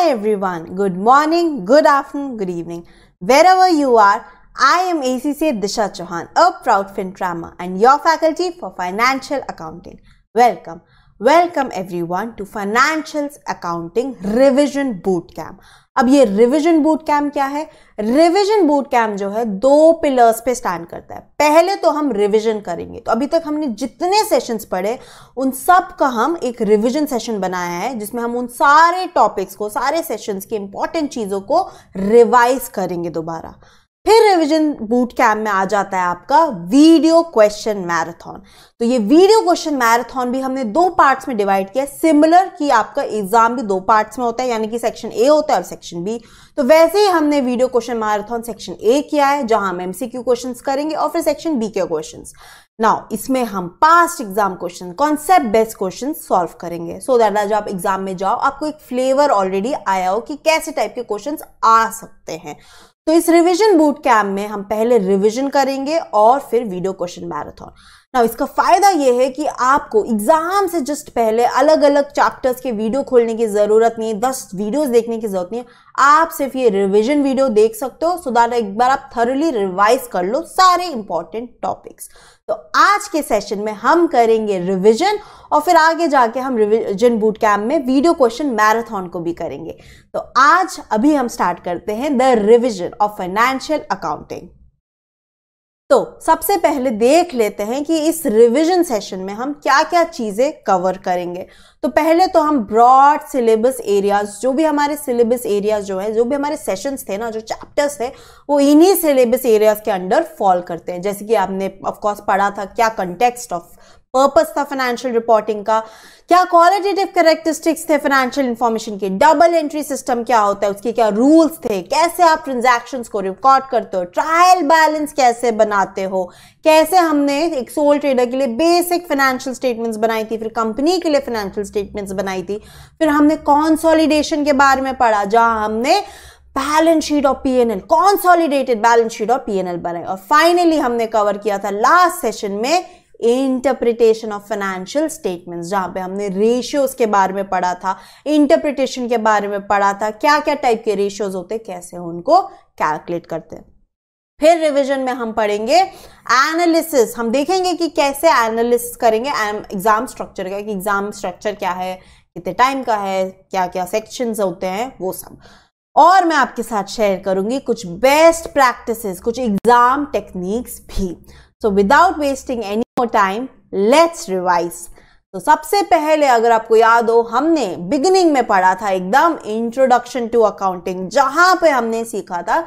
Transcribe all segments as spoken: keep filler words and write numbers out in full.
Hi everyone, good morning, good afternoon, good evening. Wherever you are, I am A C C A Disha Chauhan, a proud FinTrammer and your faculty for Financial Accounting. Welcome, welcome everyone to Financials Accounting Revision Bootcamp. अब ये revision boot camp क्या है? Revision boot camp जो है दो pillars पे stand करता है. पहले तो हम रिविजन करेंगे. तो अभी तक हमने जितने सेशंस पढ़े उन सब का हम एक रिविजन सेशन बनाया है जिसमें हम उन सारे टॉपिक्स को, सारे सेशंस की इंपॉर्टेंट चीजों को रिवाइज करेंगे दोबारा. फिर रिवीजन बूट कैम्प में आ जाता है आपका वीडियो क्वेश्चन मैराथन. तो ये वीडियो क्वेश्चन मैराथन भी हमने दो पार्ट्स में डिवाइड किया, सिमिलर कि आपका एग्जाम भी दो पार्ट्स में होता है, यानी कि सेक्शन ए होता है और सेक्शन बी. तो वैसे ही हमने video question marathon section A किया है जहां हम एमसीक्यू क्वेश्चन करेंगे और फिर सेक्शन बी के क्वेश्चन. नाउ इसमें हम past exam question, concept based question solve करेंगे सो दैट आज आप एग्जाम में जाओ आपको एक फ्लेवर ऑलरेडी आया हो कि कैसे टाइप के क्वेश्चन आ सकते हैं. तो इस रिवीजन बूट कैम्प में हम पहले रिवीजन करेंगे और फिर वीडियो क्वेश्चन मैराथन. नाउ इसका फायदा यह है कि आपको एग्जाम से जस्ट पहले अलग अलग चैप्टर्स के वीडियो खोलने की जरूरत नहीं है, दस वीडियोस देखने की जरूरत नहीं है. आप सिर्फ ये रिवीजन वीडियो देख सकते हो सो दैट एक बार आप थरली रिवाइज कर लो सारे इंपॉर्टेंट टॉपिक्स. तो आज के सेशन में हम करेंगे रिवीजन और फिर आगे जाके हम रिवीजन बूट कैम्प में वीडियो क्वेश्चन मैराथन को भी करेंगे. तो आज अभी हम स्टार्ट करते हैं the revision of financial accounting. तो सबसे पहले देख लेते हैं कि इस रिवीजन सेशन में हम क्या क्या चीजें कवर करेंगे. तो पहले तो हम ब्रॉड सिलेबस एरियाज, जो भी हमारे सिलेबस एरियाज जो है, जो भी हमारे सेशंस थे ना, जो चैप्टर्स थे, वो इन्हीं सिलेबस एरियाज के अंडर फॉल करते हैं. जैसे कि आपने ऑफ कोर्स पढ़ा था क्या कंटेक्स्ट ऑफ पर्पस था फाइनेंशियल रिपोर्टिंग का, क्या क्वालिटेटिव कैरेक्टरिस्टिक्स थे फाइनेंशियल इंफॉर्मेशन के, डबल एंट्री सिस्टम क्या होता है, उसके क्या रूल्स थे, कैसे आप ट्रांजैक्शंस को रिकॉर्ड करते हो, ट्रायल बैलेंस कैसे बनाते हो, कैसे हमने एक सोल ट्रेडर के लिए बेसिक फाइनेंशियल स्टेटमेंट्स बनाई थी, फिर कंपनी के लिए फाइनेंशियल स्टेटमेंट्स बनाई थी. फिर हमने कंसोलिडेशन के बारे में पढ़ा जहां हमने बैलेंस शीट और पीएनएल, कंसोलिडेटेड बैलेंस शीट और पीएनएल बनाई. और फाइनली हमने कवर किया था लास्ट सेशन में इंटरप्रिटेशन ऑफ फाइनेंशियल स्टेटमेंट्स जहां पे हमने रेशियोज के बारे में पढ़ा था, इंटरप्रिटेशन के बारे में पढ़ा था, क्या क्या टाइप के रेशियोज होते, कैसे उनको कैलकुलेट करते हैं. फिर रिवीजन में हम पढ़ेंगे एनालिसिस, हम देखेंगे कि कैसे एनालिसिस करेंगे एग्जाम स्ट्रक्चर का, कि एग्जाम स्ट्रक्चर क्या है, कितने टाइम का है, क्या क्या सेक्शंस होते हैं, वो सब. और मैं आपके साथ शेयर करूंगी कुछ बेस्ट प्रैक्टिसेस, कुछ एग्जाम टेक्निक्स भी. So without wasting any more time let's revise. तो सबसे पहले अगर आपको याद हो हमने बिगिनिंग में पढ़ा था एकदम इंट्रोडक्शन टू अकाउंटिंग जहां पे हमने सीखा था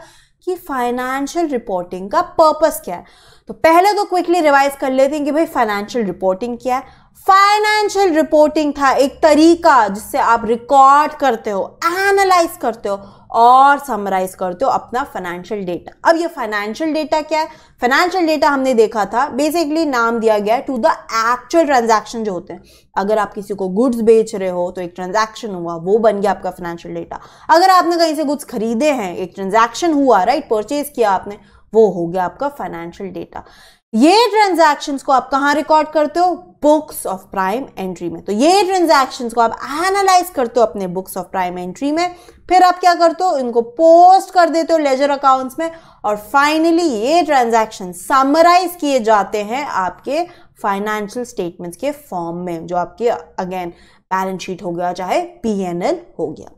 कि फाइनेंशियल रिपोर्टिंग का पर्पस क्या है. तो पहले तो क्विकली रिवाइज कर लेते हैं कि भाई फाइनेंशियल रिपोर्टिंग क्या है. फाइनेंशियल रिपोर्टिंग था एक तरीका जिससे आप रिकॉर्ड करते हो, एनालाइज करते हो और समराइज करते हो अपना फाइनेंशियल डेटा. अब ये फाइनेंशियल डेटा क्या है? फाइनेंशियल डेटा हमने देखा था बेसिकली नाम दिया गया है टू द एक्चुअल ट्रांजैक्शन जो होते हैं. अगर आप किसी को गुड्स बेच रहे हो तो एक ट्रांजैक्शन हुआ, वो बन गया आपका फाइनेंशियल डेटा. अगर आपने कहीं से गुड्स खरीदे हैं, एक ट्रांजैक्शन हुआ, राइट, परचेज किया आपने, वो हो गया आपका फाइनेंशियल डेटा. ये ट्रांजैक्शंस को आप कहाँ रिकॉर्ड करते हो? बुक्स ऑफ प्राइम एंट्री में. तो ये ट्रांजैक्शंस को आप एनालाइज करते हो अपने बुक्स ऑफ प्राइम एंट्री में, फिर आप क्या करते हो, इनको पोस्ट कर देते हो लेजर अकाउंट्स में और फाइनली ये ट्रांजैक्शन समराइज किए जाते हैं आपके फाइनेंशियल स्टेटमेंट्स के फॉर्म में, जो आपके अगेन बैलेंस शीट हो गया चाहे पी एन एल हो गया.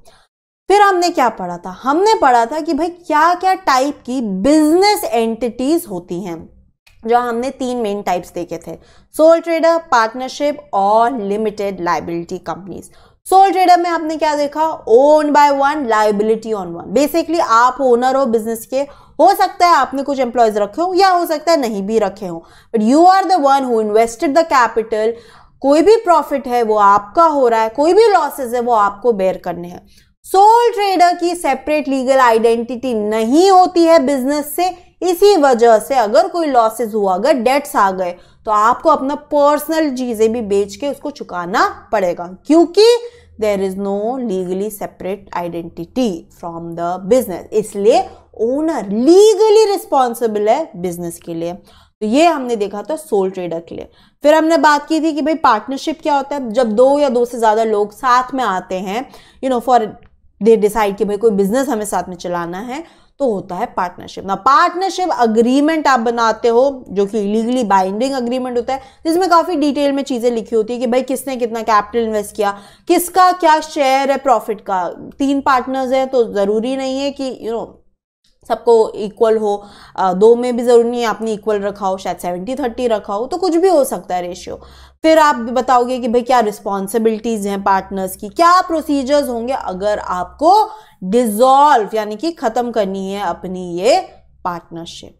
फिर हमने क्या पढ़ा था? हमने पढ़ा था कि भाई क्या क्या टाइप की बिजनेस एंटिटीज होती हैं, जहां हमने तीन मेन टाइप्स देखे थे, सोल ट्रेडर, पार्टनरशिप और limited liability companies. Sole trader में आपने क्या देखा? Own by one, liability on one. Basically आप ओनर हो बिजनेस के, हो सकता है आपने कुछ एम्प्लॉयज रखे हो या हो सकता है नहीं भी रखे हो, but you are the one who invested the capital. कोई भी प्रॉफिट है वो आपका हो रहा है, कोई भी लॉसेज है वो आपको बेयर करने हैं. सोल ट्रेडर की सेपरेट लीगल आइडेंटिटी नहीं होती है बिजनेस से, इसी वजह से अगर कोई लॉसेस हुआ, अगर डेट्स आ गए, तो आपको अपना पर्सनल चीजें भी बेच के उसको चुकाना पड़ेगा क्योंकि there is no legally separate identity from the business. इसलिए ओनर लीगली रिस्पॉन्सिबल है बिजनेस के लिए. तो ये हमने देखा था सोल ट्रेडर के लिए. फिर हमने बात की थी कि भाई पार्टनरशिप क्या होता है, जब दो या दो से ज्यादा लोग साथ में आते हैं, you know, for they decide कि भाई कोई बिजनेस हमें साथ में चलाना है, तो होता है पार्टनरशिप। ना पार्टनरशिप अग्रीमेंट आप बनाते हो जो कि लीगली बाइंडिंग अग्रीमेंट होता है, जिसमें काफी डिटेल में चीजें लिखी होती है कि भाई किसने कितना कैपिटल इन्वेस्ट किया, किसका क्या शेयर है प्रॉफिट का। तीन पार्टनर्स हैं तो जरूरी नहीं है कि यू नो सबको इक्वल हो, दो में भी ज़रूरी नहीं है आपने इक्वल रखा हो, शायद सेवेंटी थर्टी रखा हो, तो कुछ भी हो सकता है रेशियो। फिर आप बताओगे कि भाई क्या रिस्पॉन्सिबिलिटीज़ हैं पार्टनर्स की, क्या प्रोसीजर्स होंगे अगर आपको डिसॉल्व यानी कि ख़त्म करनी है अपनी ये पार्टनरशिप।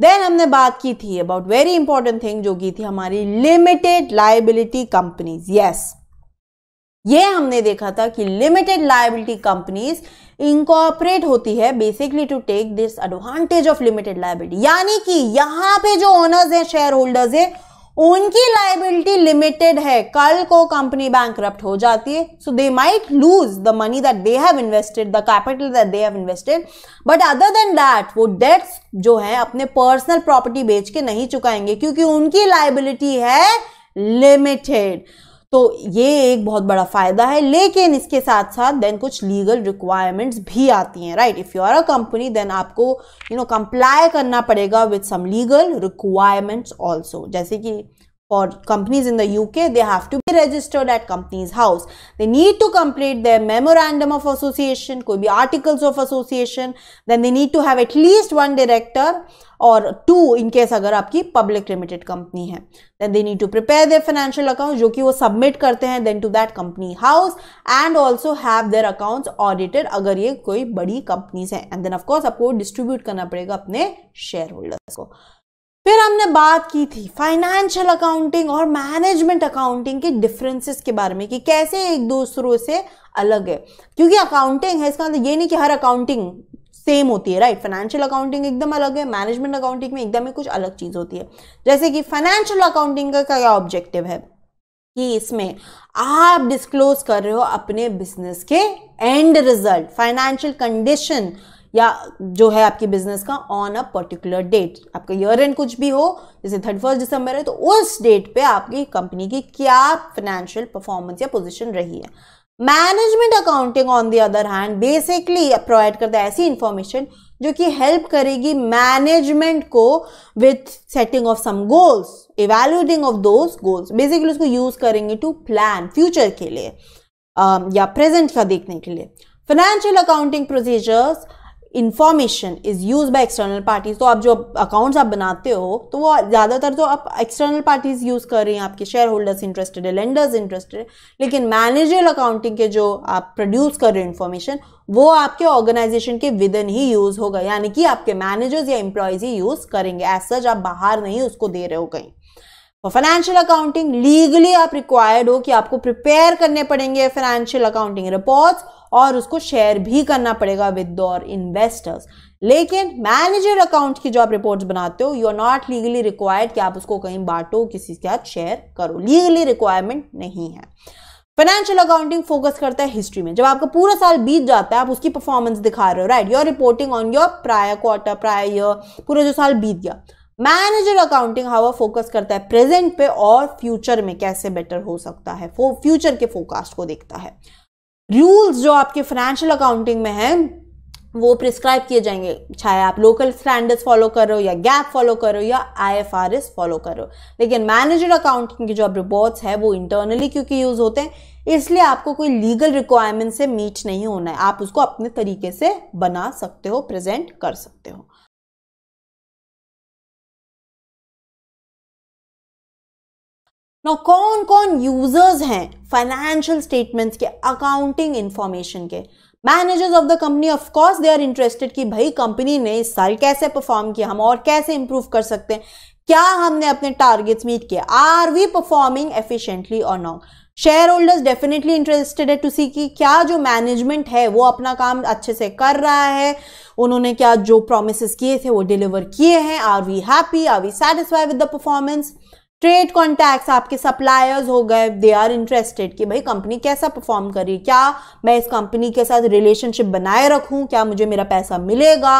देन हमने बात की थी अबाउट वेरी इंपॉर्टेंट थिंग जो की थी हमारी लिमिटेड लाइबिलिटी कंपनीज। यस, ये हमने देखा था कि लिमिटेड लायबिलिटी कंपनीज इनकॉर्पोरेट होती है basically to take this advantage of limited liability, यानी कि यहाँ पे जो ओनर्स हैं, शेयर होल्डर्स हैं, उनकी लायबिलिटी लिमिटेड है। कल को कंपनी बैंकरप्ट हो जाती है, so they might lose the money that they have invested, the capital that they have invested, but other than that वो डेट्स जो है अपने पर्सनल प्रॉपर्टी बेच के नहीं चुकाएंगे क्योंकि उनकी लायबिलिटी है लिमिटेड। तो ये एक बहुत बड़ा फायदा है, लेकिन इसके साथ साथ देन कुछ लीगल रिक्वायरमेंट्स भी आती हैं, right. If you are a company then आपको यू नो कंप्लाई करना पड़ेगा with some legal requirements also, जैसे कि for companies in the UK they have to be registered at companies house, they need to complete their memorandum of association, कोई भी articles of association, then they need to have at least one director और two in case अगर आपकी public limited company है, then they need to prepare their financial account जो कि वो submit करते हैं then to that company house, and also have their accounts audited अगर ये कोई बड़ी कंपनीज है, एंड देन ऑफ कोर्स आपको डिस्ट्रीब्यूट करना पड़ेगा अपने शेयर होल्डर्स को। फिर हमने बात की थी फाइनेंशियल अकाउंटिंग और मैनेजमेंट अकाउंटिंग के डिफरेंसेस के बारे में कि कैसे एक दूसरों से अलग है, क्योंकि अकाउंटिंग है इसका मतलब ये नहीं कि हर अकाउंटिंग सेम होती है, राइट। फाइनेंशियल अकाउंटिंग एकदम अलग है, मैनेजमेंट अकाउंटिंग में एकदम ही कुछ अलग चीज़ होती है। जैसे कि फाइनेंशियल अकाउंटिंग का क्या ऑब्जेक्टिव है कि इसमें आप डिस्क्लोज कर रहे हो अपने बिजनेस के एंड रिजल्ट, फाइनेंशियल कंडीशन या जो है आपकी बिजनेस का ऑन अ पर्टिकुलर डेट। आपका ईयर एंड कुछ भी हो, जैसे थर्टी फर्स्ट दिसंबर है तो उस डेट पे आपकी कंपनी की क्या फाइनेंशियल परफॉर्मेंस या पोजीशन रही है। Management accounting on the other hand basically provide करता है ऐसी इंफॉर्मेशन जो कि हेल्प करेगी मैनेजमेंट को with setting of some goals, evaluating of those goals. Basically उसको यूज करेंगे टू प्लान फ्यूचर के लिए uh, या प्रेजेंट का देखने के लिए। Financial accounting procedures information is use by external parties, तो आप जो अकाउंट्स आप बनाते हो तो वो ज़्यादातर तो आप एक्सटर्नल पार्टीज यूज़ कर रही हैं, आपके शेयर होल्डर्स इंटरेस्टेड है, लेंडर्स इंटरेस्टेड है, लेकिन मैनेजरियल अकाउंटिंग के जो आप प्रोड्यूस कर रहे हो इन्फॉर्मेशन वो आपके ऑर्गेनाइजेशन के विदन ही यूज़ होगा, यानी कि आपके मैनेजर्स या एम्प्लॉयज़ ही यूज़ करेंगे, एज सच आप बाहर नहीं उसको दे रहे हो कहीं। और फाइनेंशियल अकाउंटिंग लीगली आप रिक्वायर्ड हो कि आपको प्रिपेयर करने पड़ेंगे फाइनेंशियल अकाउंटिंग रिपोर्ट्स और उसको शेयर भी करना पड़ेगा विद योर इन्वेस्टर्स। लेकिन मैनेजर अकाउंट की जो आप रिपोर्ट्स बनाते हो you are not legally required कि आप उसको कहीं बांटो, किसी के साथ शेयर करो, लीगली रिक्वायरमेंट नहीं है। फाइनेंशियल अकाउंटिंग फोकस करता है हिस्ट्री में, जब आपका पूरा साल बीत जाता है आप उसकी परफॉर्मेंस दिखा रहे हो, right. You are reporting on your prior quarter, prior year, पूरा जो साल बीत गया। मैनेजर अकाउंटिंग हावा फोकस करता है प्रेजेंट पे और फ्यूचर में कैसे बेटर हो सकता है, फ्यूचर के फोरकास्ट को देखता है। रूल्स जो आपके फाइनेंशियल अकाउंटिंग में हैं वो प्रिस्क्राइब किए जाएंगे, चाहे आप लोकल स्टैंडर्ड्स फॉलो कर रहे हो या गैप फॉलो कर रहे हो या आईएफआरएस फॉलो कर रहे हो, लेकिन मैनेजर अकाउंटिंग की जो आप रिपोर्ट्स है वो इंटरनली क्योंकि यूज होते हैं इसलिए आपको कोई लीगल रिक्वायरमेंट से मीट नहीं होना है, आप उसको अपने तरीके से बना सकते हो, प्रेजेंट कर सकते हो। ना कौन कौन यूजर्स हैं फाइनेंशियल स्टेटमेंट्स के, अकाउंटिंग इंफॉर्मेशन के? Managers of the company, of course they are interested कि भाई कंपनी ने इस साल कैसे परफॉर्म किया, हम और कैसे इंप्रूव कर सकते हैं, क्या हमने अपने टारगेट्स मीट किए, आर वी परफॉर्मिंग एफिशिएंटली और not. Share holders definitely interested है टू सी कि क्या जो मैनेजमेंट है वो अपना काम अच्छे से कर रहा है, उन्होंने क्या जो प्रोमिस किए थे वो डिलीवर किए हैं, are we happy, are we satisfied with the performance. Trade contacts आपके सप्लायर्स हो गए, दे आर इंटरेस्टेड कि भाई कंपनी कैसा परफॉर्म कर रही है, क्या मैं इस कंपनी के साथ रिलेशनशिप बनाए रखूं, क्या मुझे मेरा पैसा मिलेगा।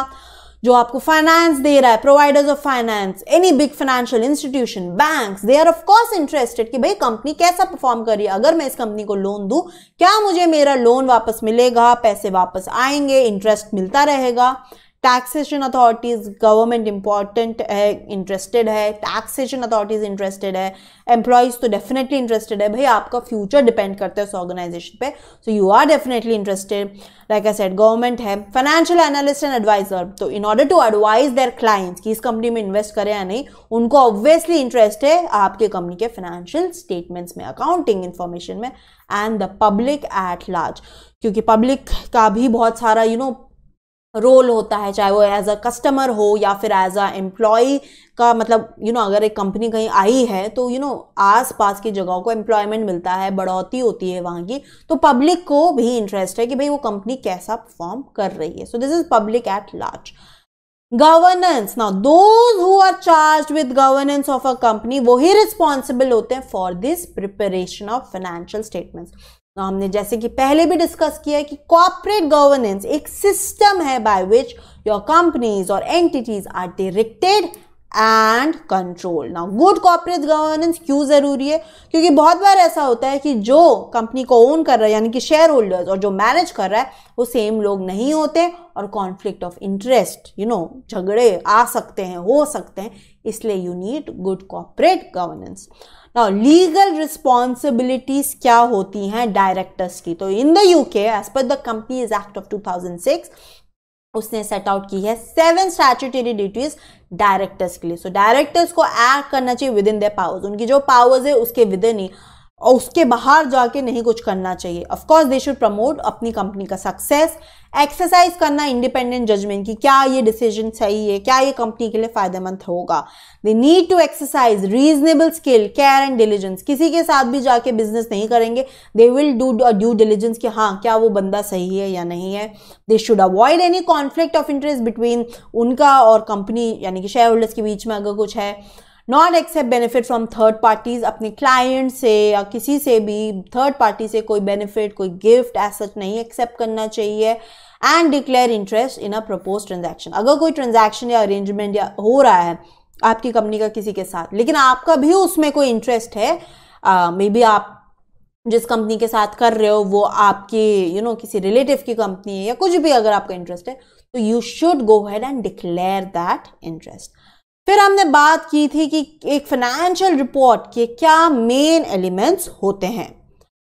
जो आपको फाइनेंस दे रहा है, providers of finance, any big financial institution, banks, they are of course interested कि भाई कंपनी कैसा परफॉर्म कर रही है। अगर मैं इस कंपनी को लोन दूं, क्या मुझे मेरा लोन वापस मिलेगा, पैसे वापस आएंगे, इंटरेस्ट मिलता रहेगा। टैक्सेशन अथॉरिटीज, गवर्नमेंट इंपॉर्टेंट है, इंटरेस्टेड है, टैक्सेशन अथॉरिटीज इंटरेस्टेड है, एम्प्लॉयज तो डेफिनेटली इंटरेस्टेड है। भाई आपका फ्यूचर डिपेंड करता है उस ऑर्गेनाइजेशन पे, so you are definitely interested. Like I said, government है, फाइनेंशियल एनालिस्ट एंड एडवाइजर, तो in order to advise their clients कि इस कंपनी में इन्वेस्ट करें या नहीं, उनको ऑब्वियसली इंटरेस्ट है आपके कंपनी के फाइनेंशियल स्टेटमेंट्स में, अकाउंटिंग इन्फॉर्मेशन में, and the public at large, क्योंकि पब्लिक का भी बहुत सारा you you know know, role होता है, चाहे वो एज अ कस्टमर हो या फिर एज अ एम्प्लॉय का, मतलब यू you नो know, अगर एक कंपनी कहीं आई है तो यू you नो know, आसपास की जगहों को एम्प्लॉयमेंट मिलता है, बढ़ोतरी होती है वहाँ की, तो पब्लिक को भी इंटरेस्ट है कि भाई वो कंपनी कैसा परफॉर्म कर रही है। So this is public at large. Governance, now those who are charged with governance of a company, वही रिस्पॉन्सिबल होते हैं for this preparation of financial statements. तो हमने जैसे कि पहले भी डिस्कस किया है कि कॉर्पोरेट गवर्नेंस एक सिस्टम है बाय विच योर कंपनीज और entities are directed and control. Now good corporate governance क्यों जरूरी है, क्योंकि बहुत बार ऐसा होता है कि जो कंपनी को ओन कर रहा है यानी कि शेयर होल्डर्स और जो मैनेज कर रहा है वो सेम लोग नहीं होते, और conflict of interest you know झगड़े आ सकते हैं, हो सकते हैं, इसलिए you need good corporate governance. Now legal responsibilities क्या होती हैं डायरेक्टर्स की, तो in the UK as per the companies act of two thousand six उसने सेट आउट की है सेवन स्टैट्यूटरी ड्यूटीज डायरेक्टर्स के लिए। सो so, डायरेक्टर्स को एक्ट करना चाहिए विद इन देयर पावर्स, उनकी जो पावर्स है उसके विद इन ही, और उसके बाहर जाके नहीं कुछ करना चाहिए। Of course they should promote अपनी कंपनी का सक्सेस, एक्सरसाइज करना इंडिपेंडेंट जजमेंट की क्या ये डिसीजन सही है, क्या ये कंपनी के लिए फायदेमंद होगा। They need to exercise reasonable skill, care and diligence, किसी के साथ भी जाके बिजनेस नहीं करेंगे, they will do due diligence कि हाँ क्या वो बंदा सही है या नहीं है। They should avoid any conflict of interest between उनका और कंपनी यानी कि शेयर होल्डर्स के बीच में अगर कुछ है। Not accept benefit from third parties, अपने क्लाइंट से या किसी से भी थर्ड पार्टी से कोई बेनिफिट, कोई गिफ्ट एज सच नहीं एक्सेप्ट करना चाहिए। And declare interest in a propose transaction, अगर कोई ट्रांजैक्शन या अरेंजमेंट या हो रहा है आपकी कंपनी का किसी के साथ, लेकिन आपका भी उसमें कोई इंटरेस्ट है, मे uh, बी आप जिस कंपनी के साथ कर रहे हो वो आपकी यू नो किसी रिलेटिव की कंपनी है या कुछ भी, अगर आपका इंटरेस्ट है तो you should go ahead and declare that interest. फिर हमने बात की थी कि एक फाइनेंशियल रिपोर्ट के क्या मेन एलिमेंट्स होते हैं,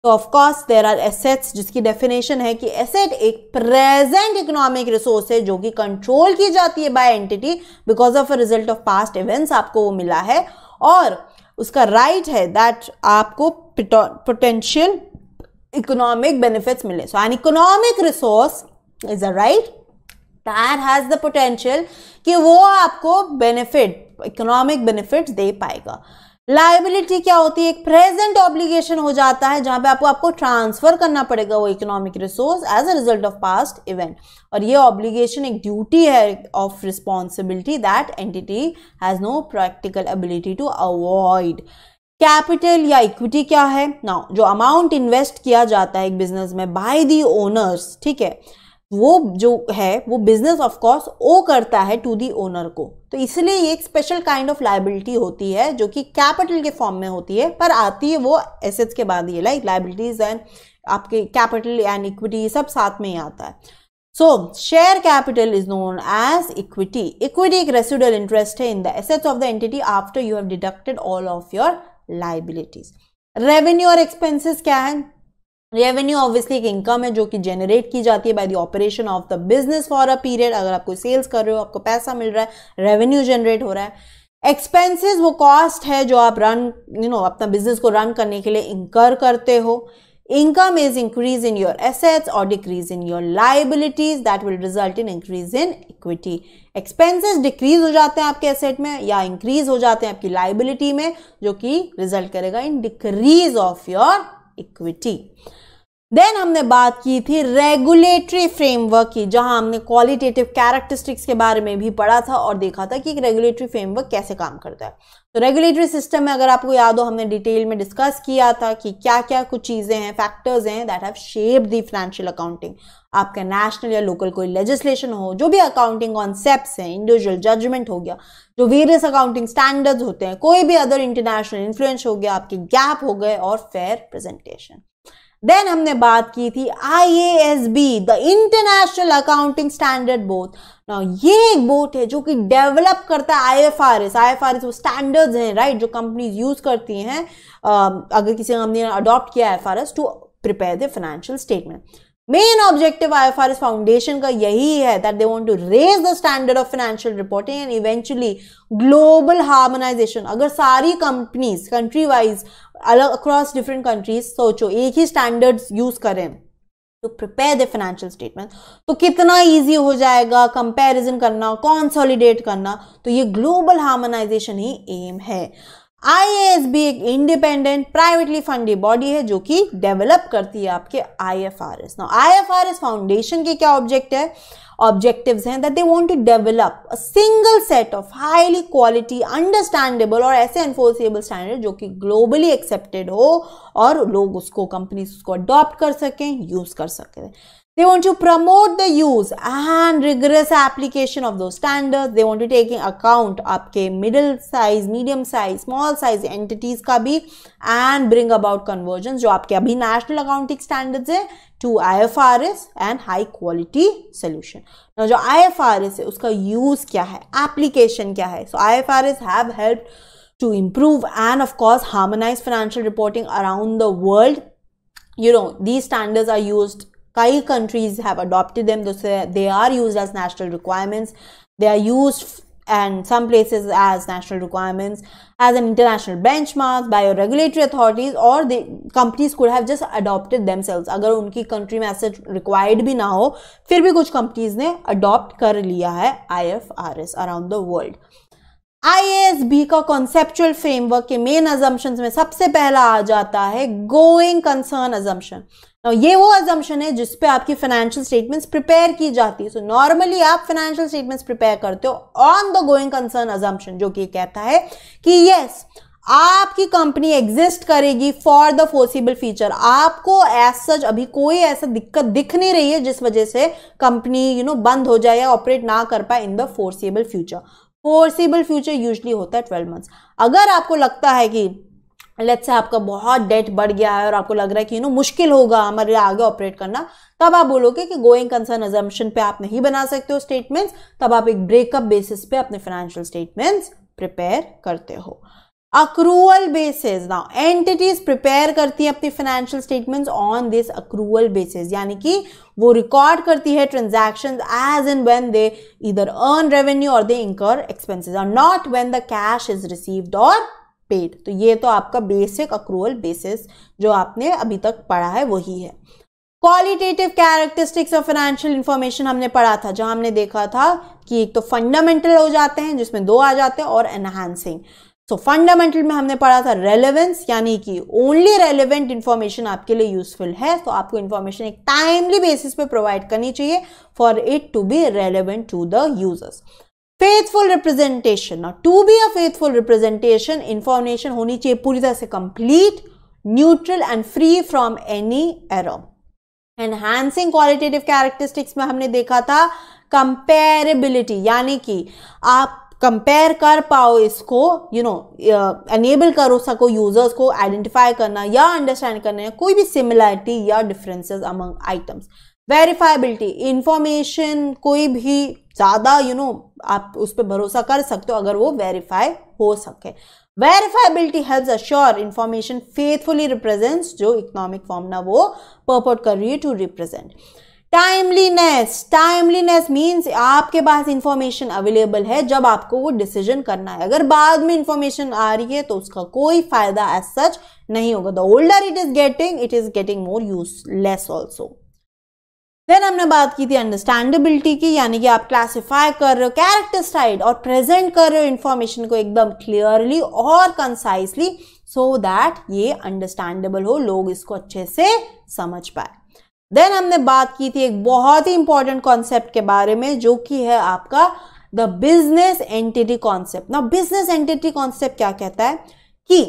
तो of course there are assets, जिसकी डेफिनेशन है कि एसेट एक प्रेजेंट इकोनॉमिक रिसोर्स है जो कि कंट्रोल की जाती है by entity because of a result of past events, आपको वो मिला है, और उसका राइट है दैट आपको पोटेंशियल इकोनॉमिक बेनिफिट्स मिले। So an economic resource is a right that has the potential कि वो आपको बेनिफिट, इकोनॉमिक बेनिफिट दे पाएगा। लाइबिलिटी क्या होती है, एक प्रेजेंट ऑब्लिगेशन हो जाता है जहां पे आपको आपको ट्रांसफर करना पड़ेगा वो economic resource as a result of past event, और ये ऑब्लिगेशन एक ड्यूटी है of responsibility that entity has no practical ability to avoid. Capital या इक्विटी क्या है, नाउ जो अमाउंट इन्वेस्ट किया जाता है एक बिजनेस में बाय दी ओनर्स, ठीक है, वो जो है वो बिजनेस ऑफ कोर्स ओ करता है टू दी ओनर को, तो इसलिए ये एक स्पेशल काइंड ऑफ लाइबिलिटी होती है जो कि कैपिटल के फॉर्म में होती है, पर आती है वो एसेट्स के बाद ही, लाइक लाइबिलिटीज एंड आपके कैपिटल एंड इक्विटी सब साथ में ही आता है। So share capital is known as equity. Equity एक रेसिडुअल इंटरेस्ट है in the assets of the entity after you have deducted all of your liabilities. Revenue और एक्सपेंसिस क्या है, रेवेन्यू ऑब्वियसली एक इनकम है जो कि जनरेट की जाती है by the operation of the business for a period, अगर आप कोई सेल्स कर रहे हो आपको पैसा मिल रहा है, रेवेन्यू जनरेट हो रहा है। एक्सपेंसेस वो कॉस्ट है जो आप रन यू नो अपना बिजनेस को रन करने के लिए इंकर करते हो। Income is increase in your assets और decrease in your liabilities that will result in increase in equity. Expenses decrease हो जाते हैं आपके एसेट में या इंक्रीज हो जाते हैं आपकी लाइबिलिटी में, जो कि रिजल्ट करेगा in decrease of your equity. Then हमने बात की थी रेगुलेटरी फ्रेमवर्क की, जहां हमने क्वालिटेटिव कैरेक्टरिस्टिक्स के बारे में भी पढ़ा था और देखा था कि रेगुलेटरी फ्रेमवर्क कैसे काम करता है। तो रेगुलेटरी सिस्टम में अगर आपको याद हो हमने डिटेल में डिस्कस किया था कि क्या क्या कुछ चीज़ें हैं, फैक्टर्स हैं that have shaped the financial accounting. आपका नेशनल या लोकल कोई लेजिस्लेशन हो, जो भी अकाउंटिंग कॉन्सेप्ट्स हैं, इंडिविजुअल जजमेंट हो गया, जो वेरियस अकाउंटिंग स्टैंडर्ड्स होते हैं, कोई भी अदर इंटरनेशनल इन्फ्लुएंस हो गया, आपके गैप हो गए और फेयर प्रेजेंटेशन। देन हमने बात की थी I A S B, the international accounting standard board. Now ये एक बोर्ड है जो कि डेवलप करता है I F R S. I F R S वो स्टैंडर्ड्स हैं, राइट, जो कंपनीज यूज करती हैं अगर किसी कंपनी ने अडॉप्ट किया I F R S to prepare the financial statement. Main objective I F R S foundation का यही है that they want to raise the standard of financial reporting and eventually global harmonisation. अगर सारी companies country wise अलग across different countries सोचो एक ही standards use करें to prepare the financial statement, तो कितना इजी हो जाएगा कंपैरिजन करना, कंसोलिडेट करना। तो ये ग्लोबल हार्मोनाइजेशन ही एम है। आई ए एस बी एक इंडिपेंडेंट प्राइवेटली फंडेड बॉडी है जो कि डेवलप करती है आपके I F R S. Now I F R S foundation के क्या ऑब्जेक्ट है ऑब्जेक्टिव्स हैं that they want to develop a single set of highly quality understandable और ऐसे एनफोर्सेबल स्टैंडर्ड जो कि ग्लोबली एक्सेप्टेड हो और लोग उसको कंपनीज उसको अडॉप्ट कर सकें, यूज कर सकें। They want to promote the use and rigorous application of those standards. They want to take in account आपके middle size, medium size, small size entities का भी and bring about convergence जो आपके अभी national accounting standards है to I F R S and high quality solution. Now जो आई F R S है उसका use क्या है, application क्या है? So I F R S have helped to improve and of course harmonize financial reporting around the world. You know these standards are used. Kai countries have adopted them. They are used as national requirements. They are used and some places as national requirements, as an international benchmark by your regulatory authorities, or the companies could have just adopted themselves. अगर उनकी country में ऐसे required भी ना हो, फिर भी कुछ companies ने adopt कर लिया है I F R S around the world. I A S B का conceptual framework के main assumptions में सबसे पहला आ जाता है going concern assumption. Now, ये वो assumption है जिसपे आपकी फाइनेंशियल स्टेटमेंट्स प्रिपेयर की जाती है। सो नॉर्मली आप फाइनेंशियल स्टेटमेंट्स प्रिपेयर करते हो on the going concern assumption, जो कि कहता है कि यस आपकी कंपनी एग्जिस्ट करेगी फॉर द फोर्सिबल फ्यूचर। आपको एज सच अभी कोई ऐसा दिक्कत दिख नहीं रही है जिस वजह से कंपनी यू नो बंद हो जाए या ऑपरेट ना कर पाए in the foreseeable future. Foreseeable future usually होता है ट्वेल्व मंथ्स। अगर आपको लगता है कि लेट्स से आपका बहुत डेट बढ़ गया है और आपको लग रहा है कि यू नो मुश्किल होगा हमारे आगे ऑपरेट करना, तब आप बोलोगे कि गोइंग कंसर्न अजम्पशन पे आप नहीं बना सकते हो स्टेटमेंट्स, तब आप एक ब्रेकअप बेसिस पे अपने फाइनेंशियल स्टेटमेंट्स प्रिपेयर करते हो। Accrual basis, now entities prepare करती है अपनी financial statements on this accrual basis, यानी कि वो रिकॉर्ड करती है transactions as and when they either earn revenue और दे इंकर एक्सपेंसेस और not when the cash is received और पेड। तो ये तो आपका बेसिक अक्रूअल बेसिस जो आपने अभी तक पढ़ा है वही है। Qualitative characteristics of financial information हमने पढ़ा था, जहां हमने देखा था कि एक तो फंडामेंटल हो जाते हैं जिसमें दो आ जाते हैं और एनहांसिंग। सो so, फंडामेंटल में हमने पढ़ा था रेलेवेंस, यानी कि ओनली रेलेवेंट इन्फॉर्मेशन आपके लिए यूजफुल है। तो so, आपको इन्फॉर्मेशन एक टाइमली बेसिस पे प्रोवाइड करनी चाहिए for it to be relevant to the users. Faithful representation, to be a faithful representation information होनी चाहिए पूरी तरह से complete, neutral and free from any error. Enhancing qualitative characteristics में हमने देखा था कंपेरेबिलिटी, यानी कि आप कंपेयर कर पाओ इसको, यू नो एनेबल करो सको यूजर्स को आइडेंटिफाई करना या अंडरस्टैंड करना कोई भी सिमिलरिटी या differences among items. Verifiability, information कोई भी ज़्यादा यू नो आप उस पर भरोसा कर सकते हो अगर वो वेरीफाई हो सके। Verifiability helps assure information faithfully represents जो इकोनॉमिक फॉर्मूला वो पर्पोर्ट कर रही है to represent. Timeliness, timeliness means आपके पास इंफॉर्मेशन अवेलेबल है जब आपको वो डिसीजन करना है। अगर बाद में इंफॉर्मेशन आ रही है तो उसका कोई फायदा एज सच नहीं होगा। The older it is getting it is getting more useless also. Then हमने बात की थी अंडरस्टैंडेबिलिटी की, यानी कि आप क्लासिफाई कर रहे हो, कैरेक्टराइज और प्रेजेंट कर रहे हो इंफॉर्मेशन को एकदम क्लियरली और कंसाइसली सो दैट ये अंडरस्टैंडेबल हो, लोग इसको अच्छे से समझ पाए। देन हमने बात की थी एक बहुत ही इंपॉर्टेंट कॉन्सेप्ट के बारे में, जो कि है आपका the business entity concept. Now business entity concept क्या कहता है कि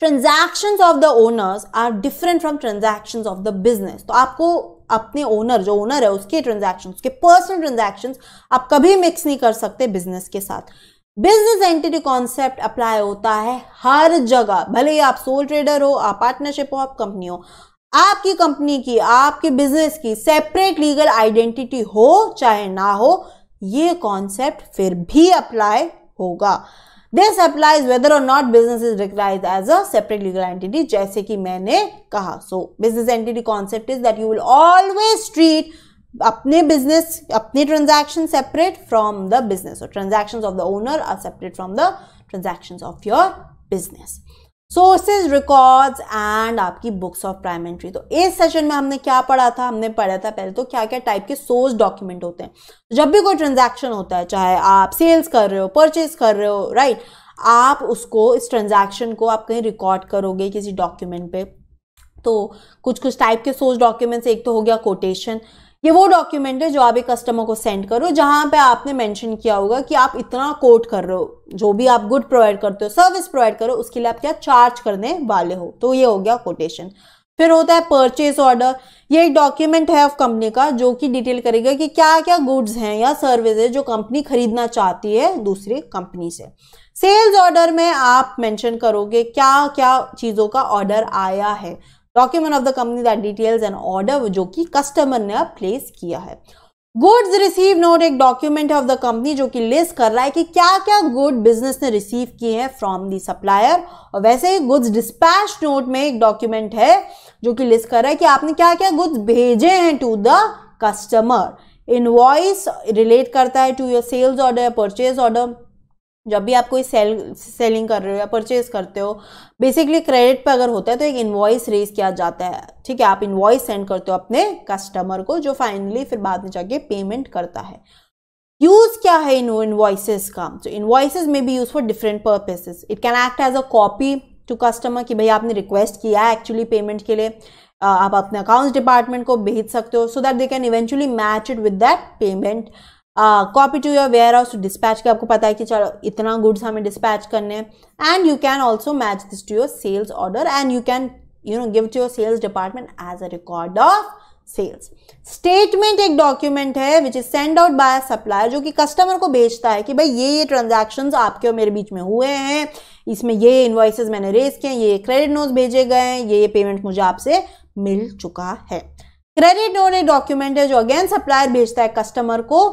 transactions of the owners are different from transactions of the business. तो आपको अपने ओनर जो ओनर है उसके ट्रांजैक्शंस, उसके पर्सनल ट्रांजैक्शंस आप कभी मिक्स नहीं कर सकते बिजनेस के साथ। बिजनेस एंटिटी कॉन्सेप्ट अप्लाई होता है हर जगह, भले ही आप सोल ट्रेडर हो, आप पार्टनरशिप हो, आप कंपनी हो। आपकी कंपनी की, आपके बिजनेस की सेपरेट लीगल आइडेंटिटी हो चाहे ना हो, ये कॉन्सेप्ट फिर भी अप्लाई होगा। This applies whether or not business is recognized as a separate legal entity, जैसे कि मैंने कहा। So business entity concept is that you will always treat अपने business, अपने transactions separate from the business. So transactions of the owner are separate from the transactions of your business. Sources, records and आपकी books of prime entry। तो इस session में हमने क्या पढ़ा था? हमने पढ़ा था पहले तो क्या क्या टाइप के सोर्स डॉक्यूमेंट होते हैं। जब भी कोई ट्रांजैक्शन होता है, चाहे आप सेल्स कर रहे हो, परचेज कर रहे हो, राइट, आप उसको, इस ट्रांजैक्शन को आप कहीं रिकॉर्ड करोगे किसी डॉक्यूमेंट पे। तो कुछ कुछ टाइप के सोर्स डॉक्यूमेंट्स, एक तो हो गया कोटेशन। ये वो डॉक्यूमेंट है जो आप एक कस्टमर को सेंड करो, जहां पे आपने मेंशन किया होगा कि आप इतना कोट कर रहे हो, जो भी आप गुड प्रोवाइड करते हो, सर्विस प्रोवाइड करो, उसके लिए आप क्या चार्ज करने वाले हो। तो ये हो गया कोटेशन। फिर होता है परचेज ऑर्डर। ये एक डॉक्यूमेंट है ऑफ कंपनी का, जो कि डिटेल करेगा कि क्या क्या गुड्स हैं या सर्विस है जो कंपनी खरीदना चाहती है दूसरी कंपनी से। सेल्स ऑर्डर में आप मेंशन करोगे क्या क्या चीजों का ऑर्डर आया है। Document of the company that details and order जो कि कस्टमर ने अब प्लेस किया है। गुड्स रिसीव नोट एक डॉक्यूमेंट ऑफ द कंपनी जो कि लिस्ट कर रहा है कि क्या क्या गुड बिजनेस ने रिसीव किए हैं फ्रॉम द सप्लायर। और वैसे ही गुड्स डिस्पैच नोट में एक डॉक्यूमेंट है जो कि लिस्ट कर रहा है कि आपने क्या क्या गुड्स भेजे हैं to the customer. Invoice relate करता है to your sales order, purchase order. जब भी आप कोई सेल सेलिंग कर रहे हो या परचेज करते हो, बेसिकली क्रेडिट पर अगर होता है तो एक इनवॉइस रेज किया जाता है, ठीक है। आप इनवॉइस सेंड करते हो अपने कस्टमर को, जो फाइनली फिर बाद में जाके पेमेंट करता है। यूज क्या है इन इनवॉइसेस का? तो इनवॉइसेस में भी use for different purposes. It can act as a copy to customer कि भैया आपने रिक्वेस्ट किया है एक्चुअली पेमेंट के लिए, आप अपने अकाउंट्स डिपार्टमेंट को भेज सकते हो, so that they can eventually match it with that payment. Copy to your warehouse to dispatch के आपको पता है कि चलो इतना गुड्स हमें डिस्पैच करने हैं। And you can also match this to your sales order and you can you know give to your sales department as a record of sales. Statement एक डॉक्यूमेंट है which is send out by supplier, जो कि customer को भेजता है कि भाई ये ये ट्रांजैक्शंस आपके और मेरे बीच में हुए हैं, इसमें ये इनवॉइसेस मैंने रेज किए हैं, ये क्रेडिट नोट्स भेजे गए हैं, ये ये पेमेंट मुझे आपसे मिल चुका है। क्रेडिट नोट एक डॉक्यूमेंट है जो अगेन सप्लायर भेजता है कस्टमर को,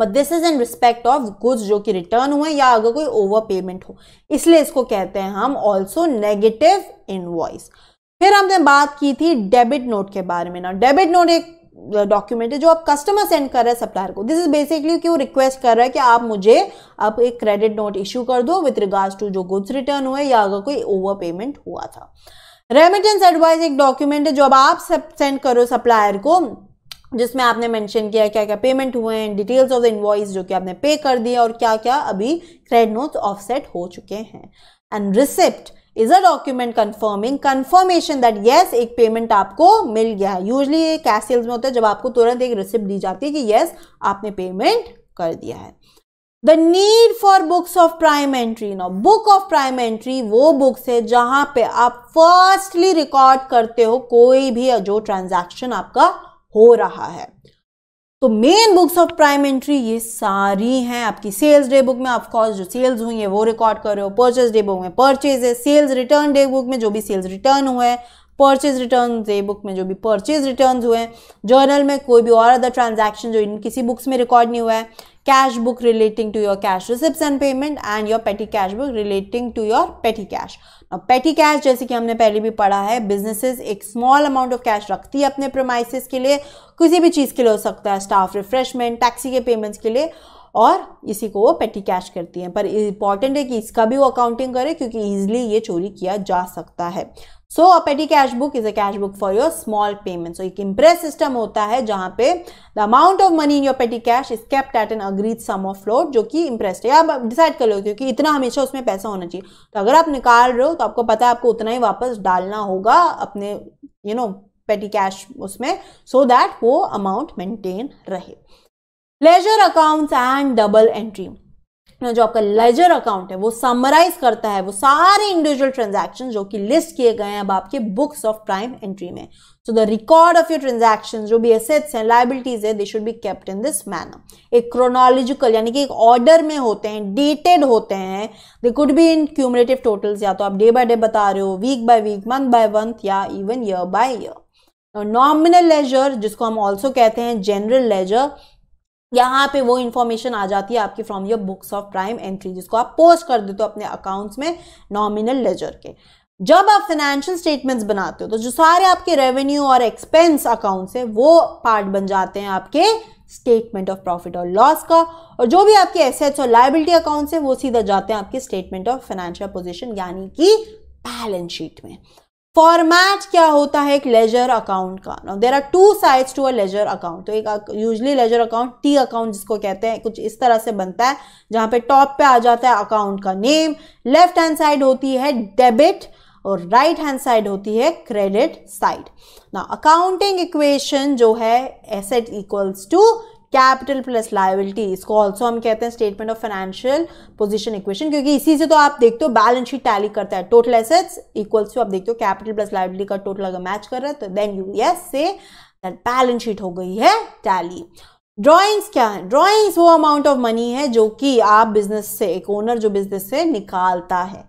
but this is in respect of goods जो कि रिटर्न हुए या अगर कोई ओवर पेमेंट हो, इसलिए इसको कहते हैं हम ऑल्सो नेगेटिव इनवॉइस। फिर हमने बात की थी डेबिट नोट के बारे में। ना डेबिट नोट एक डॉक्यूमेंट है जो आप कस्टमर सेंड कर रहे हैं सप्लायर को। दिस इज बेसिकली कि वो रिक्वेस्ट कर रहा है कि आप मुझे आप एक क्रेडिट नोट इश्यू कर दो विद रिगार्ड्स टू जो गुड्स रिटर्न हुए या अगर कोई ओवर पेमेंट हुआ था। रेमिटेंस एडवाइस एक डॉक्यूमेंट है जो अब आप सेंड करो सप्लायर को, जिसमें आपने मेंशन किया क्या क्या पेमेंट हुए हैं, डिटेल्स ऑफ द इनवॉइस जो कि आपने पे कर दिया और क्या क्या अभी क्रेडिट नोट्स ऑफसेट हो चुके हैं। And receipt is a document confirming confirmation that yes एक पेमेंट आपको मिल गया है। यूजली ये कैश सेल्स में होता है, जब आपको तुरंत एक रिसिप्ट दी जाती है कि यस आपने पेमेंट कर दिया है। The need for books of prime entry. Now book of prime entry वो बुक्स है जहां पे आप फर्स्टली रिकॉर्ड करते हो कोई भी जो ट्रांजैक्शन आपका हो रहा है। तो main books of prime entry ये सारी हैं। आपकी सेल्स डे बुक में ऑफ कोर्स जो सेल्स हुई है वो रिकॉर्ड कर रहे हो, परचेज डे बुक में परचेज है, सेल्स रिटर्न डे बुक में जो भी सेल्स रिटर्न हुए, परचेज रिटर्न डे बुक में जो भी परचेज रिटर्न हुए, जर्नल में कोई भी और अदर ट्रांजैक्शन जो इन किसी बुक्स में रिकॉर्ड नहीं हुआ है, cash book relating to your cash receipts and payment and your petty cash book relating to your petty cash. Petty cash जैसे कि हमने पहले भी पढ़ा है, बिजनेसेस एक स्मॉल अमाउंट ऑफ कैश रखती है अपने प्रीमाइसेस के लिए, किसी भी चीज़ के लिए हो सकता है, स्टाफ रिफ्रेशमेंट, टैक्सी के पेमेंट्स के लिए, और इसी को वो पेटी कैश करती हैं। पर इंपॉर्टेंट है कि इसका भी वो अकाउंटिंग करे क्योंकि ईजिली ये चोरी किया जा सकता है। So a petty cash book is a cash book for your small payment. So एक इम्प्रेस सिस्टम होता है जहां पे the amount of money in your petty cash is kept at an agreed sum of float, जो कि impress है आप decide कर लेते हो कि इतना हमेशा उसमें पैसा होना चाहिए। तो अगर आप निकाल रहे हो तो आपको पता है आपको उतना ही वापस डालना होगा अपने यू नो पेटी कैश उसमें, सो दैट वो अमाउंट मेंटेन रहे। Ledger accounts and double entry, जो आपका लेजर अकाउंट है वो समराइज करता है वो सारे इंडिविजुअल ट्रांजैक्शन जो कि लिस्ट किए गए हैं अब आपके बुक्स ऑफ प्राइम एंट्री में। So the record of your transaction, जो भी एसेट्स हैं, लाइबिलिटीज है, they should be kept in this manner. एक क्रोनोलॉजिकल यानी कि एक ऑर्डर में होते हैं, डेटेड होते हैं। They could be in cumulative totals, या तो आप डे बाय डे बता रहे हो, week by week, month by month, या even year by year. Nominal ledger, जिसको हम ऑल्सो कहते हैं जनरल लेजर, यहाँ पे वो इन्फॉर्मेशन आ जाती है आपकी from your books of prime entry, जिसको आप पोस्ट कर देते हो अपने अकाउंट्स में नॉमिनल लेजर के। जब आप फाइनेंशियल स्टेटमेंट्स बनाते हो तो जो सारे आपके रेवेन्यू और एक्सपेंस अकाउंट्स है वो पार्ट बन जाते हैं आपके स्टेटमेंट ऑफ प्रॉफिट और लॉस का, और जो भी आपके एसेट्स और लाइबिलिटी अकाउंट्स है वो सीधा जाते हैं आपके स्टेटमेंट ऑफ फाइनेंशियल पोजिशन यानी कि बैलेंस शीट में। फॉर्मेट क्या होता है एक लेजर अकाउंट का? Now there are two sides to a ledger account. तो एक usually ledger account T account जिसको कहते हैं कुछ इस तरह से बनता है, जहां पे टॉप पे आ जाता है अकाउंट का नेम, लेफ्ट हैंड साइड होती है डेबिट और राइट हैंड साइड होती है credit side. Now accounting equation जो है asset equals to capital plus liability, इसको ऑल्सो हम कहते हैं statement of financial position equation, क्योंकि इसी से तो आप देखते हो बैलेंस शीट टैली करता है। टोटल एसेट्स इक्वल्स टू आप देखते हो कैपिटल प्लस लायबिलिटी का टोटल अगर मैच कर रहा है तो देन यू यस से दैट बैलेंस शीट हो गई है टैली। ड्राइंग्स क्या है? ड्राइंग्स वो अमाउंट ऑफ मनी है जो कि आप बिजनेस से, एक ओनर जो बिजनेस से निकालता है।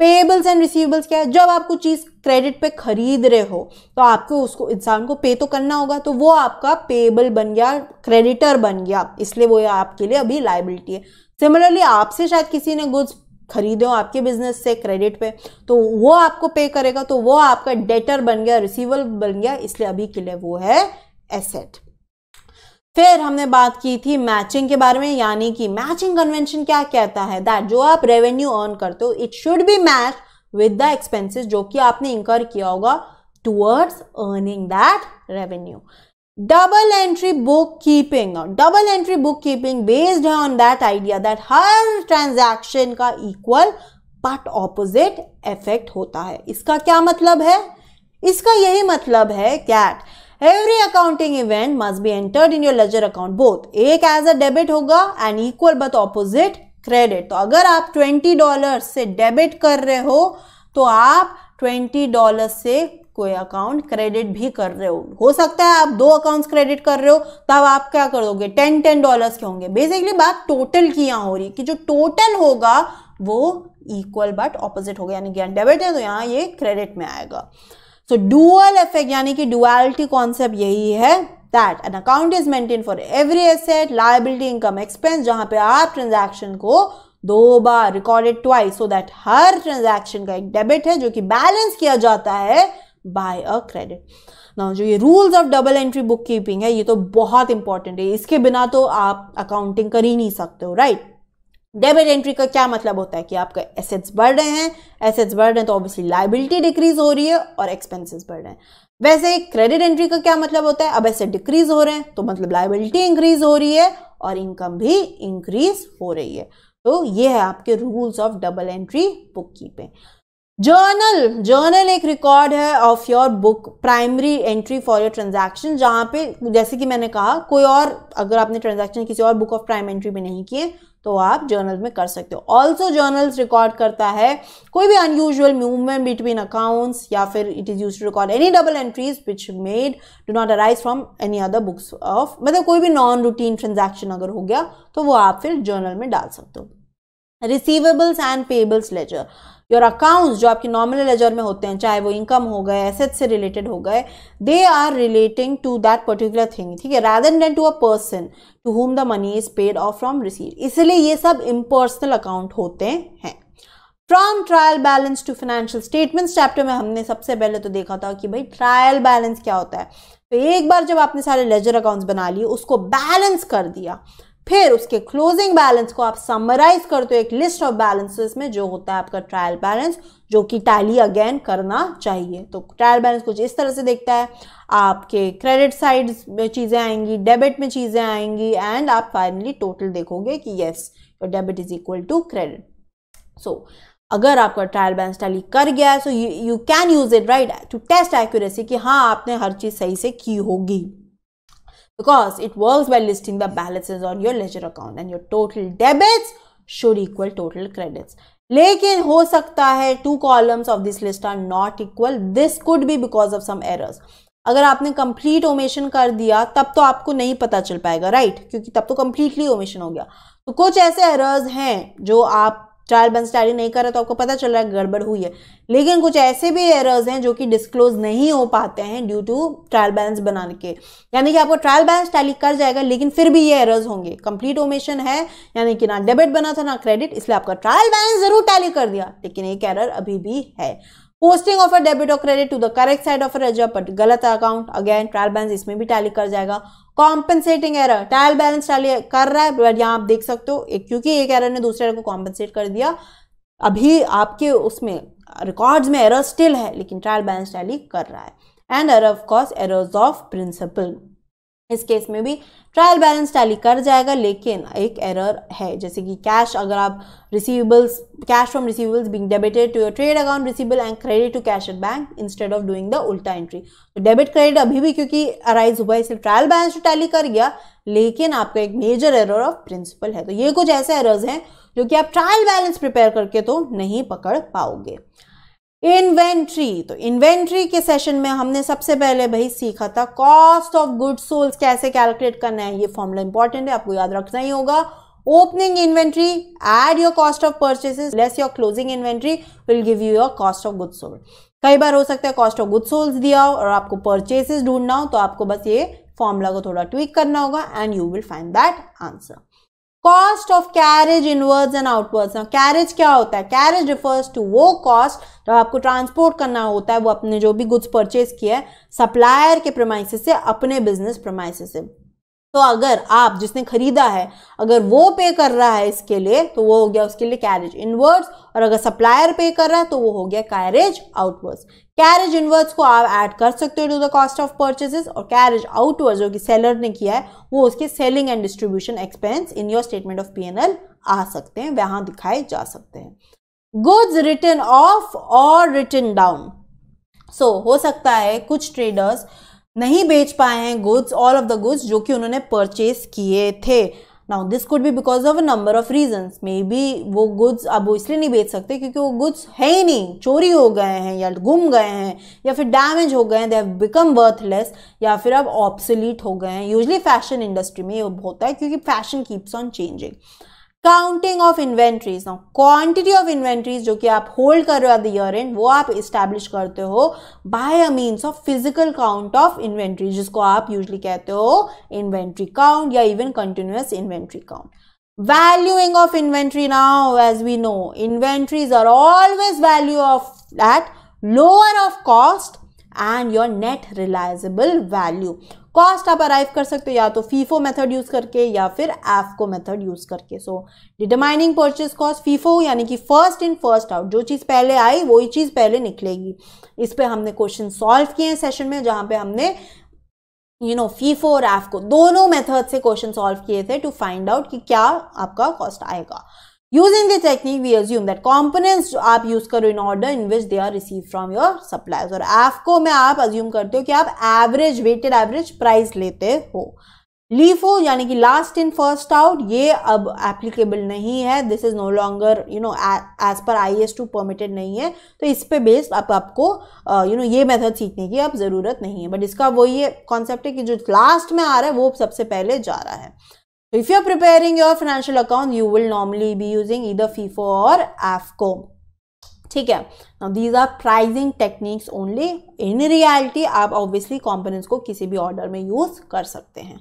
पेएबल्स एंड रिसीवेबल्स क्या है? जब आप कुछ चीज क्रेडिट पे खरीद रहे हो तो आपको उसको इंसान को पे तो करना होगा, तो वो आपका पेएबल बन गया, क्रेडिटर बन गया, इसलिए वो आपके लिए अभी लायबिलिटी है। सिमिलरली आपसे शायद किसी ने गुड्स खरीदे हो आपके बिजनेस से क्रेडिट पे, तो वो आपको पे करेगा, तो वो आपका डेटर बन गया, रिसीवेबल बन गया, इसलिए अभी के लिए वो है एसेट। फिर हमने बात की थी मैचिंग के बारे में, यानी कि मैचिंग कन्वेंशन क्या कहता है? दैट जो आप रेवेन्यू अर्न करते हो it should be match with the expenses जो कि आपने इंकर किया होगा towards earning that revenue. Double entry book keeping, double entry book keeping based है ऑन दैट आइडिया दैट हर ट्रांजैक्शन का इक्वल बट ऑपोजिट इफेक्ट होता है। इसका क्या मतलब है? इसका यही मतलब है that Every accounting event must be entered in your ledger account, both एक as a debit होगा and equal but opposite credit। तो अगर आप ट्वेंटी डॉलर से debit कर रहे हो तो आप ट्वेंटी डॉलर से कोई अकाउंट क्रेडिट भी कर रहे हो। हो सकता है आप दो अकाउंट्स क्रेडिट कर रहे हो, तब आप क्या करोगे? टेन टेन डॉलर के होंगे। बेसिकली बात टोटल की यहाँ हो रही है कि जो टोटल होगा वो इक्वल बट ऑपोजिट होगा, यानी कि यहाँ डेबिट है तो यहाँ ये क्रेडिट में आएगा। सो डुअल इफेक्ट यानी कि डुअलिटी कॉन्सेप्ट यही है that an account is maintain for every asset liability income expense, जहां पे आप ट्रांजैक्शन को दो बार रिकॉर्डेड ट्वाइस, सो दैट हर ट्रांजैक्शन का एक डेबिट है जो कि बैलेंस किया जाता है बाय अ क्रेडिट। नाउ जो ये rules of double entry book keeping है ये तो बहुत इंपॉर्टेंट है, इसके बिना तो आप अकाउंटिंग कर ही नहीं सकते हो, राइट right? डेबिट एंट्री का क्या मतलब होता है कि आपका एसेट्स बढ़ रहे हैं, एसेट्स बढ़ रहे हैं तो ऑब्वियसली लायबिलिटी डिक्रीज हो रही है और एक्सपेंसेस बढ़ रहे हैं। वैसे ही क्रेडिट एंट्री का क्या मतलब होता है? अब एसेट डिक्रीज हो रहे हैं तो मतलब लायबिलिटी इंक्रीज हो रही है और इनकम भी इंक्रीज हो रही है। तो ये है आपके rules of double entry book keeping. Journal, journal एक रिकॉर्ड है of your book primary entry for your transaction, जहां पे जैसे कि मैंने कहा कोई और अगर आपने ट्रांजैक्शन किसी और बुक ऑफ प्राइम एंट्री में नहीं किए तो आप जर्नल में कर सकते हो। ऑल्सो जर्नल्स रिकॉर्ड करता है कोई भी अनयूजुअल मूवमेंट बिटवीन अकाउंट्स, या फिर it is use to record any double entries which made do not arise from any other books of, मतलब कोई भी नॉन रूटीन ट्रांजैक्शन अगर हो गया तो वो आप फिर जर्नल में डाल सकते हो। Receivables and payables ledger, your accounts जो आपके नॉमिनल लेजर में होते हैं, चाहे वो इनकम हो गए, एसेट से रिलेटेड हो गए, they are relating to that particular thing, ठीक है, rather than to a person to whom the money is paid of from receive, इसलिए ये सब इम्पर्सनल अकाउंट होते हैं। From trial balance to financial statements chapter में हमने सबसे पहले तो देखा था कि भाई ट्रायल बैलेंस क्या होता है। तो एक बार जब आपने सारे लेजर अकाउंट्स बना लिए, उसको बैलेंस कर दिया, फिर उसके क्लोजिंग बैलेंस को आप समराइज करते हो एक लिस्ट ऑफ बैलेंसेस में, जो होता है आपका ट्रायल बैलेंस, जो कि टैली अगेन करना चाहिए। तो ट्रायल बैलेंस कुछ इस तरह से देखता है, आपके क्रेडिट साइड में चीज़ें आएंगी, डेबिट में चीज़ें आएंगी, एंड आप फाइनली टोटल देखोगे कि yes your debit is equal to credit. So अगर आपका ट्रायल बैलेंस टैली कर गया है so you can use it right to test accuracy कि हाँ आपने हर चीज सही से की होगी, because it works by listing the balances on your ledger account and your total debits should equal total credits. लेकिन हो सकता है two columns of this list are not equal, this could be because of some errors. अगर आपने complete omission कर दिया तब तो आपको नहीं पता चल पाएगा राइट right? क्योंकि तब तो कंप्लीटली ओमेशन हो गया. तो कुछ ऐसे एरर्स हैं जो आप ट्रायल बैलेंस टैली नहीं कर रहे तो आपको पता चल रहा है गड़बड़ हुई है, लेकिन कुछ ऐसे भी एरर्स हैं जो कि डिस्क्लोज नहीं हो पाते हैं ड्यू टू ट्रायल बैलेंस बनाने के. यानी कि आपको ट्रायल बैलेंस टैली कर जाएगा लेकिन फिर भी ये एरर्स होंगे. कंप्लीट ओमेशन है यानी कि ना डेबिट बना था ना क्रेडिट, इसलिए आपका ट्रायल बैलेंस जरूर टैली कर दिया लेकिन एक एरर अभी भी है. पोस्टिंग ऑफ अ डेबिट और credit to the correct side of a ledger but गलत अकाउंट, अगेन ट्रायल बैलेंस इसमें भी टैली कर जाएगा. Compensating error, trial balance tally कर रहा है बट यहाँ आप देख सकते हो एक, क्योंकि एक एरर ने दूसरे एरर को कॉम्पनसेट कर दिया. अभी आपके उसमें रिकॉर्ड्स में एरर स्टिल है लेकिन ट्रायल बैलेंस टैली कर रहा है. And error of course errors of principle, इस केस में भी ट्रायल बैलेंस टैली कर जाएगा लेकिन एक एरर है. जैसे कि कैश, अगर आप receivables, cash from receivables being debited to your trade account receivable and credit to cash at bank instead of doing the उल्टा एंट्री. तो डेबिट क्रेडिट अभी भी क्योंकि अराइज हुआ है इसलिए ट्रायल बैलेंस तो टैली कर गया लेकिन आपका एक मेजर एरर ऑफ प्रिंसिपल है. तो ये कुछ ऐसे एरर्स हैं जो कि आप ट्रायल बैलेंस प्रिपेयर करके तो नहीं पकड़ पाओगे. इन्वेंट्री, तो इन्वेंट्री के सेशन में हमने सबसे पहले भाई सीखा था कॉस्ट ऑफ गुड्स सोल्ड कैसे कैलकुलेट करना है. ये फॉर्मूला इंपॉर्टेंट है, आपको याद रखना ही होगा. Opening inventory add your cost of purchases less your closing inventory will give you your cost of goods sold. कई बार हो सकता है कॉस्ट ऑफ गुड्स सोल्ड दिया हो और आपको परचेसेस ढूंढना हो तो आपको बस ये फॉर्मूला को थोड़ा ट्विक करना होगा and you will find that answer. Cost of carriage inwards and outwards. Carriage क्या होता है? कैरेज रिफर्स टू वो कॉस्ट जब आपको ट्रांसपोर्ट करना होता है वो अपने जो भी गुड्स परचेज किया है सप्लायर के प्रीमाइसेस से अपने बिजनेस प्रीमाइसेस से. तो अगर आप जिसने खरीदा है अगर वो पे कर रहा है इसके लिए तो वो हो गया उसके लिए कैरेज इनवर्ड्स, और अगर सप्लायर पे कर रहा है तो वो हो गया कैरेज आउटवर्ड्स. कैरेज इनवर्ड्स को आप ऐड कर सकते हो to the cost of purchases, और कैरेज आउटवर्ड्स जो कि सेलर ने किया है वो उसके selling and distribution expense in your statement of PNL आ सकते हैं, वहां दिखाए जा सकते हैं. गुड्स रिटन ऑफ और रिटन डाउन. सो हो सकता है कुछ ट्रेडर्स नहीं बेच पाए हैं goods, all of the goods जो कि उन्होंने परचेस किए थे. Now this could be because of a number of reasons. Maybe वो गुड्स अब वो इसलिए नहीं बेच सकते क्योंकि वो गुड्स है ही नहीं, चोरी हो गए हैं या गुम गए हैं या फिर डैमेज हो गए हैं, दे हैव बिकम वर्थलेस या फिर अब ऑब्सोलीट हो गए हैं. यूजली फैशन इंडस्ट्री में ये होता है क्योंकि fashion keeps on changing. Counting of inventories, now quantity of inventories जो कि आप होल्ड कर रहे हो एट द ईयर एंड वो आप इस्टेब्लिश करते हो by a means of physical count of inventory जिसको आप यूजली कहते हो इन्वेंट्री काउंट या even continuous inventory count. Valuing of inventory, now as we know inventories are always value of at lower of cost and your net realisable value. Cost आप arrive कर सकते हो या तो फीफो मेथड यूज करके या फिर एफको मेथड यूज करके. So determining purchase cost FIFO यानी कि फर्स्ट इन फर्स्ट आउट, जो चीज पहले आई वही चीज पहले निकलेगी. इस पे हमने क्वेश्चन सॉल्व किए हैं सेशन में जहां पे हमने यू नो फीफो और एफको दोनों मेथड से क्वेश्चन सॉल्व किए थे टू फाइंड आउट कि क्या आपका कॉस्ट आएगा. Using this technique, we assume that components आप use करो in order in which they are received from your suppliers. और A F C O में आप assume करते हो कि आप average weighted average price लेते हो. LIFO यानी कि last in first out ये अब applicable नहीं है. This is no longer you know as per I A S two permitted नहीं है. तो इस पे based आप आपको you know ये method सीखने की आप ज़रूरत नहीं है. But इसका वो ये concept है कि जो last में आ रहा है वो सबसे पहले जा रहा है. So if you are preparing your financial account, you will normally be using either FIFO or A F C O. ठीक है. Now these are pricing techniques only. In reality, आप obviously components को किसी भी order में use कर सकते हैं.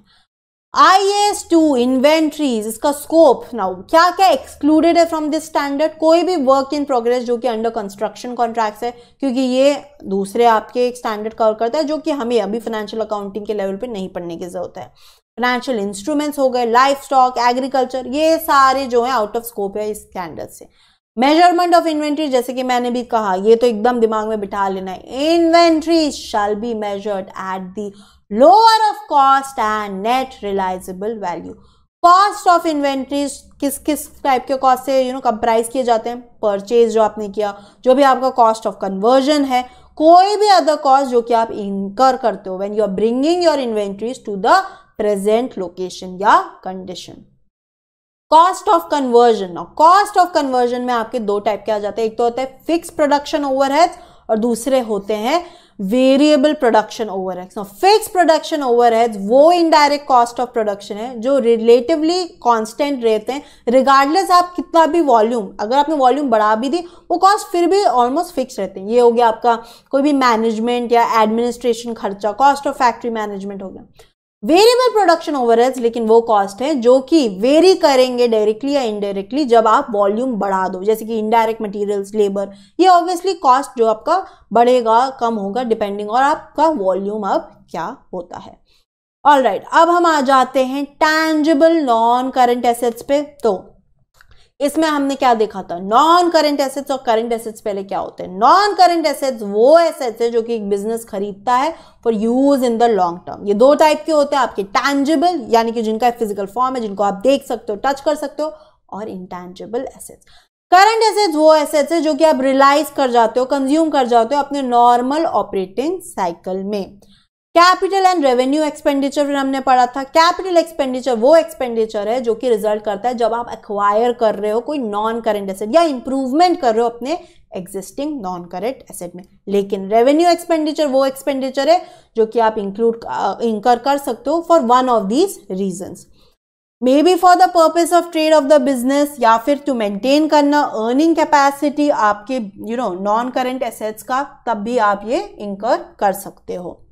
I A S two inventories, इसका scope. Now क्या क्या excluded है from this standard? कोई भी work in progress जो कि under construction contracts है, क्योंकि ये दूसरे आपके एक standard cover करता है जो कि हमें अभी financial accounting के level पे नहीं पढ़ने की जरूरत है. फाइनेंशियल इंस्ट्रूमेंट्स हो गए, लाइफ स्टॉक, एग्रीकल्चर, ये सारे जो है आउट ऑफ स्कोप है इस स्टैंडर्ड से. मेजरमेंट ऑफ इन्वेंट्री जैसे कि मैंने भी कहा ये तो एकदम दिमाग में बिठा लेना है. Inventory shall be measured at the lower of cost and net realisable value. Cost of inventories किस किस टाइप के कॉस्ट से यू नो कंप्राइज किए जाते हैं, परचेज जो आपने किया, जो भी आपका कॉस्ट ऑफ कन्वर्जन है, कोई भी अदर कॉस्ट जो कि आप इनकर करते हो when you are bringing your inventories to the present location या कंडीशन। कॉस्ट ऑफ कन्वर्जन, और कॉस्ट ऑफ कन्वर्जन में आपके दो टाइप के आ जाते हैं, एक तो होता है फिक्स प्रोडक्शन ओवरहेड्स और दूसरे होते हैं variable production overheads. Fix production overheads वो इनडायरेक्ट कॉस्ट ऑफ प्रोडक्शन है जो रिलेटिवली कांस्टेंट रहते हैं, रिगार्डलेस आप कितना भी वॉल्यूम, अगर आपने वॉल्यूम बढ़ा भी दी वो कॉस्ट फिर भी ऑलमोस्ट फिक्स रहते हैं। ये हो गया आपका कोई भी मैनेजमेंट या एडमिनिस्ट्रेशन खर्चा, कॉस्ट ऑफ फैक्ट्री मैनेजमेंट हो गया। वेरिएबल प्रोडक्शन ओवरहेड्स लेकिन वो कॉस्ट है जो कि वेरी करेंगे डायरेक्टली या इनडायरेक्टली जब आप वॉल्यूम बढ़ा दो, जैसे कि इनडायरेक्ट मटेरियल्स, लेबर, ये ऑब्वियसली कॉस्ट जो आपका बढ़ेगा कम होगा डिपेंडिंग और आपका वॉल्यूम अब क्या होता है। ऑल राइट, अब हम आ जाते हैं टैंजिबल नॉन करेंट एसेट्स पे। तो इसमें हमने क्या देखा था, नॉन करेंट एसेट्स और करंट एसेट्स पहले क्या होते हैं। नॉन करेंट एसेट्स वो एसेट्स है जो कि एक बिजनेस खरीदता है for use in the long term. ये दो टाइप के होते हैं, आपके टैंजिबल यानी कि जिनका फिजिकल फॉर्म है, जिनको आप देख सकते हो, टच कर सकते हो, और इंटैंजिबल एसेट्स। करंट एसेट्स वो एसेट्स है जो कि आप रियलाइज कर जाते हो, कंज्यूम कर जाते हो अपने नॉर्मल ऑपरेटिंग साइकिल में। कैपिटल एंड रेवेन्यू एक्सपेंडिचर हमने पढ़ा था। कैपिटल एक्सपेंडिचर वो एक्सपेंडिचर है जो कि रिजल्ट करता है जब आप एक्वायर कर रहे हो कोई नॉन करेंट एसेट या इंप्रूवमेंट कर रहे हो अपने एग्जिस्टिंग नॉन करेंट एसेट में। लेकिन रेवेन्यू एक्सपेंडिचर वो एक्सपेंडिचर है जो कि आप इंक्लूड इंकर कर सकते हो for one of these reasons, maybe for the purpose of trade of the business या फिर टू मेंटेन करना अर्निंग कैपेसिटी आपके you know non current assets का, तब भी आप ये इंकर कर सकते हो।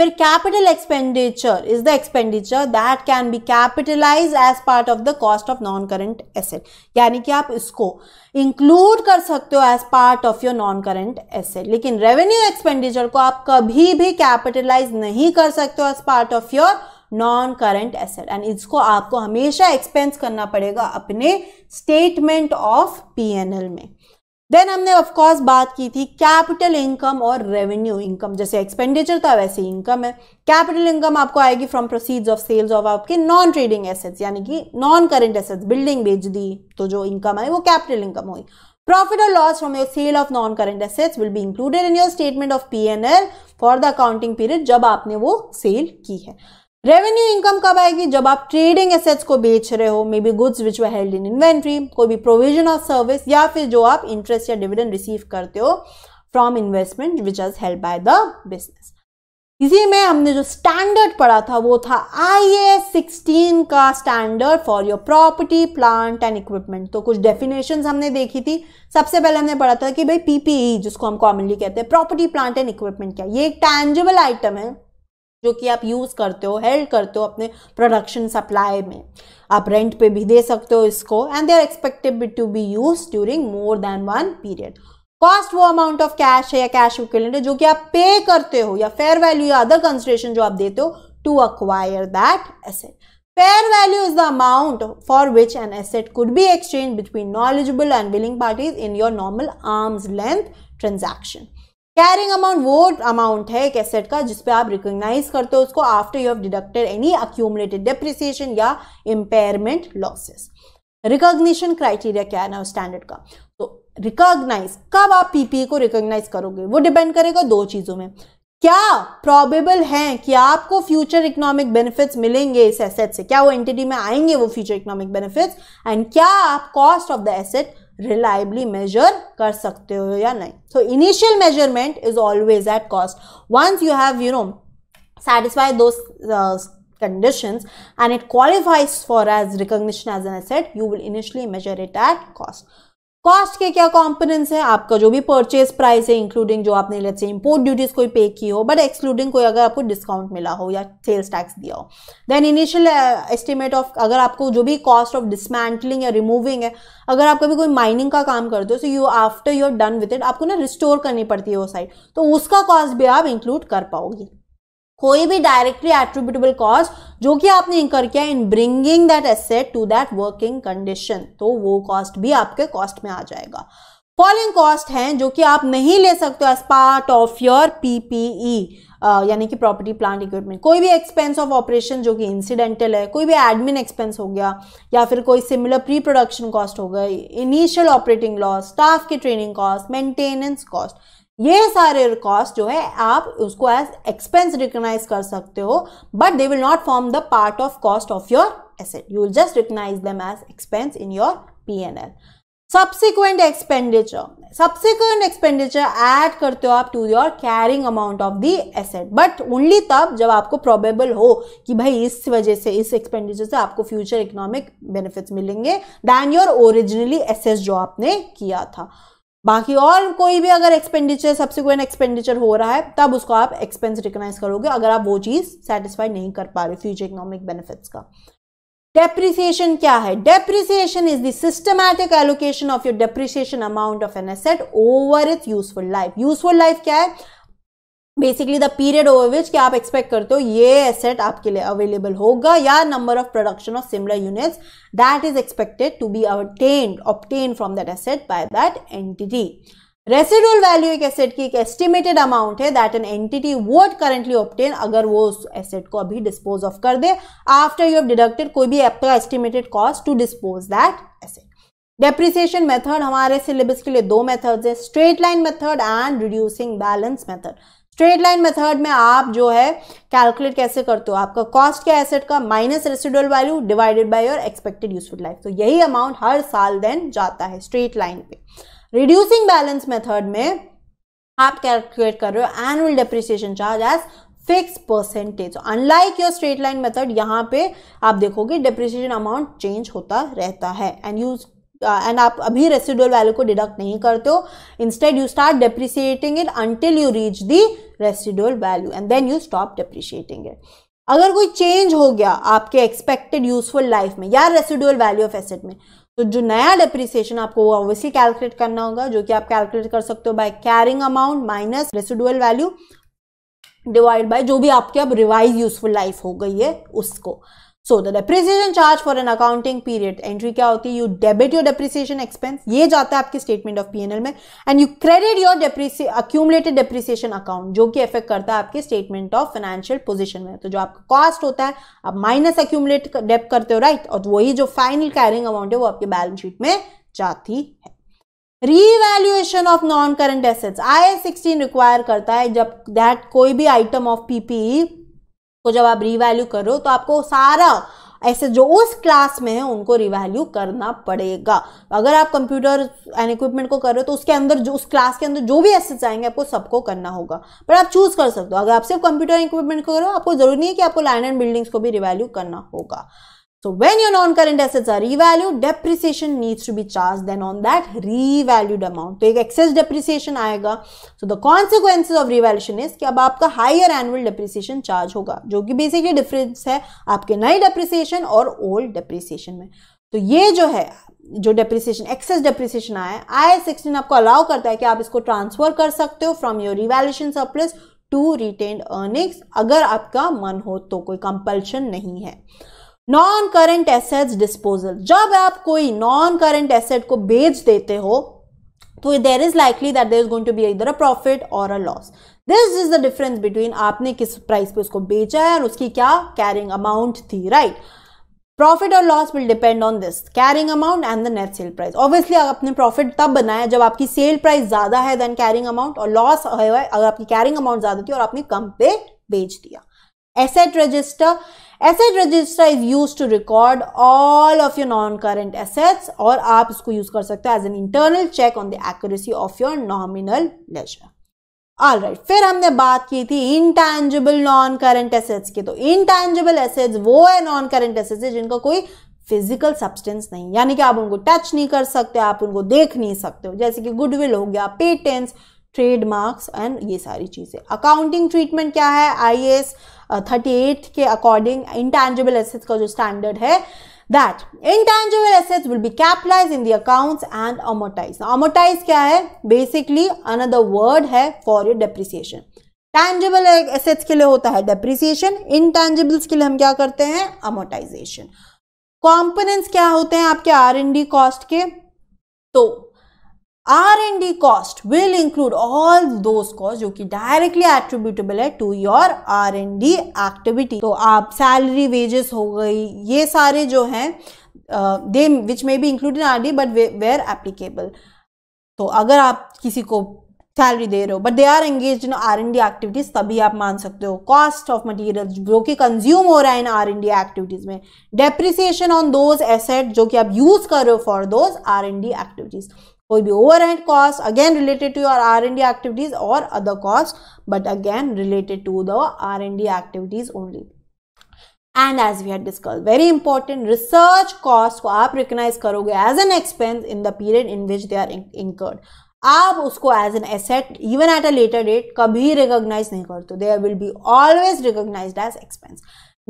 फिर capital expenditure is the expenditure that can be capitalise as part of the cost of non current asset, यानी कि आप इसको इंक्लूड कर सकते हो as part of your non current asset. लेकिन रेवेन्यू एक्सपेंडिचर को आप कभी भी कैपिटलाइज नहीं कर सकते हो as part of your non current asset, and इसको आपको हमेशा एक्सपेंस करना पड़ेगा अपने statement of P N L में। देन हमने ऑफ कोर्स बात की थी कैपिटल इनकम और रेवेन्यू इनकम, जैसे एक्सपेंडिचर था वैसे इनकम है। कैपिटल इनकम आपको आएगी from proceeds of sales of आपके नॉन ट्रेडिंग एसेट्स, यानी कि नॉन करेंट एसेट्स, बिल्डिंग बेच दी तो जो इनकम है वो कैपिटल इनकम होगी। प्रॉफिट और loss from your sale of non current assets will be included in your statement of P N L for the accounting period जब आपने वो सेल की है। रेवेन्यू इनकम कब आएगी, जब आप ट्रेडिंग एसेट्स को बेच रहे हो, maybe goods which were held in inventory, कोई भी प्रोविजन ऑफ सर्विस, या फिर जो आप इंटरेस्ट या डिविडेंड रिसीव करते हो from investment which is held by the business. इसी में हमने जो स्टैंडर्ड पढ़ा था वो था आई ए एस सिक्सटीन का standard for your property plant and equipment. तो कुछ डेफिनेशंस हमने देखी थी। सबसे पहले हमने पढ़ा था कि भाई पीपीई जिसको हम कॉमनली कहते हैं प्रॉपर्टी प्लांट एंड इक्विपमेंट क्या, ये एक टैंजिबल आइटम है जो कि आप यूज करते हो, हेल्ड करते हो अपने प्रोडक्शन सप्लाई में, आप रेंट पे भी दे सकते हो इसको, and they are expected to be use during more than one period. Cost वो अमाउंट ऑफ कैश है या कैश इक्विवेलेंट है जो कि आप पे करते हो या फेयर वैल्यू या अदर कंसिडरेशन जो आप देते हो to acquire that asset. Fair value is the amount for which an asset could be exchange between knowledgeable and willing parties in your normal arm's length transaction. Carrying amount वो amount है एक asset का जिसपे आप recognise करते हो उसको after you have deducted any accumulated depreciation या इम्पेयरमेंट लॉसेस। रिकॉग्निशन क्राइटेरिया क्या है ना स्टैंडर्ड का, तो रिकॉग्नाइज कब आप पीपीई को रिकॉग्नाइज करोगे वो डिपेंड करेगा दो चीजों में, क्या प्रॉबेबल है कि आपको फ्यूचर इकोनॉमिक बेनिफिट्स मिलेंगे इस एसेट से, क्या वो एंटिटी में आएंगे वो फ्यूचर इकोनॉमिक बेनिफिट्स, एंड क्या आप cost of the asset reliably measure कर सकते हो या नहीं। So initial measurement is always at cost. Once you have you know satisfied those uh, conditions and it qualifies for as recognition as an asset, you will initially measure it at cost. Cost के क्या components हैं, आपका जो भी purchase price है including जो आपने let's say import duties कोई पे की हो बट एक्सक्लूडिंग कोई अगर आपको डिस्काउंट मिला हो या सेल्स टैक्स दिया हो, देन इनिशियल एस्टिमेट ऑफ अगर आपको जो भी कॉस्ट ऑफ डिसमेंटलिंग या रिमूविंग है, अगर आप कभी कोई माइनिंग का काम करते हो so you after you are done with it आपको ना रिस्टोर करनी पड़ती है वो साइट, तो उसका कॉस्ट भी आप इंक्लूड कर पाओगे। कोई भी डायरेक्टली एट्रीब्यूटेबल कॉस्ट जो कि आपने इंकर किया in bringing that asset to that working condition, तो वो कॉस्ट भी आपके कॉस्ट में आ जाएगा। फॉलोइंग कॉस्ट हैं जो कि आप नहीं ले सकते as part of your PPE, यानी कि प्रॉपर्टी प्लांट इक्विपमेंट। कोई भी एक्सपेंस ऑफ ऑपरेशन जो कि इंसिडेंटल है, कोई भी एडमिन एक्सपेंस हो गया या फिर कोई सिमिलर प्री प्रोडक्शन कॉस्ट हो गई, इनिशियल ऑपरेटिंग लॉस, स्टाफ की ट्रेनिंग कॉस्ट, मेंटेनेंस कॉस्ट, ये सारे कॉस्ट जो है आप उसको एज एक्सपेंस रिकॉग्नाइज कर सकते हो, but they will not form the part of cost of your asset, you will just recognise them as expense in your PNL. Subsequent expenditure, subsequent expenditure add करते हो आप to your carrying amount of the asset, but only तब जब आपको probable हो कि भाई इस वजह से, इस एक्सपेंडिचर से आपको फ्यूचर इकोनॉमिक बेनिफिट्स मिलेंगे दैन योर ओरिजिनली एसेस जो आपने किया था। बाकी और कोई भी अगर एक्सपेंडिचर, सब्सिक्वेंट एक्सपेंडिचर हो रहा है तब उसको आप एक्सपेंस रिकॉग्नाइज करोगे, अगर आप वो चीज़ सेटिस्फाई नहीं कर पा रहे फ्यूचर इकोनॉमिक बेनिफिट्स का। डेप्रिसिएशन क्या है? Depreciation is the systematic allocation of your depreciation amount of an asset over its useful life. Useful life क्या है? Basically the period over which कि आप एक्सपेक्ट करते हो ये एसेट आपके लिए अवेलेबल होगा, या number of production of similar units that is expected to be attained obtain from that asset by that entity. Residual value एक एसेट की एक एस्टिमेटेड अमाउंट है that an entity would currently obtain अगर वो उस asset को अभी dispose of कर दे आफ्टर यू हैव डिडक्टेड कोई भी आपका estimated cost to dispose that asset. Depreciation method हमारे सिलेबस के लिए दो मेथड्स है, straight line method and reducing balance method. Straight line method में आप जो है कैलकुलेट कैसे करते हो, आपका कॉस्ट क्या एसेट का minus residual value divided by your expected useful life, तो यही अमाउंट हर साल देन जाता है स्ट्रेट लाइन पे। रिड्यूसिंग बैलेंस मेथड में आप कैलकुलेट कर रहे हो annual depreciation charge as fix percentage. Unlike your straight line method, यहाँ पे आप देखोगे डेप्रिसिएशन अमाउंट चेंज होता रहता है एंड यूज एंड uh, आप अभी रेसिडुअल वैल्यू को डिडक्ट नहीं करते हो, instead you start depreciating it until you reach the residual value and then you stop depreciating it. अगर कोई चेंज हो गया आपके एक्सपेक्टेड यूजफुल लाइफ में या रेसिडुअल वैल्यू ऑफ एसेट में, तो जो नया डेप्रिसिएशन आपको वो ऑब्वियसली कैलकुलेट करना होगा, जो कि आप कैलकुलेट कर सकते हो by carrying amount minus residual value divide by जो भी आपके अब रिवाइज यूजफुल लाइफ हो गई है उसको। So the depreciation charge for an accounting period entry क्या होती है, you debit your depreciation expense, ये जाता है आपके स्टेटमेंट ऑफ पीएनएल में, and you credit your accumulated depreciation account जो कि अफेक्ट करता है आपके स्टेटमेंट ऑफ फाइनेंशियल पोजीशन में। तो जो आपका कॉस्ट होता है आप माइनस अक्यूमुलेट डेप करते हो, राइट, और वही जो फाइनल कैरिंग अमाउंट है वो आपके बैलेंस शीट में जाती है। Revaluation of non current assets IAS sixteen require करता है जब दैट कोई भी आइटम ऑफ पीपीई को जब आप रिवैल्यू करो तो आपको सारा ऐसे जो उस क्लास में है उनको रिवैल्यू करना पड़ेगा। अगर आप कंप्यूटर एंड इक्विपमेंट को करो तो उसके अंदर जो उस क्लास के अंदर जो भी एसेट्स आएंगे आपको सबको करना होगा, पर आप चूज कर सकते हो। अगर आप सिर्फ कंप्यूटर एंड इक्विपमेंट को करो आपको जरूरी नहीं है कि आपको लैंड एंड बिल्डिंग्स को भी रिवैल्यू करना होगा। So when your non-current assets are revalued, depreciation needs to be charged then on that revalued amount. तो एक excess depreciation आएगा। So the consequences of revaluation is कि अब आपका higher annual depreciation charge होगा, जो कि basically difference है आपके नए depreciation और old depreciation में। तो ये जो है जो depreciation, excess depreciation आया, आईएएस सिक्सटीन आपको allow करता है कि आप इसको transfer कर सकते हो from your revaluation surplus to retained earnings, अगर आपका मन हो तो, कोई compulsion नहीं है। नॉन करेंट एसेट्स डिस्पोजल, जब आप कोई नॉन करेंट एसेट को बेच देते हो तो there is likely that there is going to be इधर अ प्रॉफिट और a loss. This is the difference between आपने किस प्राइस पे उसको बेचा है और उसकी क्या कैरिंग अमाउंट थी, राइट। प्रॉफिट और loss will depend on this carrying amount and the net sale price. Obviously आपने प्रॉफिट तब बनाया जब आपकी सेल प्राइस ज्यादा है देन कैरिंग अमाउंट, और लॉस है अगर आपकी कैरिंग अमाउंट ज्यादा थी और आपने कम पे बेच दिया। Asset register, asset register is use to record all of your non current assets, और आप इसको यूज कर सकते हो as an internal check on the accuracy of your nominal ledger. All right, फिर हमने बात की थी इनटैंजिबल नॉन करंट एसेट्स की। तो इनटैंजिबल एसेट्स वो है नॉन करंट एसेट्स है जिनका कोई फिजिकल सब्सटेंस नहीं, यानी कि आप उनको टच नहीं कर सकते, आप उनको देख नहीं सकते हो, जैसे कि गुडविल हो गया, पेटेंट्स, ट्रेडमार्क्स एंड ये सारी चीजें। अकाउंटिंग ट्रीटमेंट क्या है आईएएस थर्टी एट के अकॉर्डिंग इंटैंजिबल एसेट्स का जो स्टैंडर्ड है, that intangible assets will be capitalised in the accounts and amortised. Amortised क्या है? बेसिकली अनदर वर्ड है for your depreciation. Tangible assets के लिए होता है डेप्रिसिएशन, इनटैंजिबल्स के लिए हम क्या करते हैं अमोर्टाइजेशन। कॉम्पोनेंट्स क्या होते हैं आपके आर एंड डी कॉस्ट के, तो R and D cost will include all those costs जो कि directly attributable है to your R and D activity। तो आप salary, wages हो गई, ये सारे जो हैं they which may be included in R and D but where applicable। तो अगर आप किसी को सैलरी दे रहे हो but they are engage in R and D activities, तभी आप मान सकते हो। कॉस्ट ऑफ मटेरियल जो कि कंज्यूम हो रहा है in R and D activities में, डेप्रिसिएशन ऑन दोज एसेट जो कि आप यूज कर रहे हो for those R and D activities, कोई भी overhead cost again related to your R and D activities और other cost but again related to the R and D activities only. And as we had discussed, very important, research cost को आप recognise करोगे as an expense in the period in which they are incurred. आप उसको as an asset even at a later date कभी recognise नहीं करते, there will be always recognised as expense.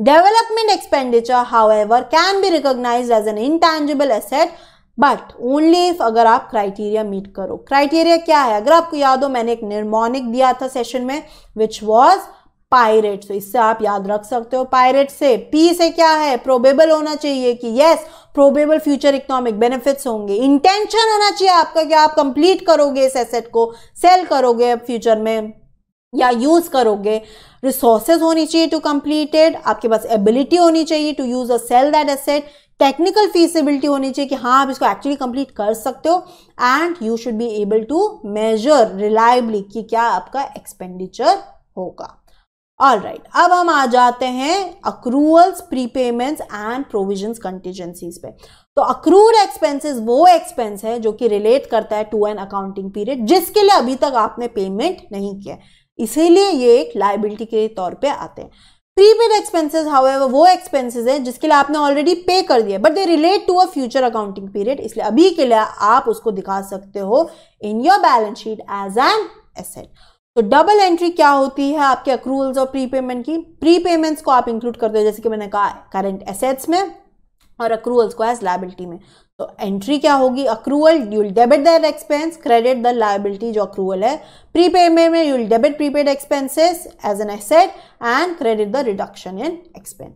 Development expenditure however can be recognised as an intangible asset but only if अगर आप criteria meet करो। Criteria क्या है? अगर आपको याद हो मैंने एक निमोनिक दिया था सेशन में विच वॉज पायरेट, तो इससे आप याद रख सकते हो। पायरेट से पी से क्या है? प्रोबेबल होना चाहिए कि yes probable future economic benefits होंगे। इंटेंशन होना चाहिए आपका कि आप कंप्लीट करोगे इस एसेट को, सेल करोगे फ्यूचर में या यूज करोगे। रिसोर्सेज होनी चाहिए टू कंप्लीट इट, आपके पास एबिलिटी होनी चाहिए टू यूज और sell that asset. Technical feasibility होनी चाहिए कि हाँ आप इसको एक्चुअली कंप्लीट कर सकते हो। And you should be able to measure reliably कि क्या आपका एक्सपेंडिचर होगा। ऑल राइट right, अब हम आ जाते हैं accruals, prepayments and provisions contingencies पे। तो अक्रूड एक्सपेंसेस वो एक्सपेंस है जो कि रिलेट करता है टू एन अकाउंटिंग पीरियड जिसके लिए अभी तक आपने पेमेंट नहीं किया, इसीलिए ये एक लायबिलिटी के तौर पे आते हैं। प्रीपेड एक्सपेंसेस हाउएवर वो एक्सपेंसेस है जिसके लिए आपने ऑलरेडी पे कर दिया but they relate to a future accounting period, इसलिए अभी के लिए आप उसको दिखा सकते हो in your balance sheet as an asset. तो डबल एंट्री क्या होती है आपके अक्रूवल्स और प्रीपेमेंट की? प्रीपेमेंट्स को आप इंक्लूड करते हो जैसे कि मैंने कहा करंट एसेट्स में और अक्रूवल्स को एज लायबिलिटी में। तो एंट्री क्या होगी? Accrual you will debit that expense, credit the liability जो अक्रूवल है। प्रीपेमेंट में you will debit prepaid expenses as an asset and credit the reduction in expense.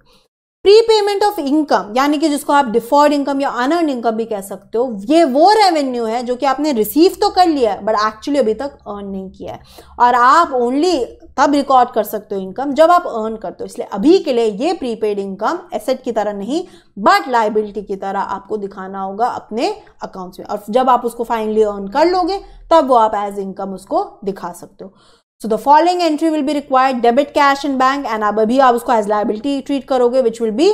Prepayment of income यानी कि जिसको आप डिफर्ड इनकम या अनअर्न इनकम भी कह सकते हो, ये वो रेवेन्यू है जो कि आपने रिसीव तो कर लिया है बट एक्चुअली अभी तक अर्न नहीं किया है और आप ओनली तब रिकॉर्ड कर सकते हो इनकम जब आप अर्न करते हो, इसलिए अभी के लिए ये प्रीपेड इनकम एसेट की तरह नहीं बट लायबिलिटी की तरह आपको दिखाना होगा अपने अकाउंट्स में और जब आप उसको फाइनली अर्न कर लोगे तब वो आप एज इनकम उसको दिखा सकते हो। So the following entry will be required, debit cash in bank and अब अभी आप उसको एज लायबिलिटी ट्रीट करोगे which will be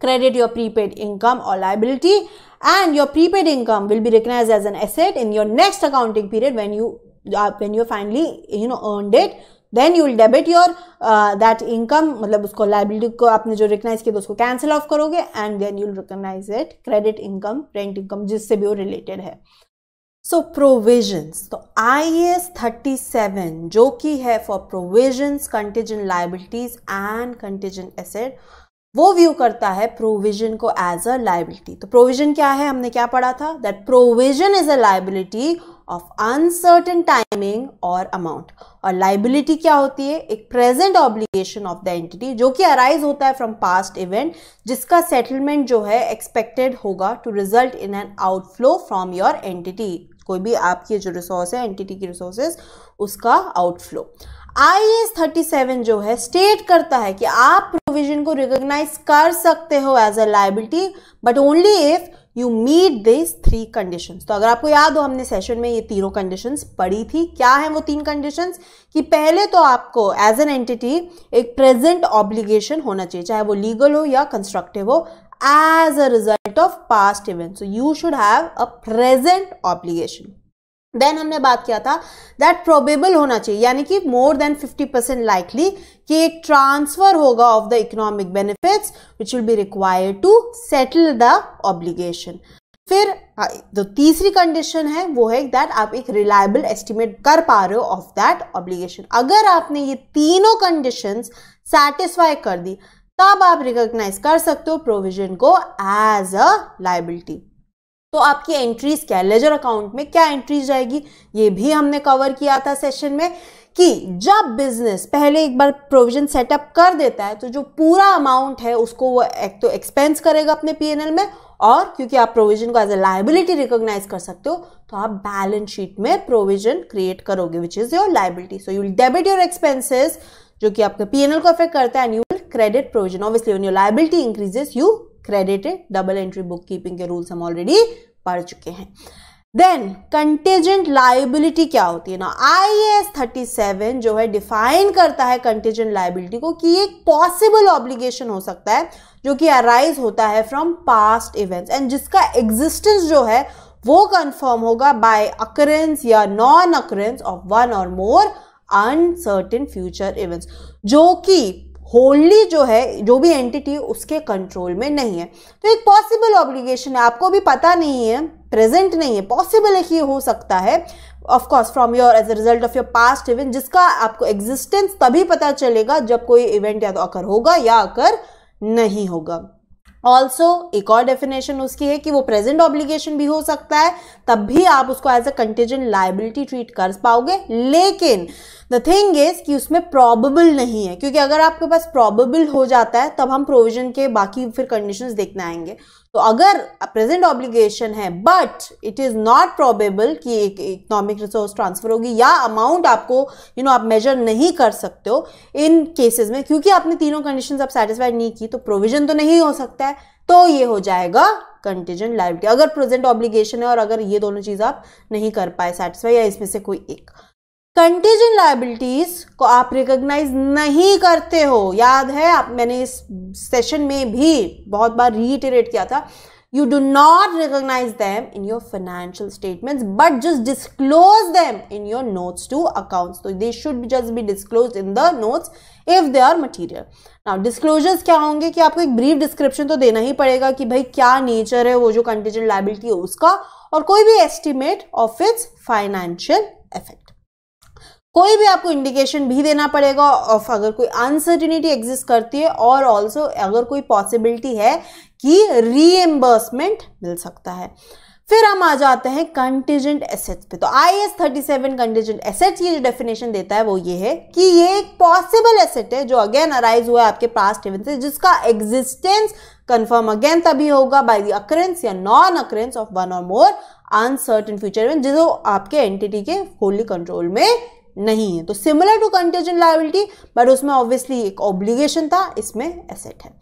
credit your prepaid income और liability and your prepaid income will be recognise as an asset in your next accounting period when you when you finally you know earned it, then you will debit your that income, मतलब उसको liability को आपने जो recognise किया तो उसको cancel off करोगे and then you will recognise it credit income, rent income, जिससे भी वो रिलेटेड है। सो so, प्रोविजंस, तो आईएएस थर्टी सेवन जो कि है for provisions, contingent liabilities and contingent asset, वो व्यू करता है प्रोविजन को एज अ लायबिलिटी। तो प्रोविजन क्या है? हमने क्या पढ़ा था? That provision is a liability of uncertain timing और अमाउंट। और लायबिलिटी क्या होती है? एक present obligation of the entity जो कि अराइज होता है फ्रॉम पास्ट इवेंट जिसका सेटलमेंट जो है एक्सपेक्टेड होगा to result in an outflow from your entity. कोई भी आपकी जो रिसोर्स है, एंटिटी की रिसोर्सेज, उसका आउटफ्लो। आईएएस थर्टी सेवन जो है स्टेट करता है कि आप प्रोविजन को रिकॉग्नाइज कर सकते हो as a liability but only if you meet this three conditions. तो अगर आपको याद हो हमने सेशन में ये तीनों कंडीशंस पढ़ी थी। क्या है वो तीन कंडीशंस? कि पहले तो आपको एज एन एंटिटी एक प्रेजेंट ऑब्लिगेशन होना चाहिए चाहे वो लीगल हो या कंस्ट्रक्टिव हो as a result of past events, so you should have a present obligation. Then हमने बात किया था that probable होना चाहिए यानी कि more than fifty percent likely कि एक ट्रांसफर होगा of the economic benefits which will be required to settle the obligation. फिर जो तीसरी कंडीशन है वो है दैट आप एक रिलायबल एस्टिमेट कर पा रहे हो ऑफ दैट ऑब्लिगेशन। अगर आपने ये तीनों कंडीशंस सैटिस्फाई कर दी तब आप रिकॉग्नाइज कर सकते हो प्रोविजन को एज अ लायबिलिटी। तो आपकी एंट्रीज क्या है लेजर अकाउंट में? क्या एंट्रीज जाएगी ये भी हमने कवर किया था सेशन में कि जब बिजनेस पहले एक बार प्रोविजन सेटअप कर देता है तो जो पूरा अमाउंट है उसको वो एक तो एक्सपेंस करेगा अपने पी एन एल में और क्योंकि आप प्रोविजन को एज ए लायबिलिटी रिकॉग्नाइज कर सकते हो तो आप बैलेंस शीट में प्रोविजन क्रिएट करोगे which is your liability. So you will debit your expenses जो कि आपके पीएनएल को अफेक्ट करता है and you will credit provision. Obviously when your liability increases you credited. Double entry book keeping के rules हम already पढ़ चुके हैं. देन कंटेजेंट लाइबिलिटी क्या होती है ना, आईएएस थर्टी सेवन जो है डिफाइन करता है कंटेजेंट लाइबिलिटी को कि एक पॉसिबल ऑब्लिगेशन हो सकता है जो कि अराइज होता है फ्रॉम पास्ट इवेंट्स एंड जिसका एग्जिस्टेंस जो है वो कंफर्म होगा बाय अकरेंस या नॉन अकरेंस ऑफ वन और मोर अनसर्टेन फ्यूचर इवेंट्स जो कि होल्ली जो है जो भी एंटिटी उसके कंट्रोल में नहीं है. तो एक पॉसिबल ऑब्लिगेशन है, आपको भी पता नहीं है, प्रेजेंट नहीं है, पॉसिबल है कि हो सकता है of course from your as a result of your past event जिसका आपको एग्जिस्टेंस तभी पता चलेगा जब कोई इवेंट या तो अकर होगा या अकर नहीं होगा. ऑल्सो एक और डेफिनेशन उसकी है कि वो प्रेजेंट ऑब्लिगेशन भी हो सकता है तब भी आप उसको as a contingent liability treat कर पाओगे. लेकिन द थिंग इज कि उसमें प्रॉबेबल नहीं है क्योंकि अगर आपके पास प्रॉबेबल हो जाता है तब हम प्रोविजन के बाकी फिर कंडीशंस देखने आएंगे. तो अगर प्रेजेंट ऑब्लिगेशन है but it is not probable कि एक इकोनॉमिक रिसोर्स ट्रांसफर होगी या अमाउंट आपको यू you नो know, आप मेजर नहीं कर सकते हो इन केसेस में क्योंकि आपने तीनों कंडीशंस आप सेटिस्फाई नहीं की तो प्रोविजन तो नहीं हो सकता है तो ये हो जाएगा कंटिजेंट लायबिलिटी. अगर प्रेजेंट ऑब्लिगेशन है और अगर ये दोनों चीज आप नहीं कर पाए सेटिस्फाई या इसमें से कोई एक कंटीजेंट लायबिलिटीज को आप रिकॉग्नाइज नहीं करते हो. याद है आप मैंने इस सेशन में भी बहुत बार रीइटरेट किया था you do not recognise them in your financial statements but just disclose them in your notes to accounts. तो they should just be disclose in the notes if they are material. Now disclosures क्या होंगे कि आपको एक brief description तो देना ही पड़ेगा कि भाई क्या नेचर है वो जो कंटीजेंट लायबिलिटी है उसका और कोई भी estimate of its financial effect. कोई भी आपको इंडिकेशन भी देना पड़ेगा ऑफ अगर कोई अनसर्टिनिटी एग्जिस्ट करती है और ऑल्सो अगर कोई पॉसिबिलिटी है कि रीएम्बर्समेंट मिल सकता है. फिर हम आ जाते हैं कंटिजेंट एसेट्स पे. तो IAS thirty seven contingent assets ये जो डेफिनेशन देता है वो ये है कि ये एक पॉसिबल एसेट है जो अगेन अराइज हुआ है आपके पास्ट इवेंट से जिसका एग्जिस्टेंस कंफर्म अगेन तभी होगा बाय द अकरेंस या नॉन अकरेंस ऑफ वन और मोर अनसर्टेन फ्यूचर इवेंट जो आपके एंटिटी के होली कंट्रोल में नहीं है. तो similar to contingent liability but उसमें ऑब्वियसली एक ऑब्लिगेशन था, इसमें एसेट है.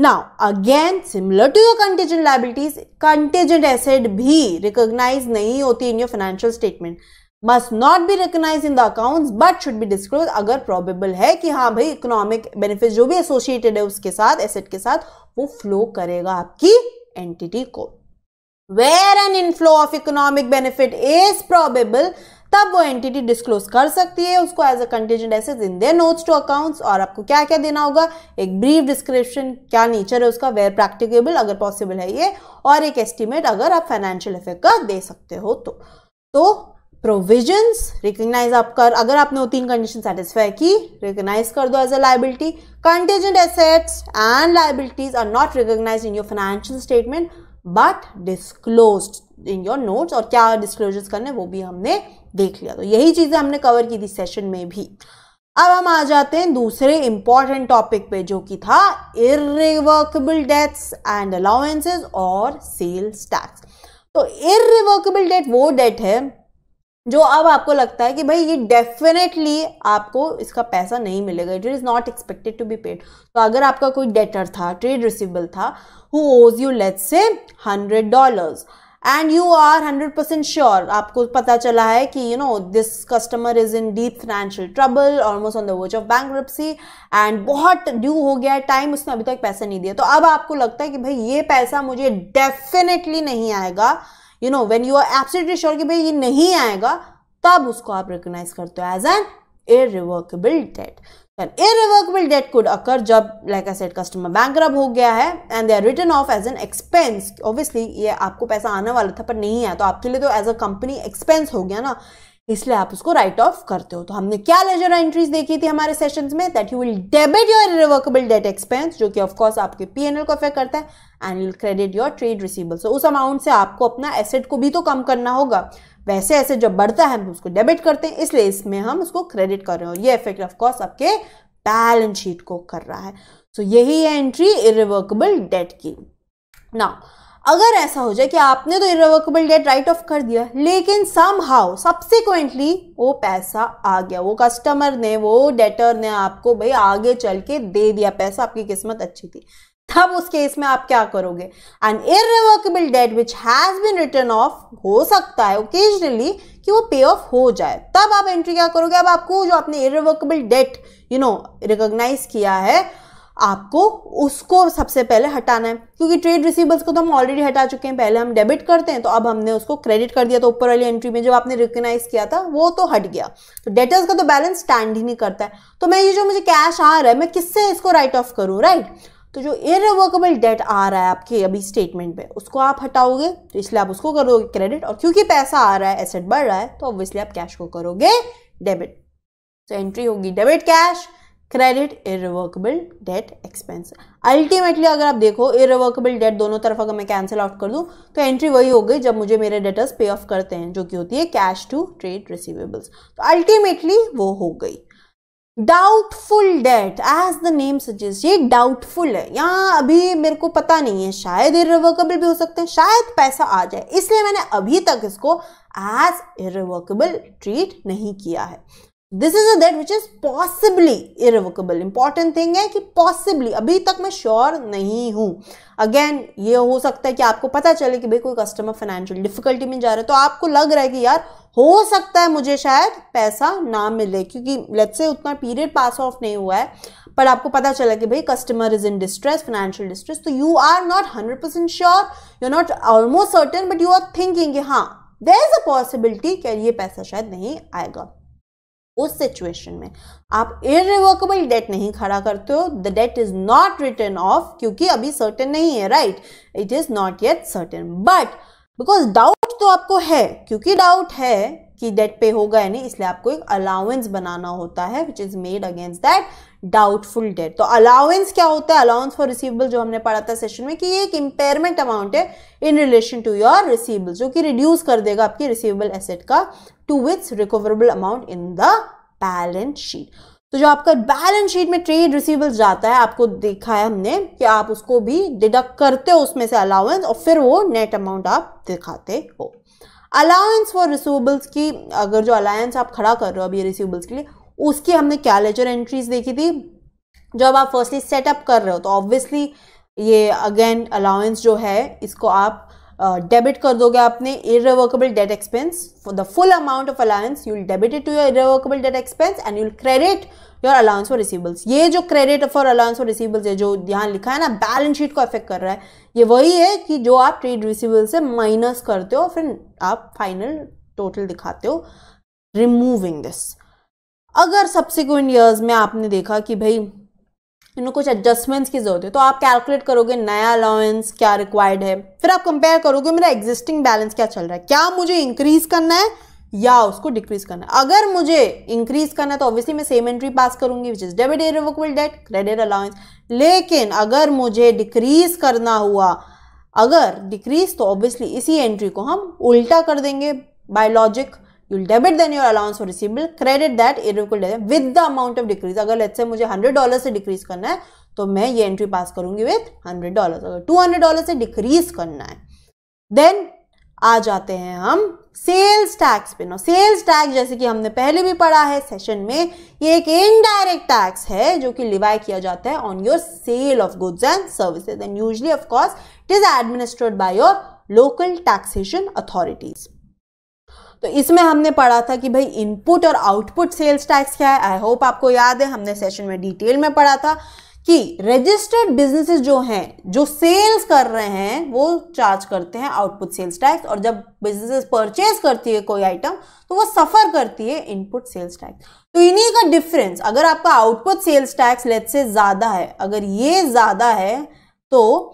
Now again similar to your contingent liabilities contingent asset भी रिकॉग्नाइज नहीं होती in your financial statement. Must not be recognise in the accounts but should be disclose अगर probable है कि हाँ भाई इकोनॉमिक बेनिफिट जो भी एसोसिएटेड है उसके साथ एसेट के साथ वो फ्लो करेगा आपकी एंटिटी को. Where an inflow of economic benefit is probable तब वो एंटिटी डिस्क्लोज कर सकती है उसको as a contingent asset in their notes to accounts. और आपको क्या क्या देना होगा, एक ब्रीफ डिस्क्रिप्शन क्या नेचर है उसका वेयर प्रैक्टिकेबल अगर पॉसिबल है ये और एक एस्टिमेट अगर आप फाइनेंशियल इफेक्ट का दे सकते हो तो तो प्रोविजंस रिकॉग्नाइज आप कर अगर आपने वो तीन कंडीशन सेटिस्फाई की रिकॉग्नाइज कर दो as a liability. Contingent assets and liabilities are not recognise in your financial statement but disclosed in your notes. और क्या डिस्क्लोजर्स करने वो भी हमने देख लिया. तो यही चीजें हमने कवर की थी सेशन में भी. अब हम आ जाते हैं दूसरे इंपॉर्टेंट टॉपिक पे जो कि था इर्रिवर्केबल डेट्स एंड अलाउंसेस और सेल्स टैक्स. तो इर्रिवर्केबल डेट वो डेट है जो अब आपको लगता है कि भाई ये डेफिनेटली आपको इसका पैसा नहीं मिलेगा, it is not expected to be paid. तो अगर आपका कोई डेटर था, ट्रेड रिसीवेबल था, who owes you let's say hundred dollars and you are hundred percent sure आपको पता चला है कि you know this customer is in deep financial trouble almost on the verge of bankruptcy and बहुत due हो गया है टाइम, उसने अभी तक पैसा नहीं दिया. तो अब आपको लगता है कि भाई ये पैसा मुझे डेफिनेटली नहीं आएगा, you know when you are absolutely sure कि भाई ये नहीं आएगा तब उसको आप रिकॉग्नाइज करते हो as an irrecoverable debt. Irrecoverable debt could occur जब like I said customer bankrupt हो गया है and they are written off as an expense. Obviously ये आपको पैसा आने वाला था पर नहीं आया तो आपके लिए तो एज अ कंपनी एक्सपेंस हो गया ना, इसलिए आप उसको राइट ऑफ करते हो. तो हमने क्या लेजर एंट्रीज देखी थी हमारे सेशंस में, that you will debit your irrecoverable debt expense जो कि ऑफकोर्स आपके पी एन एल को अफेक्ट करता है and will credit your trade receivable. So उस अमाउंट से आपको अपना एसेट को भी तो कम करना होगा, वैसे ऐसे जब बढ़ता है हम उसको डेबिट करते हैं इसलिए इसमें हम उसको क्रेडिट कर रहे हैं और ये इफेक्ट ऑफ कोर्स आपके बैलेंस शीट को कर रहा है. सो so, यही है एंट्री इर्रिवर्केबल डेट की. नाउ अगर ऐसा हो जाए कि आपने तो इररेवोकेबल डेट राइट ऑफ कर दिया, लेकिन समहाउ सब्सिक्वेंटली वो पैसा आ गया, वो कस्टमर ने, वो डेटर ने आपको भाई आगे चल के दे दिया पैसा, आपकी किस्मत अच्छी थी, तब उस केस में आप क्या करोगे? An irrecoverable debt which has been written off, हो सकता है ओकेजनली कि वो पे ऑफ हो जाए, तब आप एंट्री क्या करोगे? अब आपको जो आपने irrecoverable debt you know recognise किया है, आपको उसको सबसे पहले हटाना है, क्योंकि ट्रेड रिसीवेबल्स को तो हम ऑलरेडी हटा चुके हैं। पहले हम डेबिट करते हैं, तो अब हमने उसको क्रेडिट कर दिया, तो ऊपर वाली एंट्री में जब आपने रिकॉग्नाइज किया था वो तो हट गया, तो डेटर्स का तो बैलेंस स्टैंड ही नहीं करता है। तो मैं ये जो मुझे कैश आ रहा है, मैं किससे इसको राइट ऑफ करूँ, राइट? तो जो इररिवर्सिबल डेट आ रहा है आपके अभी स्टेटमेंट में, उसको आप हटाओगे, तो इसलिए आप उसको करोगे क्रेडिट, और क्योंकि पैसा आ रहा है, एसेट बढ़ रहा है, तो ऑब्वियसली आप कैश को करोगे डेबिट। तो एंट्री होगी debit cash, credit irreversible debt expense. Ultimately अगर आप देखो इररिवर्सिबल डेट दोनों तरफ अगर मैं कैंसिल आउट कर दूं, तो एंट्री वही हो गई जब मुझे मेरे डेटर्स पे ऑफ करते हैं, जो कि होती है कैश टू ट्रेड रिसीवेबल्स। तो अल्टीमेटली वो हो गई। Doubtful debt, as the name suggest, ये डाउटफुल है, यहाँ अभी मेरे को पता नहीं है, शायद इररिवर्सिबल भी हो सकते हैं, शायद पैसा आ जाए, इसलिए मैंने अभी तक इसको एज इररिवर्सिबल ट्रीट नहीं किया है। This is a debt which is possibly irreversible. Important thing है कि पॉसिबली, अभी तक मैं श्योर नहीं हूँ। अगेन ये हो सकता है कि आपको पता चले कि भाई कोई कस्टमर फाइनेंशियल डिफिकल्टी में जा रहा है, तो आपको लग रहा है कि यार हो सकता है मुझे शायद पैसा ना मिले, क्योंकि लेट्स से उतना पीरियड पास ऑफ नहीं हुआ है, पर आपको पता चला कि भाई customer is in distress, financial distress, तो you are not hundred percent sure, you are not almost certain, but you are thinking हाँ देयर इज अ पॉसिबिलिटी कि ये पैसा शायद नहीं आएगा। उस सिचुएशन में आप इररिवर्सिबल डेट नहीं खड़ा करते हो, the debt is not written off, क्योंकि अभी सर्टेन नहीं है, right? It is not yet certain, but because doubt तो आपको है, क्योंकि डाउट है कि डेट पे होगा या नहीं, इसलिए आपको एक अलाउंस बनाना होता है which is made against that doubtful debt. तो अलाउंस क्या होता है? अलाउंस फॉर रिसीवेबल, जो हमने पढ़ा था सेशन में, कि ये एक इम्पेयरमेंट अमाउंट है in relation to your receivable, जो कि रिड्यूस कर देगा आपके रिसीवेबल एसेट का to its recoverable amount in the balance sheet. तो जो आपका बैलेंस शीट में ट्रेड रिसीवेबल्स जाता है, आपको देखा है हमने कि आप उसको भी डिडक्ट करते हो उसमें से अलाउंस, और फिर वो नेट अमाउंट आप दिखाते हो। अलाउंस फॉर रिसीवेबल्स की, अगर जो अलाउंस आप खड़ा कर रहे हो अभी रिसीवेबल्स के लिए, उसकी हमने क्या लेजर एंट्रीज देखी थी? जब आप फर्स्टली सेटअप कर रहे हो, तो ऑब्वियसली ये अगेन अलाउंस जो है, इसको आप डेबिट uh, कर दोगे आपने irreversible debt expense. For the full amount of allowance you will debit it to your irreversible debt expense and you will credit your allowance for receivables. ये जो credit for allowance for receivables है, जो यहाँ लिखा है ना balance sheet को affect कर रहा है, ये वही है कि जो आप ट्रेड रिसीवेबल से माइनस करते हो, फिर आप फाइनल टोटल दिखाते हो रिमूविंग दिस। अगर सब्सिक्वेंट ईयर्स में आपने देखा कि भाई इन्होंने कुछ एडजस्टमेंट्स की जरूरत है, तो आप कैलकुलेट करोगे नया अलाउंस क्या रिक्वायर्ड है, फिर आप कंपेयर करोगे मेरा एग्जिस्टिंग बैलेंस क्या चल रहा है, क्या मुझे इंक्रीज करना है या उसको डिक्रीज करना है। अगर मुझे इंक्रीज करना है तो ऑब्वियसली मैं सेम एंट्री पास करूंगी which is debit irreversible debt credit allowance. लेकिन अगर मुझे डिक्रीज करना हुआ, अगर डिक्रीज, तो ऑब्वियसली इसी एंट्री को हम उल्टा कर देंगे by logic. You'll debit then your allowance for receivable, credit that irrevocable debt with the amount of decrease। अगर let's say मुझे हंड्रेड डॉलर से डिक्रीज करना है, तो मैं ये एंट्री पास करूंगी विथ हंड्रेड डॉलर। अगर टू हंड्रेड डॉलर से डिक्रीज करना है, देन आ जाते हैं हम सेल्स टैक्स पे। नो सेल्स टैक्स, जैसे कि हमने पहले भी पढ़ा है सेशन में, ये एक इनडायरेक्ट टैक्स है जो कि लिवाई किया जाता है on your sale of goods and services, and usually of course it is administered by your local taxation authorities. तो इसमें हमने पढ़ा था कि भाई इनपुट और आउटपुट सेल्स टैक्स क्या है। आई होप आपको याद है, हमने सेशन में डिटेल में पढ़ा था कि रजिस्टर्ड बिजनेसेस जो हैं, जो सेल्स कर रहे हैं, वो चार्ज करते हैं आउटपुट सेल्स टैक्स, और जब बिजनेसेस परचेज करती है कोई आइटम, तो वो सफर करती है इनपुट सेल्स टैक्स। तो इन्हीं का डिफरेंस, अगर आपका output sales tax let's say ज्यादा है, अगर ये ज्यादा है, तो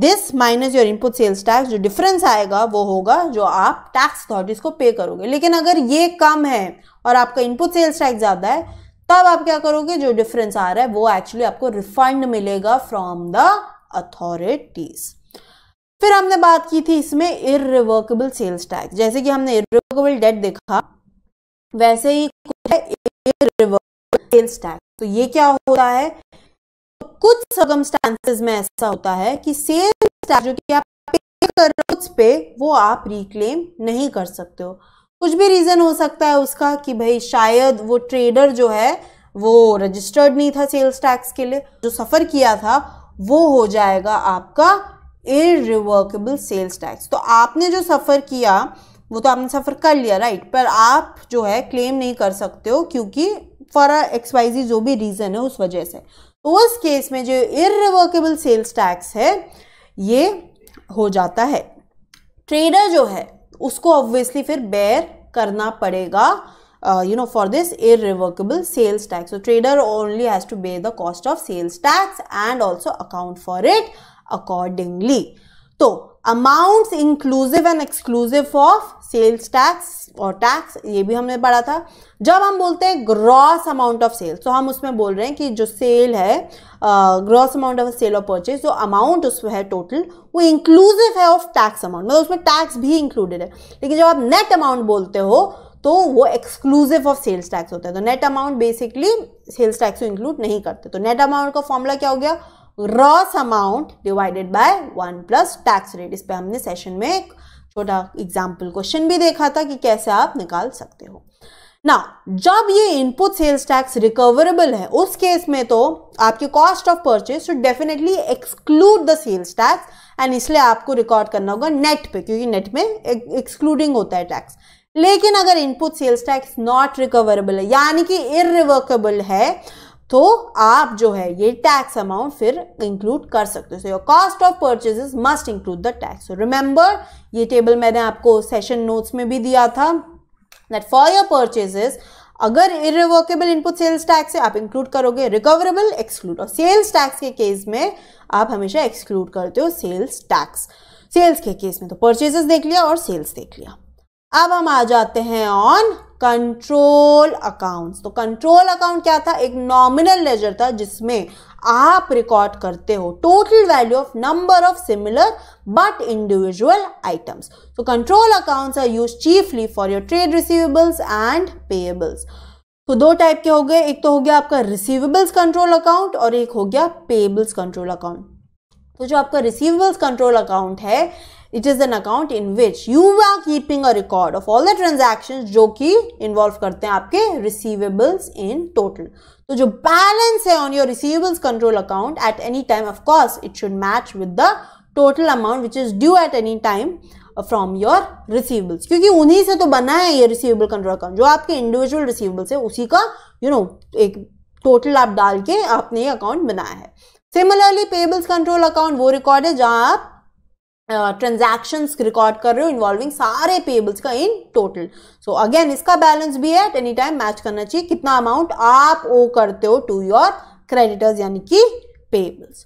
this minus your input sales tax, जो डिफरेंस आएगा वो होगा जो आप टैक्स अथॉरिटीज को पे करोगे। लेकिन अगर ये कम है और आपका इनपुट सेल्स टैक्स ज़्यादा है, तब आप क्या करोगे? जो डिफरेंस आ रहा है वो एक्चुअली आपको रिफंड मिलेगा फ्रॉम द अथॉरिटीज। फिर हमने बात की थी इसमें इररिवर्सिबल सेल्स टैक्स। जैसे कि हमने इररिवर्सिबल डेट देखा, वैसे ही कुछ है इररिवर्सिबल सेल्स टैक्स। तो ये क्या होता है? कुछ सर्कमस्टांसेस में ऐसा होता है कि सेल्स टैक्स जो कि आप कर्ज पे वो आप रिक्लेम नहीं कर सकते हो। कुछ भी रीज़न हो सकता है उसका कि भाई शायद वो ट्रेडर जो है वो रजिस्टर्ड नहीं था सेल्स टैक्स के लिए, जो सफ़र किया था वो हो जाएगा आपका इरिवर्केबल सेल्स टैक्स। तो आपने जो सफ़र किया वो तो आपने सफ़र कर लिया राइट, पर आप जो है क्लेम नहीं कर सकते हो क्योंकि फॉर एक्स वाई जी जो भी रीज़न है उस वजह से। तो उस केस में जो इरिवर्केबल सेल्स टैक्स है ये हो जाता है, ट्रेडर जो है उसको ऑब्वियसली फिर बेयर करना पड़ेगा you know for this irrecoverable sales tax. So trader only has to bear the cost of sales tax and also account for it accordingly. तो amounts inclusive and exclusive of sales tax और tax ये भी हमने पढ़ा था। जब हम बोलते हैं ग्रॉस अमाउंट ऑफ सेल तो हम उसमें बोल रहे हैं कि जो सेल है ग्रॉस अमाउंट ऑफ सेल और परचेज जो अमाउंट उसमें है टोटल वो इंक्लूसिव है ऑफ टैक्स अमाउंट, मतलब उसमें टैक्स भी इंक्लूडेड है। लेकिन जब आप नेट अमाउंट बोलते हो तो वो एक्सक्लूसिव ऑफ सेल्स टैक्स होता है। तो net amount basically sales tax को इंक्लूड नहीं करते। तो नेट अमाउंट का फॉर्मूला क्या हो गया, gross amount divided by one plus tax rate. इस पर हमने सेशन में एक छोटा एग्जाम्पल क्वेश्चन भी देखा था कि कैसे आप निकाल सकते हो ना। जब ये इनपुट सेल्स टैक्स रिकवरेबल है उस केस में तो आपकी cost of purchase should definitely exclude the sales tax and इसलिए आपको रिकॉर्ड करना होगा नेट पे क्योंकि नेट में एक्सक्लूडिंग होता है टैक्स। लेकिन अगर input sales tax not recoverable है यानी कि इरिवर्केबल है तो आप जो है ये टैक्स अमाउंट फिर इंक्लूड कर सकते हो। So your cost of purchases must include the tax. Remember ये टेबल मैंने आपको सेशन नोट्स में भी दिया था दैट फॉर योर परचेजेस अगर इरिवर्केबल इनपुट सेल्स टैक्स है आप इंक्लूड करोगे, रिकवरेबल एक्सक्लूड। और सेल्स टैक्स के केस में आप हमेशा एक्सक्लूड करते हो सेल्स टैक्स। सेल्स के केस में तो परचेजेस देख लिया और सेल्स देख लिया। अब हम आ जाते हैं ऑन कंट्रोल अकाउंट्स। तो कंट्रोल अकाउंट क्या था, एक नॉमिनल लेजर था जिसमें आप रिकॉर्ड करते हो total value of number of similar but individual items. तो control accounts are use chiefly for your trade receivables and payables. तो दो टाइप के हो गए, एक तो हो गया आपका रिसीवेबल्स कंट्रोल अकाउंट और एक हो गया पेएबल्स कंट्रोल अकाउंट। तो जो आपका रिसीवेबल्स कंट्रोल अकाउंट है it is an account in which you are keeping a record of all the transactions जो कि इन्वॉल्व करते हैं आपके रिसीवेबल्स इन टोटल। तो जो बैलेंस है on your receivables control account at any time of course it should match with the total amount which is due at any time from your receivables, क्योंकि उन्हीं से तो बना है ये रिसीवेबल कंट्रोल अकाउंट। जो आपके इंडिविजुअल रिसीवेबल्स है उसी का यू you नो know, एक टोटल आप डाल के आपने ये अकाउंट बनाया है। सिमिलरली पेएबल्स कंट्रोल अकाउंट वो रिकॉर्ड है जहाँ आप ट्रांजैक्शंस रिकॉर्ड कर रहे हो इन्वॉल्विंग सारे पेएबल्स का इन टोटल। सो अगेन इसका बैलेंस भी है एट एनी टाइम मैच करना चाहिए कितना अमाउंट आप ओ करते हो टू योर क्रेडिटर्स यानी कि पेएबल्स।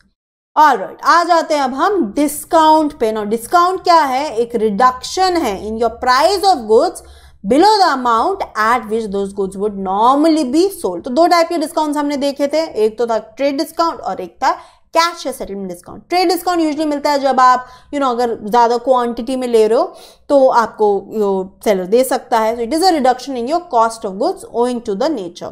ऑलराइट, आ जाते हैं अब हम डिस्काउंट पे। नाउ डिस्काउंट क्या है, एक रिडक्शन है in your price of goods below the amount at which those goods would normally be sold. तो दो टाइप के डिस्काउंट्स हमने देखे थे, एक तो था ट्रेड डिस्काउंट और एक था कैश या settlement discount. Trade discount usually मिलता है जब आप यू you नो know, अगर ज़्यादा क्वांटिटी में ले रहे हो तो आपको यो सेलर दे सकता है। So it is a reduction in your cost of goods owing to the nature.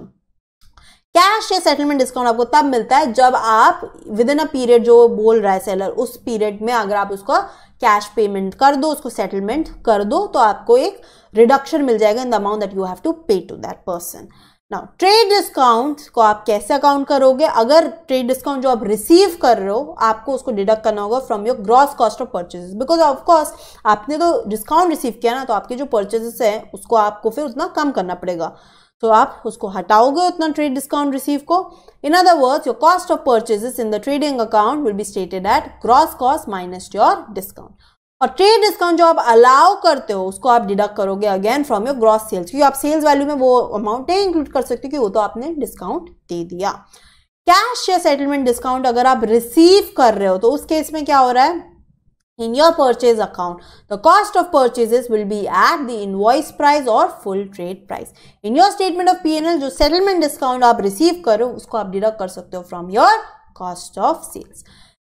Cash या सेटलमेंट डिस्काउंट आपको तब मिलता है जब आप विद इन अ पीरियड जो बोल रहा है सेलर उस पीरियड में अगर आप उसको कैश पेमेंट कर दो, उसको सेटलमेंट कर दो तो आपको एक रिडक्शन मिल जाएगा in the amount that you have to pay to that person. Now trade discount को आप कैसे अकाउंट करोगे, अगर ट्रेड डिस्काउंट जो आप रिसीव कर रहे हो आपको उसको डिडक्ट करना होगा from your gross cost of purchases, because of course आपने तो डिस्काउंट रिसीव किया ना तो आपके जो परचेजेस हैं उसको आपको फिर उतना कम करना पड़ेगा। तो आप उसको हटाओगे उतना ट्रेड डिस्काउंट रिसीव को। In other words your cost of purchases in the trading account will be stated at gross cost minus your discount. और ट्रेड डिस्काउंट जो आप अलाउ करते हो उसको आप डिडक्ट करोगे again from your gross sales, क्योंकि आप सेल्स वैल्यू में वो अमाउंट नहीं इंक्लूड कर सकते क्योंकि वो तो आपने डिस्काउंट दे दिया। कैश या सेटलमेंट डिस्काउंट अगर आप रिसीव कर रहे हो तो उस केस में क्या हो रहा है, in your purchase account the cost of purchases will be at the invoice price और full trade price. In your statement of P N L जो सेटलमेंट डिस्काउंट आप रिसीव करो उसको आप डिडक्ट कर सकते हो from your cost of sales.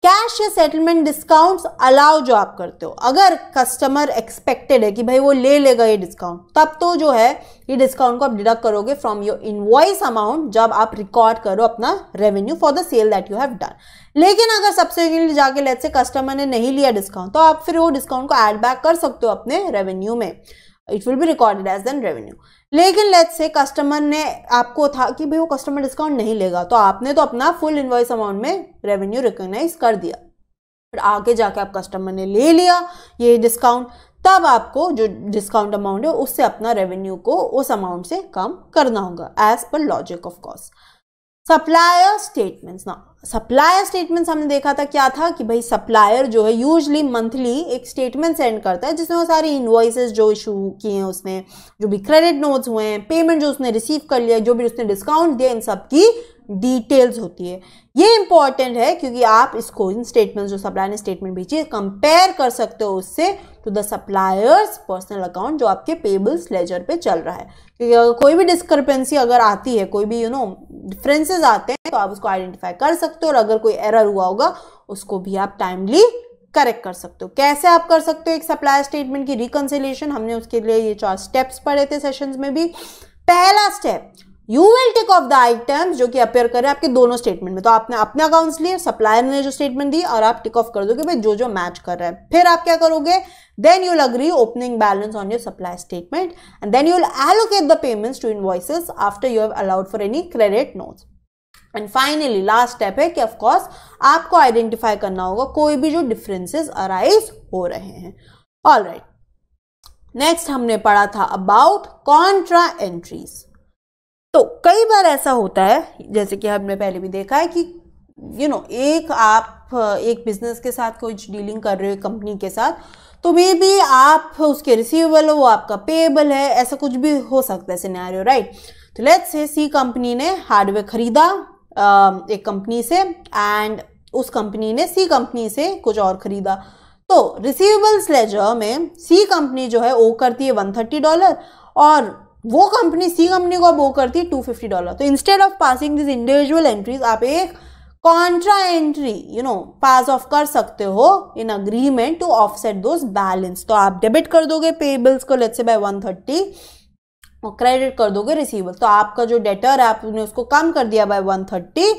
Cash या सेटलमेंट डिस्काउंट्स अलाउ जो आप करते हो, अगर कस्टमर एक्सपेक्टेड है कि भाई वो ले लेगा ये डिस्काउंट, तब तो जो है ये डिस्काउंट को आप डिडक्ट करोगे फ्रॉम योर इनवॉइस अमाउंट जब आप रिकॉर्ड करो अपना revenue for the sale that you have done. लेकिन अगर सब्सिक्वेंटली जाके लेट्स से कस्टमर ने नहीं लिया डिस्काउंट, तो आप फिर वो डिस्काउंट को एड बैक कर सकते हो अपने रेवेन्यू में, it will be recorded as then revenue. लेकिन लेट्स से कस्टमर ने, आपको था कि भाई वो कस्टमर डिस्काउंट नहीं लेगा, तो आपने तो अपना फुल इनवॉइस अमाउंट में रेवेन्यू रिकॉग्नाइज कर दिया, फिर आगे जाके आप कस्टमर ने ले लिया ये डिस्काउंट, तब आपको जो डिस्काउंट अमाउंट है उससे अपना रेवेन्यू को उस अमाउंट से कम करना होगा एज पर logic of cost. Supplier statements ना, सप्लायर स्टेटमेंट्स हमने देखा था क्या था कि भाई सप्लायर जो है यूजली मंथली एक स्टेटमेंट सेंड करता है जिसमें वो सारी इनवॉइसेस जो इशू किए हैं उसने, जो भी क्रेडिट नोट्स हुए हैं, पेमेंट जो उसने रिसीव कर लिया, जो भी उसने डिस्काउंट दिया, इन सब की डिटेल्स होती है। ये इंपॉर्टेंट है क्योंकि आप इसको इन स्टेटमेंट्स जो सप्लायर ने स्टेटमेंट भेजी कंपेयर कर सकते हो उससे to the supplier's personal account जो आपके पेबल्स लेजर पे चल रहा है, क्योंकि अगर कोई भी डिस्क्रिपेंसी अगर आती है, कोई भी यू नो डिफरेंसेस आते हैं, तो आप उसको आइडेंटिफाई कर सकते हो और अगर कोई एरर हुआ होगा उसको भी आप टाइमली करेक्ट कर सकते हो। कैसे आप कर सकते हो एक सप्लायर स्टेटमेंट की रिकंसिलिएशन, हमने उसके लिए ये चार स्टेप्स पढ़े थे सेशंस में भी। पहला step, you will take off the items जो कि अपेयर करें आपके दोनों स्टेटमेंट में, तो आपने अपने अकाउंट्स लिए, सप्लायर ने जो स्टेटमेंट दी, और आप टिक ऑफ कर दोगे भाई जो जो मैच कर रहा है। फिर आप क्या करोगे, then you will agree opening balance on your supplier statement and then you will allocate the payments to invoices after you have allowed for any credit notes. And finally last step है कि of course आपको identify करना होगा कोई भी जो differences arise हो रहे हैं। ऑल राइट, नेक्स्ट हमने पढ़ा था अबाउट कॉन्ट्रा एंट्रीज। तो कई बार ऐसा होता है, जैसे कि हमने पहले भी देखा है कि यू नो एक आप एक बिजनेस के साथ कुछ डीलिंग कर रहे हो कंपनी के साथ, तो मे बी आप उसके रिसीवेबल हो, वो आपका पेएबल है, ऐसा कुछ भी हो सकता है सिनेरियो, राइट। तो लेट्स से सी कंपनी ने हार्डवेयर खरीदा एक कंपनी से एंड उस कंपनी ने सी कंपनी से कुछ और खरीदा, तो रिसीवेबल्स लेजर में सी कंपनी जो है ओ करती है वन थर्टी डॉलर, और वो कंपनी सी कंपनी को अब ओ करती है टू फिफ्टी डॉलर। तो instead of passing this individual entries, आप एक contra entry you know pass off कर सकते हो in agreement to offset those balance. तो आप डेबिट कर दोगे पेबल्स को let's say by one thirty और क्रेडिट कर दोगे रिसीवेबल, तो आपका जो डेटर है आपने उसको कम कर दिया बाय वन थर्टी,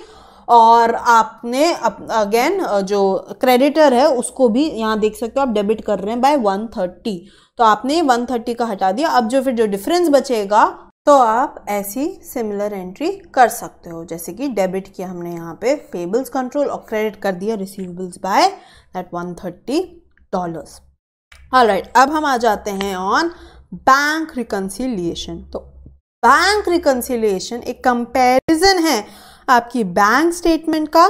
और आपने अगेन जो क्रेडिटर है उसको भी यहाँ देख सकते हो आप डेबिट कर रहे हैं बाय वन थर्टी, तो आपने वन थर्टी का हटा दिया। अब जो फिर जो डिफरेंस बचेगा तो आप ऐसी सिमिलर एंट्री कर सकते हो, जैसे कि डेबिट किया हमने यहाँ पे पेबल्स कंट्रोल और क्रेडिट कर दिया receivables by that one thirty dollars. Alright, अब हम आ जाते हैं ऑन बैंक रिकंसिलिएशन। तो बैंक रिकंसिलिएशन एक कंपैरिजन है आपकी बैंक स्टेटमेंट का,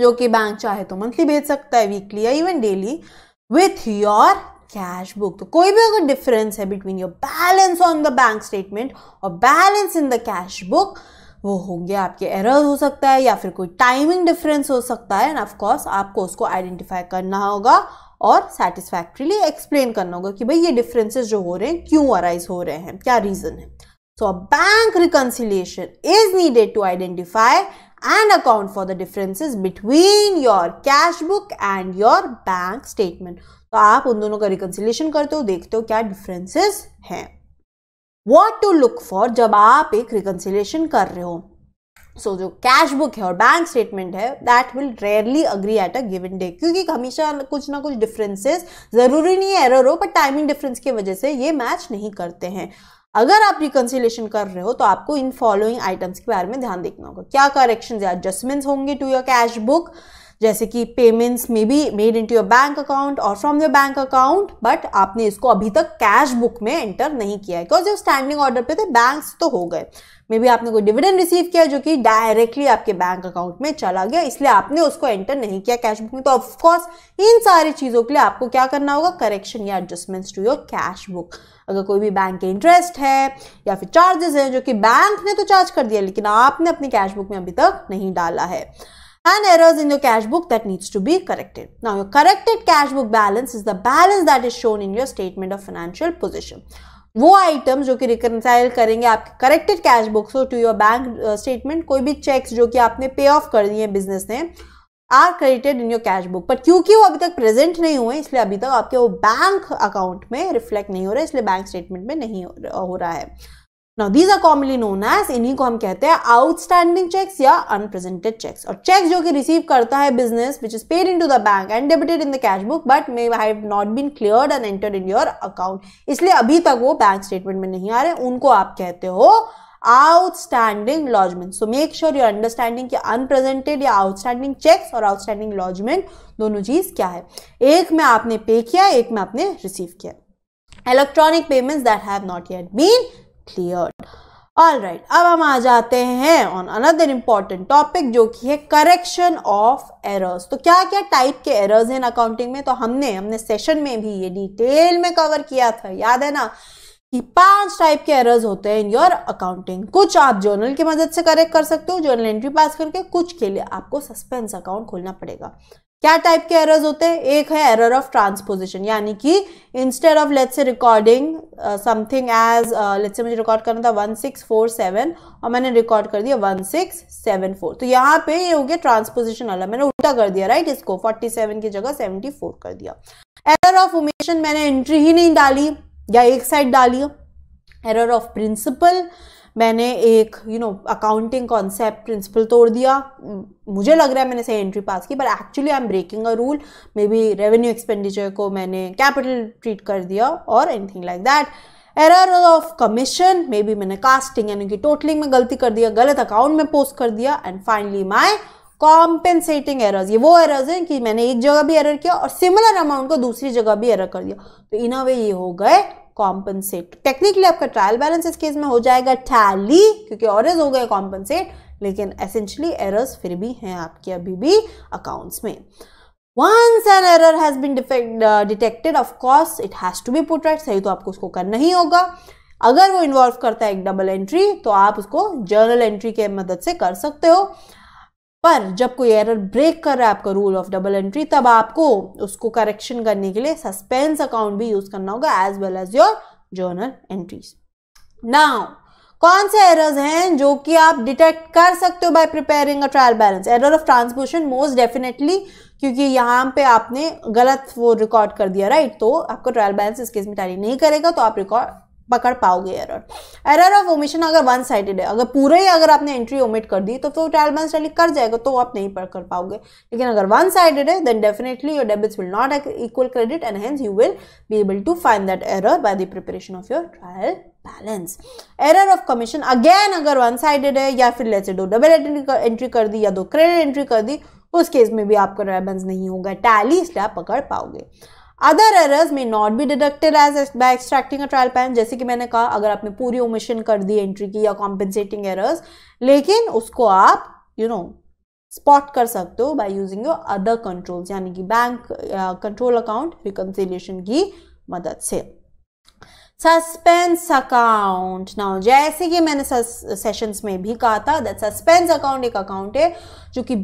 जो कि बैंक चाहे तो मंथली भेज सकता है, वीकली या even daily, with your cash book. तो कोई भी अगर डिफरेंस है between your balance on the bank statement और balance in the cash book, वो होंगे आपके एरर हो सकता है या फिर कोई टाइमिंग डिफरेंस हो सकता है, एंड ऑफकोर्स आपको उसको आइडेंटिफाई करना होगा और सेटिस्फैक्ट्रीली एक्सप्लेन करना होगा कि भाई ये डिफरेंसेस जो हो रहे हैं क्यों अराइज हो रहे हैं, क्या रीजन है। So a bank reconciliation is needed to identify and account for the differences between your cash book and your bank statement. तो आप उन दोनों का reconciliation करते हो, देखते हो क्या differences हैं। What to look for जब आप एक reconciliation कर रहे हो। So जो cash book है और bank statement है, that will rarely agree at a given day, क्योंकि हमेशा कुछ ना कुछ differences, जरूरी नहीं है error हो, पर timing difference की वजह से ये match नहीं करते हैं। अगर आप रिकंसिलेशन कर रहे हो तो आपको इन फॉलोइंग आइटम्स के बारे में ध्यान देखना होगा, क्या करेक्शंस या एडजस्टमेंट्स होंगे टू योर कैश बुक, जैसे कि payments may be made into your bank account और from your bank account, but आपने इसको अभी तक कैश बुक में एंटर नहीं किया है बिकॉज स्टैंडिंग ऑर्डर पे थे, बैंक्स तो हो गए, मे बी आपने कोई डिविडेंड रिसीव किया जो कि डायरेक्टली आपके बैंक अकाउंट में चला गया, इसलिए आपने उसको एंटर नहीं किया कैश बुक में। तो ऑफकोर्स इन सारी चीज़ों के लिए आपको क्या करना होगा, करेक्शन या adjustments to your cash book. अगर कोई भी बैंक के इंटरेस्ट है या फिर चार्जेस हैं जो कि बैंक ने तो चार्ज कर दिया लेकिन आपने अपनी कैश बुक में अभी तक नहीं डाला है, and errors in your cash book that needs to be corrected. Now your corrected cash book balance is the balance that is shown in your statement of financial position. वो items जो कि reconcile करेंगे आपके corrected cash book to your bank statement, कोई भी checks जो कि आपने पे ऑफ कर दिए बिजनेस ने, are credited in your cash book, पर क्योंकि वो अभी तक प्रेजेंट नहीं हुए इसलिए अभी तक आपके वो बैंक अकाउंट में रिफ्लेक्ट नहीं हो रहा है, इसलिए बैंक स्टेटमेंट में नहीं हो रहा है। Now these are commonly known as, इन्हीं को हम कहते हैं आउटस्टैंडिंग चेक्स या अनप्रेजेंटेड चेक्स। और चेक्स जो कि रिसीव करता है business which is paid in to the bank and debited in the cash book but may have not been cleared and entered in your account, इसलिए अभी तक वो बैंक स्टेटमेंट में नहीं आ रहे, उनको आप कहते हो outstanding lodgement. So make sure your understanding कि अनप्रेजेंटेड या आउटस्टैंडिंग चेक्स और आउटस्टैंडिंग लॉजमेंट दोनों चीज क्या है, एक में आपने पे किया, एक में आपने रिसीव किया। Electronic payments that have not yet been cleared. All right, अब हम आ जाते हैं ऑन अनदर इंपॉर्टेंट टॉपिक जो कि है करेक्शन ऑफ एरर्स। तो क्या क्या टाइप के एरर्स हैं अकाउंटिंग में, तो हमने हमने सेशन में भी ये डिटेल में कवर किया था, याद है ना कि पांच टाइप के एरर्स होते हैं इन योर अकाउंटिंग। कुछ आप जर्नल की मदद से करेक्ट कर सकते हो, जर्नल एंट्री पास करके, कुछ के लिए आपको सस्पेंस अकाउंट खोलना पड़ेगा। क्या टाइप के एरर्स होते हैं, एक है एरर ऑफ ट्रांसपोजिशन, यानी कि instead of let's say recording something as let's say मुझे रिकॉर्ड करना था वन सिक्स फोर सेवन और मैंने रिकॉर्ड कर दिया वन सिक्स सेवन फोर, तो यहाँ पे ये हो गया ट्रांसपोजिशन वाला, मैंने उल्टा कर दिया राइट, इसको फोर्टी सेवन की जगह सेवेंटी फोर कर दिया। एरर ऑफ ओमिशन, मैंने एंट्री ही नहीं डाली या एक साइड डालिए। एरर ऑफ प्रिंसिपल, मैंने एक you know accounting concept principle तोड़ दिया, मुझे लग रहा है मैंने सही एंट्री पास की but actually I am breaking a rule, maybe revenue expenditure को मैंने कैपिटल ट्रीट कर दिया और anything like that. Error of commission, maybe मैंने कास्टिंग यानी कि टोटलिंग में गलती कर दिया, गलत अकाउंट में पोस्ट कर दिया। And finally my compensating errors, ये वो एरर्स हैं कि मैंने एक जगह भी एरर किया और सिमिलर अमाउंट को दूसरी जगह भी एरर कर दिया, तो इन अ वे ये हो गए कॉम्पनसेट। टेक्निकली आपका ट्रायल बैलेंस इस केस में हो जाएगा टैली क्योंकि ऑर्डर्स हो गए कॉम्पनसेट, लेकिन एसेंशियली एरर्स फिर भी हैं आपके अभी भी अकाउंट्स में। Once an error has been detected, of course it has to be put right, सही तो आपको उसको करना ही होगा। अगर वो इन्वॉल्व करता है एक डबल एंट्री तो आप उसको जर्नल एंट्री के मदद से कर सकते हो, पर जब कोई एरर ब्रेक कर रहा है आपका रूल ऑफ डबल एंट्री तब आपको उसको करेक्शन करने के लिए सस्पेंस अकाउंट भी यूज करना होगा as well as your journal entries. Now कौन से एरर्स हैं जो कि आप डिटेक्ट कर सकते हो by preparing a trial balance? Error of transposition most definitely, क्योंकि यहाँ पे आपने गलत वो रिकॉर्ड कर दिया राइट, तो आपको ट्रायल बैलेंस इस केस में टैली नहीं करेगा तो आप रिकॉर्ड पकड़ पाओगे एरर। एरर ऑफ ओमिशन अगर वन साइडेड है, अगर पूरे ही अगर आपने एंट्री ओमिट कर दी तो तो ट्रायल बैलेंस टैली कर जाएगा तो आप नहीं पकड़ पाओगे, लेकिन अगर वन साइडेड है then definitely your debits will not equal credit and hence you will be able to find that error by the preparation of your trial balance. Error of commission again अगर one sided है या फिर let's say दो double entry कर दी या दो credit entry कर दी, उस केस में भी आपका ट्रायल बैलेंस नहीं होगा टैली, इसलिए आप पकड़ पाओगे। अदर एरर्स में not be deducted as by extracting a trial balance, जैसे कि मैंने कहा अगर आपने पूरी ओमिशन कर दी एंट्री की या कॉम्पेंसेटिंग एरर्स, लेकिन उसको आप यू नो स्पॉट कर सकते हो by using your other controls यानी कि बैंक कंट्रोल अकाउंट रिकंसिलिएशन की मदद से। सस्पेंस अकाउंट, नाउ जैसे कि मैंने सेशंस में भी कहा था दैट सस्पेंस अकाउंट एक अकाउंट है जो कि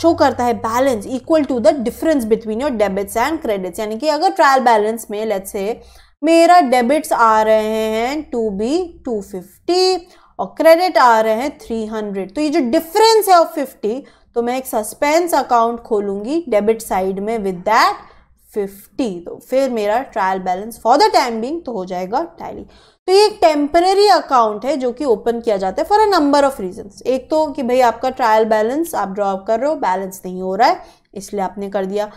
शो करता है balance equal to the difference between your debits and credits, यानी कि अगर ट्रायल बैलेंस में लेट्स से मेरा डेबिट्स आ रहे हैं टू बी टू फिफ्टी और क्रेडिट आ रहे हैं थ्री हंड्रेड, तो ये जो डिफरेंस है ऑफ फिफ्टी, तो मैं एक सस्पेंस अकाउंट खोलूंगी डेबिट साइड में विद दैट फिफ्टी, तो फिर मेरा trial balance for the time being तो हो जाएगा टैली। तो ये एक टेम्पररी अकाउंट है जो कि ओपन किया जाता है for a number of reasons, एक तो कि भाई आपका ट्रायल बैलेंस आप ड्रॉ कर रहे हो, बैलेंस नहीं हो रहा है इसलिए आपने कर दिया,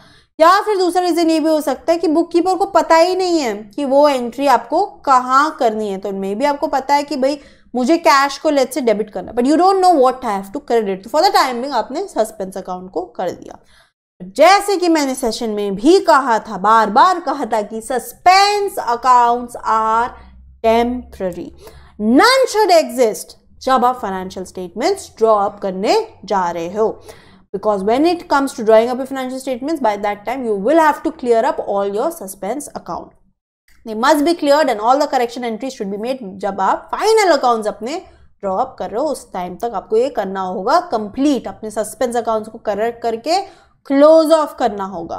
या फिर दूसरा रीजन ये भी हो सकता है कि बुक कीपर को पता ही नहीं है कि वो एंट्री आपको कहाँ करनी है, तो मे भी आपको पता है कि भाई मुझे कैश को लेट्स से डेबिट करना but you don't know what I have to credit, तो फॉर द टाइम बिंग आपने सस्पेंस अकाउंट को कर दिया। जैसे कि मैंने सेशन में भी कहा था, बार बार कहा था कि suspense accounts are temporary, none should exist जब आप फाइनेंशियल स्टेटमेंट्स ड्रॉ अप करने जा रहे हो, because when it comes to drawing up financial statements by that time you will have to clear up all your suspense account, they must be cleared and all the correction entries should be made. जब आप final accounts अपने draw up कर रहे हो उस time तक आपको ये करना होगा कंप्लीट, अपने सस्पेंस अकाउंट्स को करेक्ट करके क्लोज ऑफ करना होगा।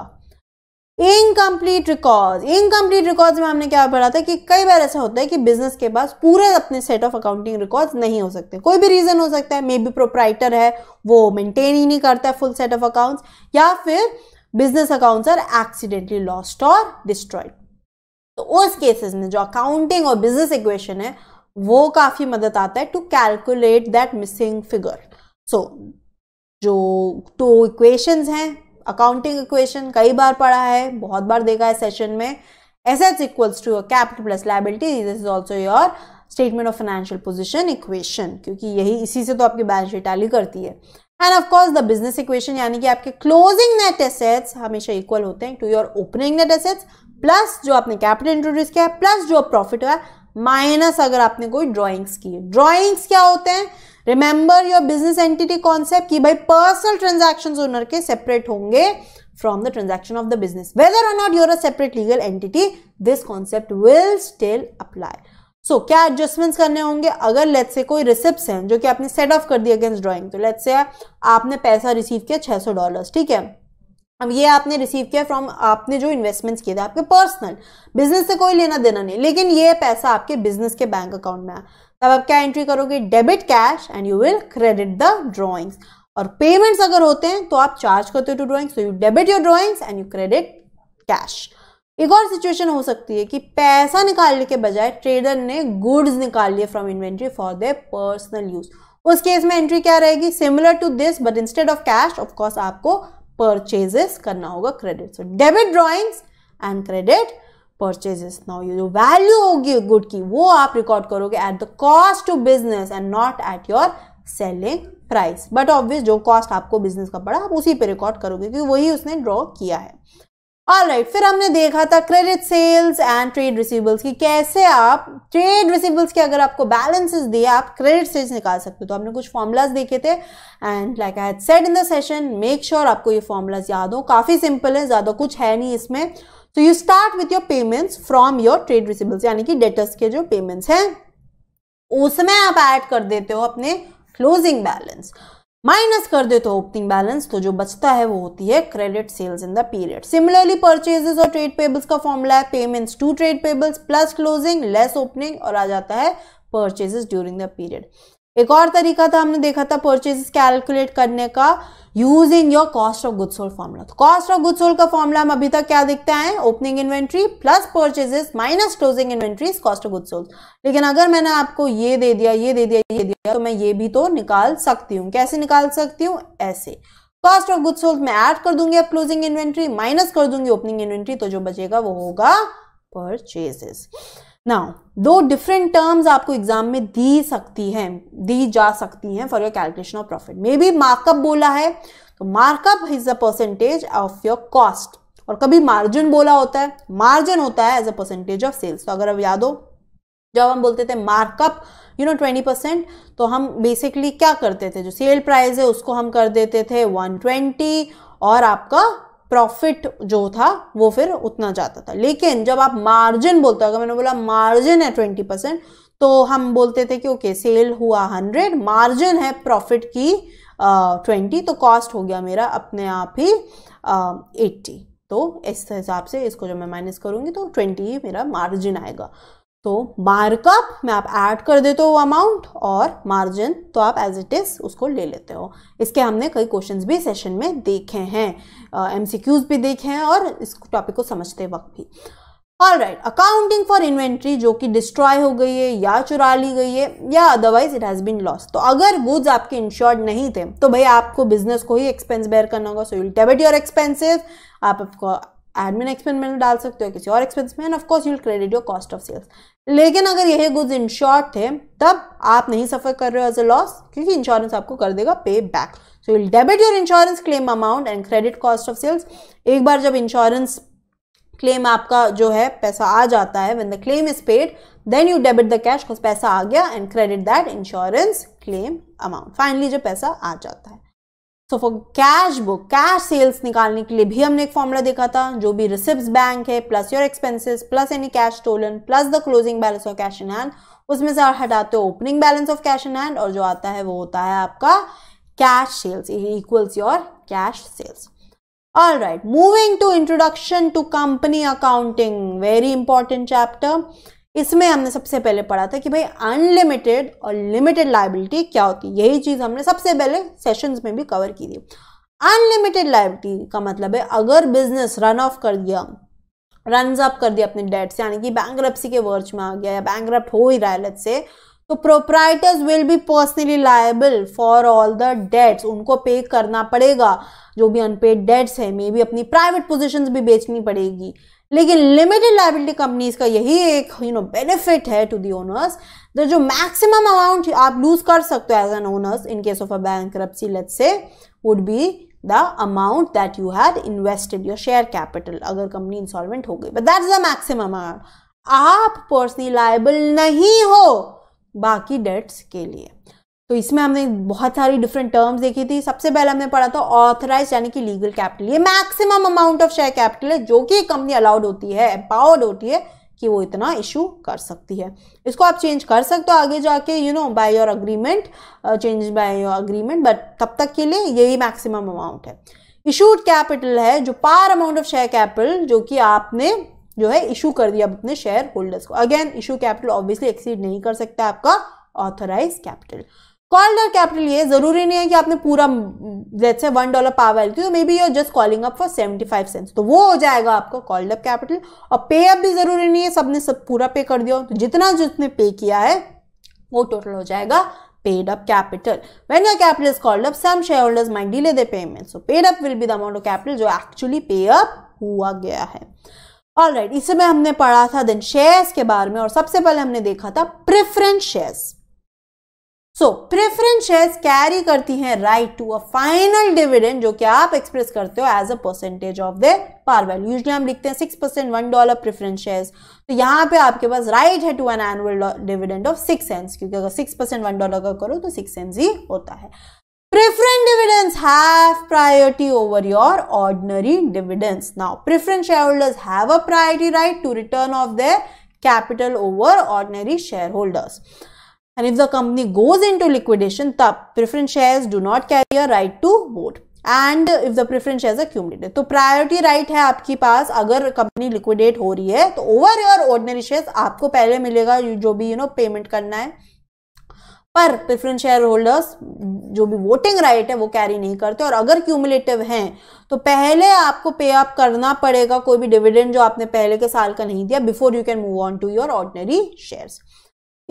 Incomplete records. इनकम्प्लीट रिकॉर्ड्स में हमने क्या पढ़ा था कि कई बार ऐसा होता है कि बिजनेस के पास पूरे अपने सेट ऑफ अकाउंटिंग रिकॉर्ड्स नहीं हो सकते, कोई भी रीजन हो सकता है, मे बी प्रोप्राइटर है वो मेंटेन ही नहीं करता है फुल सेट ऑफ अकाउंट्स, या फिर business accounts are accidentally lost और डिस्ट्रॉयड। तो उस केसेस में जो अकाउंटिंग और बिजनेस इक्वेशन है वो काफी मदद आता है to calculate that missing figure. So जो टू इक्वेशंस हैं, अकाउंटिंग इक्वेशन कई बार पढ़ा है, बहुत बार देखा है सेशन में, assets equals to capital plus liability, this is also your statement of financial position equation, क्योंकि यही इसी से तो आपकी बैलेंस शीट टैली करती है। And of course the business equation, यानी कि आपके क्लोजिंग नेट एसेट्स हमेशा इक्वल होते हैं to your opening net assets, plus जो आपने कैपिटल इंट्रोड्यूस किया है, प्लस जो प्रॉफिट हुआ, माइनस अगर आपने कोई ड्रॉइंग्स की। ड्रॉइंग्स क्या होते हैं? Remember your business entity concept कि भाई पर्सनल ट्रांजैक्शंस ओनर के सेपरेट होंगे from the transaction of the business, whether or not you're a separate legal entity, this concept will still apply. So so, क्या adjustments करने होंगे? अगर let's say कोई receipts हैं जो कि आपने सेट ऑफ कर दिया अगेंस्ट ड्रॉइंग, तो लेट्स से आपने पैसा रिसीव किया छह सौ डॉलर्स, ठीक है, अब ये आपने रिसीव किया फ्रॉम आपने जो इन्वेस्टमेंट्स किए थे, आपके पर्सनल, बिजनेस से कोई लेना देना नहीं, लेकिन ये पैसा आपके बिजनेस के बैंक अकाउंट में आया, तब आप क्या एंट्री करोगे? Debit cash and you will credit the drawings. और पेमेंट्स अगर होते हैं तो आप चार्ज करते हो to drawings, so you debit your drawings and you credit cash. एक और सिचुएशन हो सकती है कि पैसा निकालने के बजाय ट्रेडर ने गुड्स निकाल लिए from inventory for their personal use, उस केस में एंट्री क्या रहेगी? Similar to this, but instead of cash of course आपको परचेजेस करना होगा, credit. So debit drawings and credit purchases. Now ये जो वैल्यू होगी गुड की वो आप रिकॉर्ड करोगे at the cost to business and not at your selling price, but obvious जो कॉस्ट आपको बिजनेस का पड़ा आप उसी पे रिकॉर्ड करोगे क्योंकि वही उसने ड्रॉ किया है। ऑलराइट, फिर हमने देखा था credit sales and trade receivables की कैसे आप ट्रेड रिसीवेबल्स के अगर आपको बैलेंसेस दिए आप क्रेडिट सेल्स निकाल सकते हो। तो हमने कुछ फॉर्मुलाज देखे थे and like I had said in the session, make sure आपको ये फॉर्मुलाज याद हो, काफी सिंपल है, ज्यादा कुछ है नहीं इसमें। So you start with your payments from your trade receivables, यानी कि डेटर्स के जो पेमेंट्स हैं उसमें आप ऐड कर देते हो अपने क्लोजिंग बैलेंस, माइनस कर देते हो ओपनिंग बैलेंस, तो जो बचता है वो होती है credit sales in the period. Similarly purchases और ट्रेड पेबल्स का फॉर्मूला है payments to trade payables plus closing less opening, और आ जाता है परचेजेस ड्यूरिंग द पीरियड। एक और तरीका था, हमने देखा था परचेजेस कैलकुलेट करने का using your cost of goods sold formula. तो कॉस्ट ऑफ गुड्स सोल्ड का फॉर्मूला हम अभी तक क्या देखते हैं? Opening inventory plus purchases minus closing inventories cost of goods sold. लेकिन अगर मैंने आपको ये दे दिया, ये दे दिया, ये दिया, तो मैं ये भी तो निकाल सकती हूँ। कैसे निकाल सकती हूँ? ऐसे कॉस्ट ऑफ गुड्स सोल्ड में ऐड कर दूंगी अब क्लोजिंग इन्वेंट्री, माइनस कर दूंगी ओपनिंग इन्वेंट्री, तो जो बचेगा वो होगा परचेजेस। नाउ दो डिफरेंट टर्म्स आपको एग्जाम में दी सकती हैं, दी जा सकती हैं for your calculation of profit. Maybe markup बोला है तो markup is a percentage of your cost, और कभी मार्जिन बोला होता है, मार्जिन होता है as a percentage of sales. तो अगर अब याद हो जब हम बोलते थे markup you know twenty percent, तो हम बेसिकली क्या करते थे? जो सेल प्राइस है उसको हम कर देते थे वन ट्वेंटी, और आपका प्रॉफिट जो था वो फिर उतना जाता था। लेकिन जब आप मार्जिन बोलते हो, अगर मैंने बोला मार्जिन है ट्वेंटी परसेंट, तो हम बोलते थे कि ओके सेल हुआ हंड्रेड, मार्जिन है प्रॉफिट की ट्वेंटी, तो कॉस्ट हो गया मेरा अपने आप ही एट्टी। तो इस हिसाब से इसको जब मैं माइनस करूंगी तो ट्वेंटी ही मेरा मार्जिन आएगा। तो मार्कअप में आप ऐड कर देते हो अमाउंट, और मार्जिन तो आप एज इट इज उसको ले लेते हो। इसके हमने कई क्वेश्चंस भी सेशन में देखे हैं, एमसीक्यूज uh, भी देखे हैं, और इस टॉपिक को समझते वक्त भी। ऑलराइट, अकाउंटिंग फॉर इन्वेंट्री जो कि डिस्ट्रॉय हो गई है या चुरा ली गई है या otherwise it has been lost. तो अगर गुड्स आपके इंश्योर्ड नहीं थे तो भाई आपको बिजनेस को ही एक्सपेंस बेयर करना होगा, so you'll debit your expenses, आप आपको एडमिन एक्सपेंस में डाल सकते हो, किसी और एक्सपेंस में, and of course you will credit your cost of sales. लेकिन अगर यही गुड्स इंश्योर्ड थे तब आप नहीं सफर कर रहे हो एज अ लॉस, क्योंकि इंश्योरेंस आपको कर देगा pay back. So you will debit your insurance claim amount and credit cost of sales. एक बार जब इंश्योरेंस क्लेम आपका जो है पैसा आ जाता है, when the claim is paid then you debit the cash, because पैसा आ गया, and credit that insurance claim amount. Finally जब पैसा आ जाता है, so for cash book cash sales निकालने के लिए भी हमने एक फॉर्मूला देखा था, जो भी रिसिप्ट्स बैंक है plus your expenses plus any cash stolen plus the closing balance of cash in hand, उसमें से हटाते हो opening balance of cash in hand, और जो आता है वो होता है आपका cash sales equals your cash sales. All right, moving to introduction to company accounting, very important chapter. इसमें हमने सबसे पहले पढ़ा था कि भाई अनलिमिटेड और लिमिटेड लायबिलिटी क्या होती है, यही चीज हमने सबसे पहले सेशंस में भी कवर की थी। अनलिमिटेड लायबिलिटी का मतलब है अगर बिजनेस रन ऑफ कर दिया, रन अप कर दिया अपने डेट से, यानी कि बैंक्रप्सी के वर्ज में आ गया या बैंक्रप्ट हो ही रहा है लेट्स से, तो proprietors will be personally liable for all the debts, उनको पे करना पड़ेगा जो भी अनपेड डेट्स है, मे बी अपनी प्राइवेट पोजीशंस भी बेचनी पड़ेगी। लेकिन लिमिटेड लायबिलिटी कंपनीज का यही एक यू नो बेनिफिट है टू दी ओनर्स, तो जो मैक्सिमम अमाउंट आप लूज कर सकते हो as an owners in case of a bankruptcy let's say would be the amount that you had invested your share capital, अगर कंपनी इंसॉल्वेंट हो गई, but that is the maximum amount. आप personally liable नहीं हो बाकी dates के लिए। तो इसमें हमने बहुत सारी डिफरेंट टर्म्स देखी थी। सबसे पहले हमने पढ़ा था ऑथराइज यानी कि लीगल कैपिटल, ये maximum amount of share capital है जो कि कंपनी अलाउड होती है, एम्पावर्ड होती है कि वो इतना इशू कर सकती है। इसको आप चेंज कर सकते हो आगे जाके you know by your agreement, change by your agreement, but तब तक के लिए यही मैक्सिमम अमाउंट है। इशूड कैपिटल है जो par amount of share capital जो कि आपने जो है इशू कर दिया अपने शेयर होल्डर्स को, again issue capital obviously exceed नहीं कर सकता आपका authorise capital. Called out capital, ये जरूरी नहीं है कि आपने पूरा जैसे वन डॉलर पार वैल्यू थी तो maybe you are just calling up for seventy five cents, तो वो हो जाएगा आपका कॉल्ड अप कैपिटल। और पे अप भी जरूरी नहीं है सबने सब पूरा पे कर दिया, तो जितना जिसने पे किया है वो टोटल हो जाएगा paid up capital. When your capital is called up some share holders might delay their payment, so paid up will be the amount of capital जो एक्चुअली पे अप हुआ गया है। ऑल राइट, इसमें हमने पढ़ा था देन शेयर्स के बारे में, और सबसे पहले हमने देखा था preference shares. So preference shares carry करती हैं right to a final dividend जो कि आप एक्सप्रेस करते हो as a percentage of the par value. Usually हम लिखते हैं six percent one dollar preference shares, तो यहाँ पे आपके पास राइट है to an annual dividend of six cents, क्योंकि अगर सिक्स परसेंट वन डॉलर का करो तो सिक्स सेंट्स ही होता है। Preference dividends have priority over your ordinary dividends. Now preference share holders have a priority right to return of the capital over ordinary share holders. And if the company goes into liquidation, तब preference shares do not carry a right to vote. And if the preference shares accumulated, तो priority right है आपके पास अगर company liquidate हो रही है तो over your ordinary shares आपको पहले मिलेगा जो भी you know payment करना है, पर प्रेफरेंस शेयर होल्डर्स जो भी वोटिंग राइट है वो कैरी नहीं करते। और अगर क्यूमुलेटिव हैं तो पहले आपको पे अप करना पड़ेगा कोई भी डिविडेंड जो आपने पहले के साल का नहीं दिया before you can move on to your ordinary shares.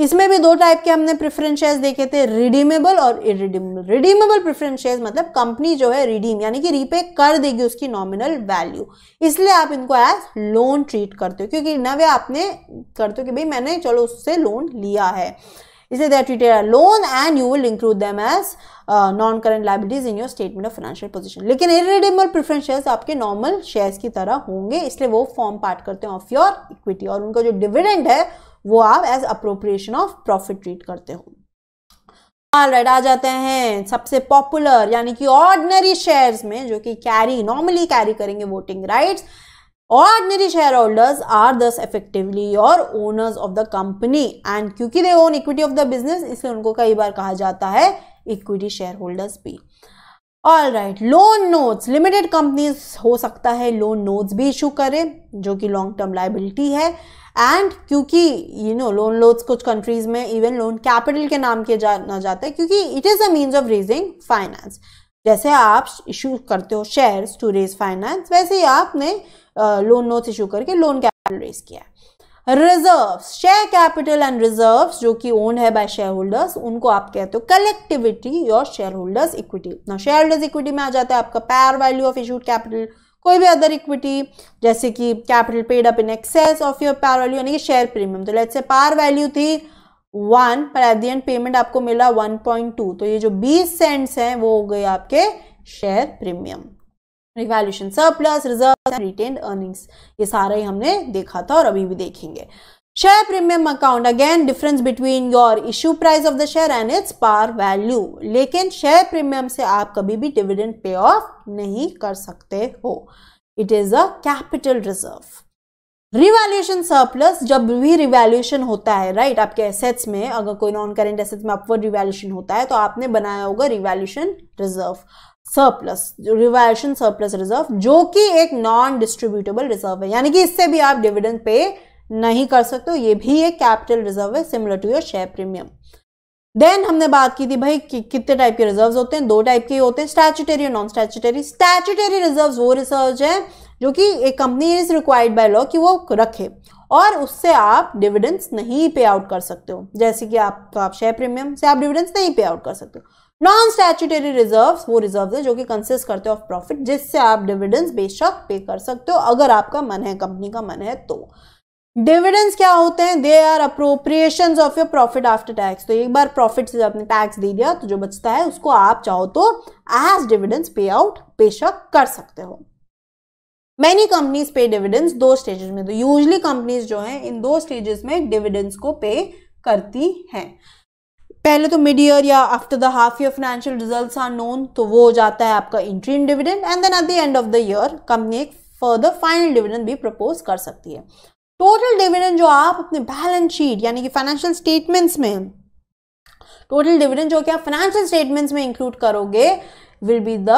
इसमें भी दो टाइप के हमने प्रेफरेंस शेयर्स देखे थे, रिडीमेबल और इरिडीमेबल। रिडीमेबल प्रेफरेंस शेयर्स मतलब कंपनी जो है रिडीम यानी कि रीपे कर देगी उसकी नॉमिनल वैल्यू, इसलिए आप इनको एज लोन ट्रीट करते हो, क्योंकि नवे आपने करते हो कि भाई मैंने चलो उससे लोन लिया है, इसलिए that treated as loan and you will include them as non current liabilities in your statement of financial position. लेकिन इरिडीमेबल प्रेफरेंस शेयर्स आपके नॉर्मल शेयर्स की तरह होंगे, इसलिए वो फॉर्म पार्ट करते हैं ऑफ योर इक्विटी, और उनका जो डिविडेंड है वो आप as appropriation of profit treat करते हो। ऑलराइट, आ जाते हैं सबसे पॉपुलर यानी कि ऑर्डिनरी शेयर्स में जो कि कैरी नॉर्मली कैरी करेंगे voting rights. Ordinary share holders are thus effectively your owners of the company, and क्योंकि they own equity of the business इसलिए उनको कई बार कहा जाता है इक्विटी शेयर होल्डर्स भी। All right, loan notes, limited companies हो सकता है लोन नोट्स भी इशू करें जो कि लॉन्ग टर्म लाइबिलिटी है, एंड क्योंकि यू नो लोन नोट्स कुछ कंट्रीज में इवन लोन कैपिटल के नाम के जाना जाता है क्योंकि it is a means of raising finance. जैसे आप इशू करते हो शेयर्स टू रेज फाइनेंस, वैसे ही आपने लोन नोट्स इशू करके लोन कैपिटल रेज किया है। Reserves, share capital and reserves जो कि ओन्ड है बाय शेयर होल्डर्स, उनको आप कहते हो collectivity your share holders equity. ना शेयर होल्डर्स इक्विटी में आ जाता है आपका par value of issued capital, कोई भी अदर इक्विटी जैसे कि capital paid up in excess of your par value यानी कि शेयर प्रीमियम। तो लेट्स से पार वैल्यू थी वन पर एट द एंड पेमेंट आपको मिला वन पॉइंट टू, तो ये जो ट्वेंटी सेंट्स हैं वो हो गए आपके share premium. Revaluation surplus, reserves and retained earnings, ये सारा ही हमने देखा था और अभी भी देखेंगे। Share premium account, again difference between your issue price of the share and its par value, लेकिन शेयर प्रीमियम से आप कभी भी डिविडेंड पे ऑफ नहीं कर सकते हो, it is a capital reserve. Revaluation surplus, जब भी रिवैल्यूएशन होता है राइट right, आपके एसेट्स में अगर कोई नॉन करेंट एसेट्स में अपवर्ड रिवैल्यूएशन होता है तो आपने बनाया होगा रिवैल्यूएशन रिजर्व। सरप्लस, जो रिवाल्यूएशन सरप्लस रिजर्व, जो कि एक नॉन डिस्ट्रीब्यूटेबल रिजर्व है, यानी कि इससे भी आप डिविडेंड पे नहीं कर सकते हो, ये भी एक कैपिटल रिजर्व है similar to your share premium. Then हमने बात की थी भाई कि कितने टाइप के रिजर्व्स होते हैं, दो टाइप के होते हैं, स्टैट्यूटरी और नॉन स्टैट्यूटरी। स्टैट्यूटरी रिजर्व्स वो रिजर्व्स हैं जो कि एक company is required by law कि वो रखे और उससे आप डिविडेंड्स नहीं पे आउट कर सकते हो, जैसे कि आप तो आप शेयर प्रीमियम से आप डिविडेंड्स नहीं पे आउट कर सकते हो। नॉन स्टैट्यूटरी रिजर्व्स वो रिजर्व्स है जो कि कंसिस्ट करते हो ऑफ प्रॉफिट, जिससे आप डिविडेंड्स बेशक पे कर सकते हो अगर आपका मन है, कंपनी का मन है तो। डिविडेंड्स क्या होते हैं, they are appropriations of your profit after tax. तो एक बार प्रॉफिट से आपने टैक्स दे दिया तो जो बचता है उसको आप चाहो तो एज डिविडेंड्स पे आउट बेशक कर सकते हो। मैनी कंपनीज पे डिविडेंड्स दो स्टेजेस में, तो यूजली कंपनीज जो हैं इन दो स्टेजेस में डिविडेंड्स को पे करती हैं। पहले तो मिड ईयर या after the half year financial results are known, तो वो हो जाता है आपका interim dividend, and then at the end of the year company एक फर्दर फाइनल डिविडेंड भी प्रपोज कर सकती है। टोटल डिविडेंड जो आप अपने बैलेंस शीट यानी कि फाइनेंशियल स्टेटमेंट्स में, टोटल डिविडेंड जो कि आप फाइनेंशियल स्टेटमेंट्स में इंक्लूड करोगे will be the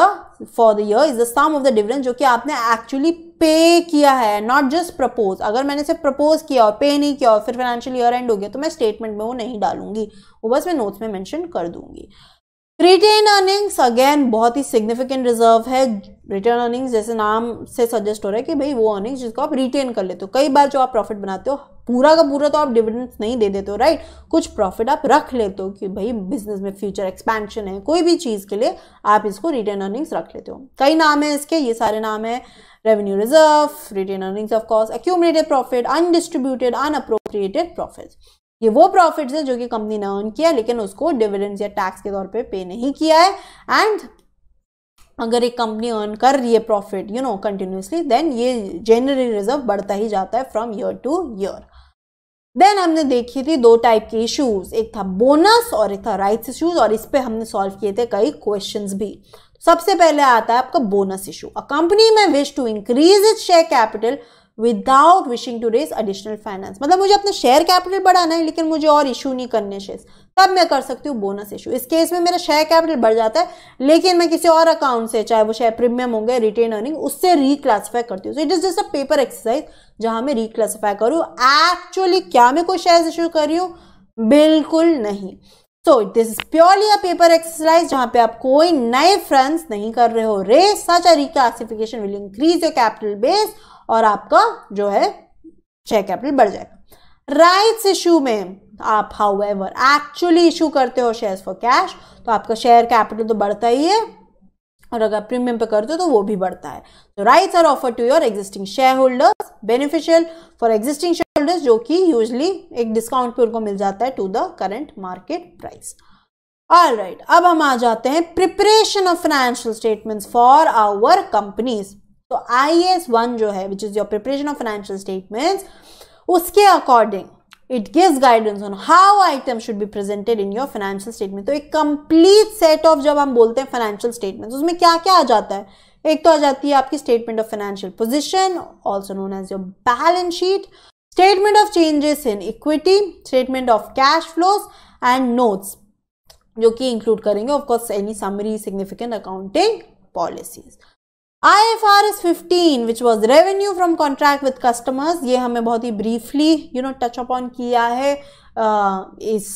for the year is the sum of the dividend जो कि आपने एक्चुअली पे किया है, नॉट जस्ट प्रपोज। अगर मैंने सिर्फ प्रपोज किया और पे नहीं किया और फिर फाइनेंशियल ईयर एंड हो गया तो मैं स्टेटमेंट में वो नहीं डालूंगी, वो बस मैं नोट्स में मेंशन कर दूंगी। रिटेन अर्निंग्स अगेन बहुत ही सिग्निफिकेंट रिजर्व है। रिटेन अर्निंग्स जैसे नाम से सजेस्ट हो रहा है कि भाई वो अर्निंग्स जिसको आप रिटेन कर लेते हो, कई बार जो आप प्रॉफिट बनाते हो पूरा का पूरा तो आप डिविडेंड्स नहीं दे देते हो, राइट, कुछ प्रॉफिट आप रख लेते हो कि भाई बिजनेस में फ्यूचर एक्सपेंशन है, कोई भी चीज़ के लिए आप इसको रिटेन अर्निंग्स रख लेते हो। कई नाम है इसके, ये सारे नाम है revenue reserve, retain earnings of course, accumulated profit, undistributed unappropriated profit. ये वो प्रॉफिट्स है जो कि कंपनी ने अर्न किया लेकिन उसको डिविडेंड्स या टैक्स के तौर पे पे नहीं किया है। एंड अगर एक कंपनी अर्न कर रही है profit you know continuously, then ये जनरली रिजर्व बढ़ता ही जाता है from year to year. Then हमने देखी थी दो टाइप के इश्यूज, एक था बोनस और एक था राइट्स इश्यूज, और इस पे हमने सॉल्व किए थे कई क्वेश्चंस भी। सबसे पहले आता है आपका bonus issue. A company may wish to increase its share capital without wishing to raise additional finance, मतलब मुझे अपना शेयर कैपिटल बढ़ाना है लेकिन मुझे और इशू नहीं करने शेयर्स, तब मैं कर सकती हूँ बोनस इशू। इस केस में मेरा शेयर कैपिटल बढ़ जाता है लेकिन मैं किसी और अकाउंट से, चाहे वो शेयर प्रीमियम होंगे, रिटेन अर्निंग, उससे रिक्लासीफाई करती हूँ। So it is just a paper exercise जहाँ मैं रिक्लासीफाई करूँ। एक्चुअली क्या मैं कोई शेयर इशू कर रही हूँ? बिल्कुल नहीं। So this is purely a paper exercise जहाँ पे आप कोई नए फंड्स नहीं कर रहे हो रे। Such a reclassification will increase your capital base और आपका जो है शेयर कैपिटल बढ़ जाएगा। राइट्स इशू में आप हाउ एवर एक्चुअली इशू करते हो शेयर्स फॉर कैश, तो आपका शेयर कैपिटल तो बढ़ता ही है और अगर प्रीमियम पे करते हो तो वो भी बढ़ता है। तो rights are offer to your existing share holders, beneficial for existing share holders, जो कि यूजली एक डिस्काउंट पे उनको मिल जाता है to the current market price. All right, अब हम आ जाते हैं preparation of financial statements for our companies. तो आई ए एस वन जो है which is your preparation of financial statements, उसके according it gives guidance on how item should be presented in your financial statement. तो एक complete set of, जब हम बोलते हैं फाइनेंशियल स्टेटमेंट्स, उसमें क्या क्या आ जाता है? एक तो आ जाती है आपकी statement of financial position also known as your balance sheet, statement of changes in equity, statement of cash flows and notes, जो कि इंक्लूड करेंगे of course any summary significant accounting policies. I F R S fifteen which was revenue from contract with customers, ये हमें बहुत ही briefly you know touch upon किया है uh, इस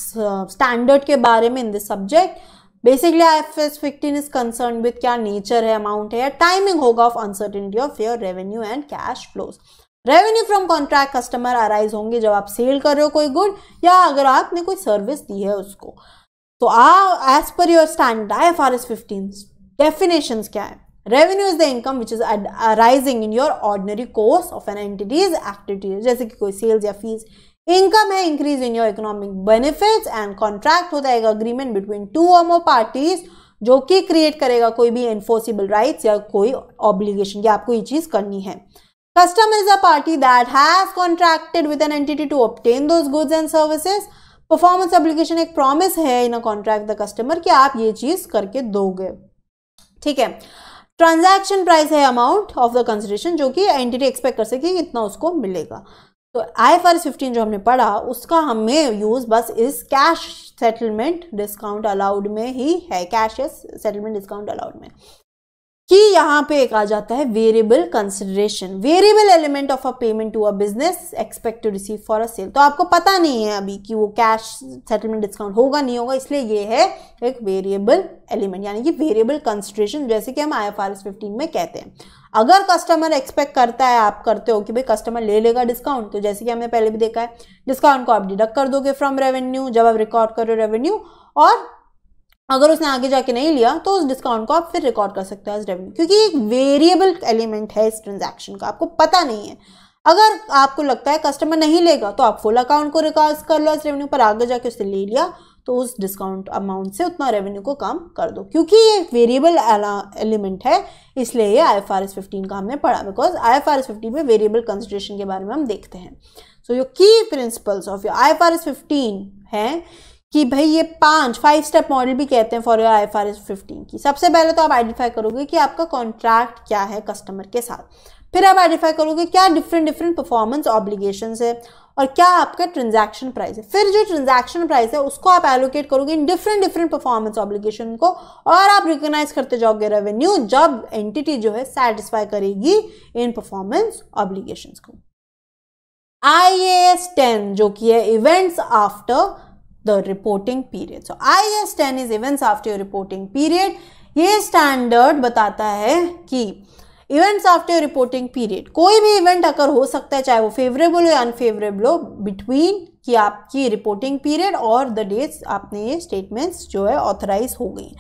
स्टैंडर्ड uh, के बारे में in this subject. Basically I F R S fifteen is concern with क्या नेचर है, अमाउंट है, टाइमिंग होगा of uncertainty of your revenue and cash flows. Revenue from contract customer arise होंगे जब आप सेल कर रहे हो कोई गुड या अगर आपने कोई सर्विस दी है उसको। तो as per your standard I F R S fifteen definition क्या है? Revenue is the income which is arising in your ordinary course of an entity's activities, जैसे कि कोई सेल्स या फीस। इनकम है increase in your economic benefits and contract होता है एक अग्रीमेंट बिटवीन टू और मोर पार्टीज जो कि क्रिएट करेगा कोई भी एनफोर्सिबल राइट्स या कोई ऑब्लिगेशन कि आपको ये चीज करनी है। Customer is a party that has contracted with an entity to obtain those goods and services. Performance obligation एक प्रॉमिस है in a contract the customer कि आप ये चीज करके दोगे, ठीक है। ट्रांजैक्शन प्राइस है अमाउंट ऑफ द कंसिडरेशन जो कि एंटिटी एक्सपेक्ट कर सके कि इतना उसको मिलेगा। तो I F R S fifteen जो हमने पढ़ा उसका हमें यूज बस इस कैश सेटलमेंट डिस्काउंट अलाउड में ही है, कैश सेटलमेंट डिस्काउंट अलाउड में। कि यहां पे एक आ जाता है variable consideration, variable element of a payment to a business expect to receive for a sale. तो आपको पता नहीं है अभी कि वो कैश सेटलमेंट डिस्काउंट होगा नहीं होगा, इसलिए ये है एक वेरिएबल एलिमेंट यानी कि वेरिएबल कंसिडरेशन, जैसे कि हम आईएफआरएस पंद्रह में कहते हैं। अगर कस्टमर एक्सपेक्ट करता है, आप करते हो कि भाई कस्टमर ले लेगा डिस्काउंट, तो जैसे कि हमने पहले भी देखा है डिस्काउंट को आप डिडक्ट कर दोगे फ्रॉम रेवेन्यू जब आप रिकॉर्ड करो रेवेन्यू, और अगर उसने आगे जाके नहीं लिया तो उस डिस्काउंट को आप फिर रिकॉर्ड कर सकते हो एज रेवेन्यू, क्योंकि एक वेरिएबल एलिमेंट है इस ट्रांजैक्शन का, आपको पता नहीं है। अगर आपको लगता है कस्टमर नहीं लेगा तो आप फुल अकाउंट को रिकॉर्ड कर लो एज रेवेन्यू, पर आगे जाके उससे ले लिया तो उस डिस्काउंट अमाउंट से उतना रेवेन्यू को कम कर दो। क्योंकि ये वेरिएबल एलिमेंट है इसलिए ये I F R S fifteen का हमने पढ़ा, because I F R S fifteen में वेरिएबल कंसिडरेशन के बारे में हम देखते हैं। So your key principles of your I F R S fifteen हैं कि भाई ये पांच फाइव स्टेप मॉडल भी कहते हैं फॉर योर आईएफआरएस पंद्रह की। सबसे पहले तो आप आइडेंटिफाई करोगे कि आपका कॉन्ट्रैक्ट क्या है कस्टमर के साथ, फिर आप आइडेंटिफाई करोगे क्या डिफरेंट डिफरेंट परफॉर्मेंस ऑब्लिगेशंस है और क्या आपका ट्रांजैक्शन प्राइस है, फिर जो ट्रांजैक्शन प्राइस है उसको आप एलोकेट करोगे in different different performance obligation को, और आप रिकॉग्नाइज करते जाओगे रेवेन्यू जब एंटिटी जो है सैटिस्फाई करेगी इन परफॉर्मेंस ऑब्लिगेशंस को। आईएएस टेन जो कि है events after the reporting period, so I A S ten is events after your reporting period। ये standard बताता है कि events after your reporting period कोई भी event अगर हो सकता है चाहे वो favorable हो या unfavorable हो between कि आपकी reporting period और the dates आपने ये statements जो है authorize हो गई।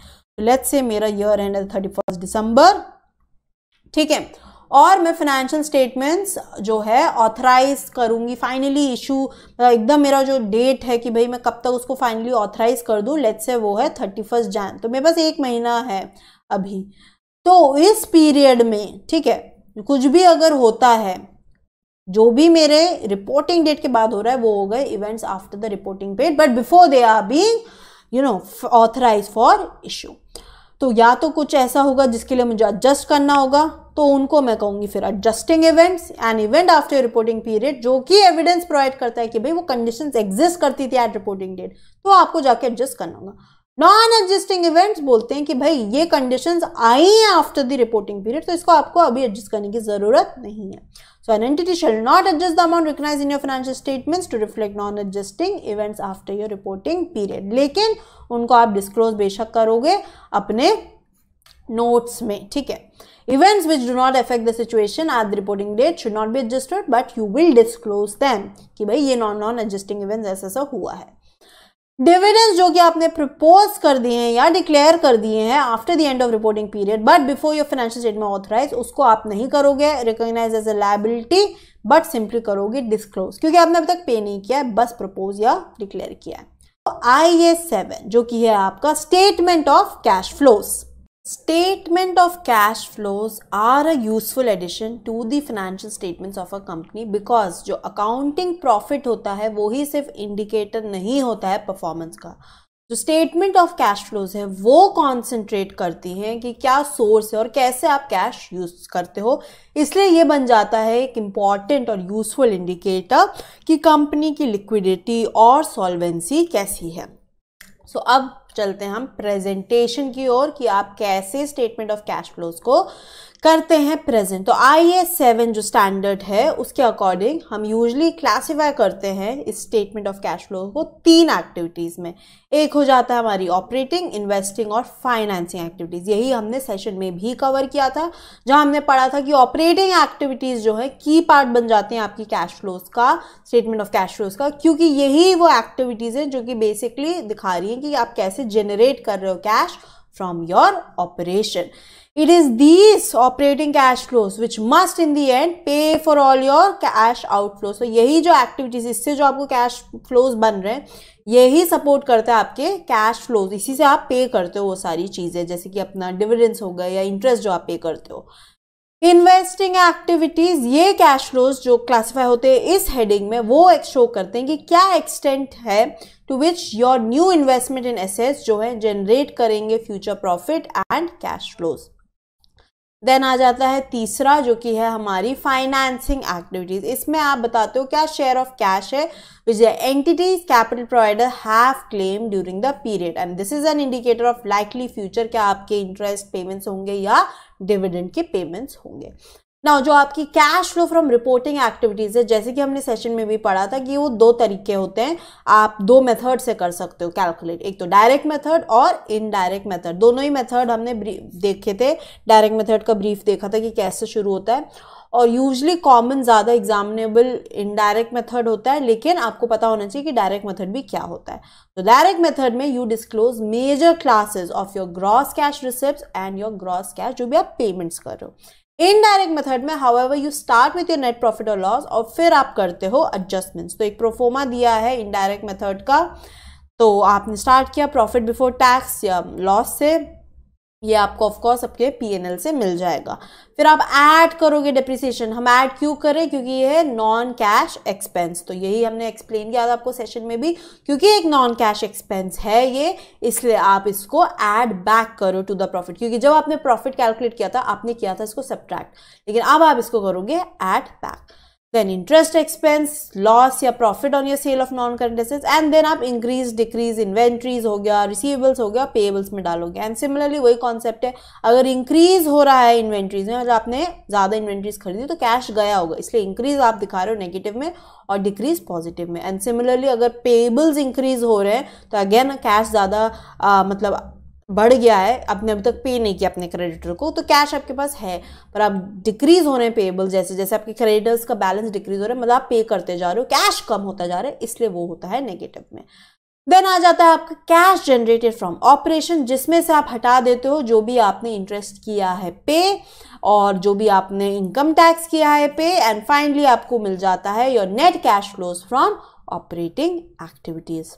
let's say मेरा year end है थर्टी फर्स्ट दिसंबर, ठीक है, और मैं फाइनेंशियल स्टेटमेंट्स जो है ऑथराइज करूंगी फाइनली इशू, एकदम मेरा जो डेट है कि भाई मैं कब तक उसको फाइनली ऑथराइज कर दूं, लेट्स से वो है थर्टी फर्स्ट जैन, तो मेरे पास एक महीना है अभी, तो इस पीरियड में, ठीक है, कुछ भी अगर होता है जो भी मेरे रिपोर्टिंग डेट के बाद हो रहा है वो हो गए events after the reporting date, but before they are being you know authorize for issue. तो या तो कुछ ऐसा होगा जिसके लिए मुझे एडजस्ट करना होगा, तो उनको मैं कहूँगी फिर adjusting events and event after reporting period, जो कि एविडेंस प्रोवाइड करता है कि भाई वो कंडीशंस एग्जिस्ट करती थी एट रिपोर्टिंग डेट, तो आपको जाके एडजस्ट करना होगा। नॉन एडजस्टिंग इवेंट्स बोलते हैं कि भाई ये कंडीशंस आई हैं आफ्टर द रिपोर्टिंग पीरियड, तो इसको आपको अभी एडजस्ट करने की जरूरत नहीं है। So an entity shall not adjust the amount recognised in your financial statements to reflect non adjusting events after your reporting period, लेकिन उनको आप डिस्क्लोज बेशक करोगे अपने नोट्स में, ठीक है। Events which do not affect the situation at the reporting date should not be adjusted, but you will disclose them कि भाई ये non non adjusting events ऐसा ऐसा हुआ है। Dividends जो कि आपने propose कर दिए हैं या declare कर दिए हैं after the end of reporting period, but before your financial statement authorized, उसको आप नहीं करोगे recognize as a liability, but simply करोगे disclose, क्योंकि आपने अभी तक pay नहीं किया है, बस propose या declare किया है। आई ए एस सेवन जो कि है आपका statement of cash flows। Statement of cash flows are a useful addition to the financial statements of a company because जो accounting profit होता है वो ही सिर्फ indicator नहीं होता है performance का। जो statement of cash flows है वो concentrate करती हैं कि क्या source है और कैसे आप cash use करते हो, इसलिए ये बन जाता है एक important और useful indicator कि company की liquidity और solvency कैसी है। सो so, अब चलते हैं हम प्रेजेंटेशन की ओर कि आप कैसे स्टेटमेंट ऑफ कैश फ्लोज को करते हैं प्रेजेंट। तो आई ए एस सेवन जो स्टैंडर्ड है उसके अकॉर्डिंग हम यूजुअली क्लासिफाई करते हैं इस स्टेटमेंट ऑफ कैश फ्लो को तीन एक्टिविटीज़ में। एक हो जाता है हमारी ऑपरेटिंग, इन्वेस्टिंग और फाइनेंसिंग एक्टिविटीज़। यही हमने सेशन में भी कवर किया था जहां हमने पढ़ा था कि ऑपरेटिंग एक्टिविटीज़ जो है की पार्ट बन जाते हैं आपकी कैश फ्लोज का, स्टेटमेंट ऑफ कैश फ्लोज का, क्योंकि यही वो एक्टिविटीज़ हैं जो कि बेसिकली दिखा रही हैं कि आप कैसे जनरेट कर रहे हो cash from your operation. It is these operating cash flows which must in the end pay for all your cash outflows। So यही जो activities, इससे जो आपको cash flows बन रहे हैं यही support करता है आपके cash flows, इसी से आप pay करते हो वो सारी चीज़ें जैसे कि अपना dividends हो गए या interest जो आप pay करते हो। इन्वेस्टिंग एक्टिविटीज़, ये कैश फ्लोज जो क्लासीफाई होते हैं इस हेडिंग में वो शो करते हैं कि क्या एक्सटेंट है to which your new investment in assets जो है जनरेट करेंगे future profit and cash flows. Then आ जाता है तीसरा जो कि है हमारी फाइनेंसिंग एक्टिविटीज़। इसमें आप बताते हो क्या शेयर ऑफ कैश है which the entities capital provider have claim during the period, and this is an indicator of likely future, क्या आपके इंटरेस्ट पेमेंट्स होंगे या डिविडेंड के पेमेंट्स होंगे। ना जो आपकी cash flow from reporting activities है, जैसे कि हमने सेशन में भी पढ़ा था कि वो दो तरीके होते हैं, आप दो मेथड से कर सकते हो कैलकुलेट, एक तो डायरेक्ट मेथड और इनडायरेक्ट मेथड। दोनों ही मेथड हमने देखे थे, डायरेक्ट मेथड का ब्रीफ देखा था कि कैसे शुरू होता है, और यूजली कॉमन ज़्यादा एग्जामिनेबल इनडायरेक्ट मेथड होता है, लेकिन आपको पता होना चाहिए कि डायरेक्ट मेथड भी क्या होता है। तो डायरेक्ट मेथड में you disclose major classes of your gross cash receipts and your gross cash, जो भी आप पेमेंट्स कर रहे हो। इनडायरेक्ट मेथड में however you start with your net profit और लॉस और फिर आप करते हो एडजस्टमेंट्स। तो एक प्रोफोमा दिया है इनडायरेक्ट मेथड का, तो आपने स्टार्ट किया प्रॉफिट बिफोर टैक्स या लॉस से, ये आपको ऑफकोर्स आपके पी एन एल से मिल जाएगा। फिर आप ऐड करोगे डिप्रिसिएशन। हम ऐड क्यों करें? क्योंकि ये है नॉन कैश एक्सपेंस, तो यही हमने एक्सप्लेन किया था आपको सेशन में भी, क्योंकि एक नॉन कैश एक्सपेंस है ये, इसलिए आप इसको ऐड बैक करो टू द प्रॉफिट, क्योंकि जब आपने प्रॉफिट कैलकुलेट किया था आपने किया था इसको सब्ट्रैक्ट, लेकिन अब आप इसको करोगे add back. Then interest expense, loss या profit on your sale of non current assets, and then आप इंक्रीज डिक्रीज इन्वेंट्रीज हो गया, रिसीवेबल्स हो गया, पेएबल्स में डालोगे। एंड सिमिलरली वही कॉन्सेप्ट है, अगर इंक्रीज हो रहा है इन्वेंट्रीज में, मतलब आपने ज़्यादा इन्वेंट्रीज खरीदी तो कैश गया होगा, इसलिए इंक्रीज आप दिखा रहे हो नेगेटिव में और डिक्रीज पॉजिटिव में। एंड सिमिलरली अगर पेएबल्स इंक्रीज हो रहे हैं तो अगेन कैश ज़्यादा मतलब बढ़ गया है, आपने अभी तक पे नहीं किया अपने क्रेडिटर को, तो कैश आपके पास है, पर आप डिक्रीज हो रहे हैं पेएबल, जैसे जैसे आपके क्रेडिटर्स का बैलेंस डिक्रीज हो रहा है, मतलब आप पे करते जा रहे हो, कैश कम होता जा रहा है, इसलिए वो होता है नेगेटिव में। देन आ जाता है आपका कैश जनरेटेड फ्रॉम ऑपरेशन, जिसमें से आप हटा देते हो जो भी आपने इंटरेस्ट किया है पे, और जो भी आपने इनकम टैक्स किया है पे, एंड फाइनली आपको मिल जाता है your net cash flows from operating activities.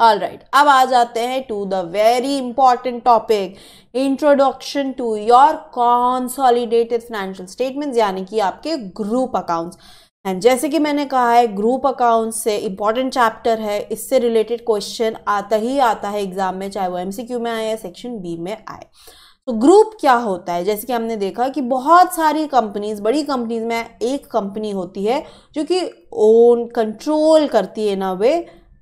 All right, अब आ जाते हैं to the very important topic, introduction to your consolidated financial statements, यानी कि आपके ग्रुप अकाउंट्स। एंड जैसे कि मैंने कहा है, ग्रुप अकाउंट्स से इंपॉर्टेंट चैप्टर है, इससे रिलेटेड क्वेश्चन आता ही आता है एग्जाम में, चाहे वो एमसीक्यू में आए या सेक्शन बी में आए। तो ग्रुप क्या होता है? जैसे कि हमने देखा कि बहुत सारी कंपनीज, बड़ी कंपनीज में एक कंपनी होती है जो कि ओन कंट्रोल करती है ना वे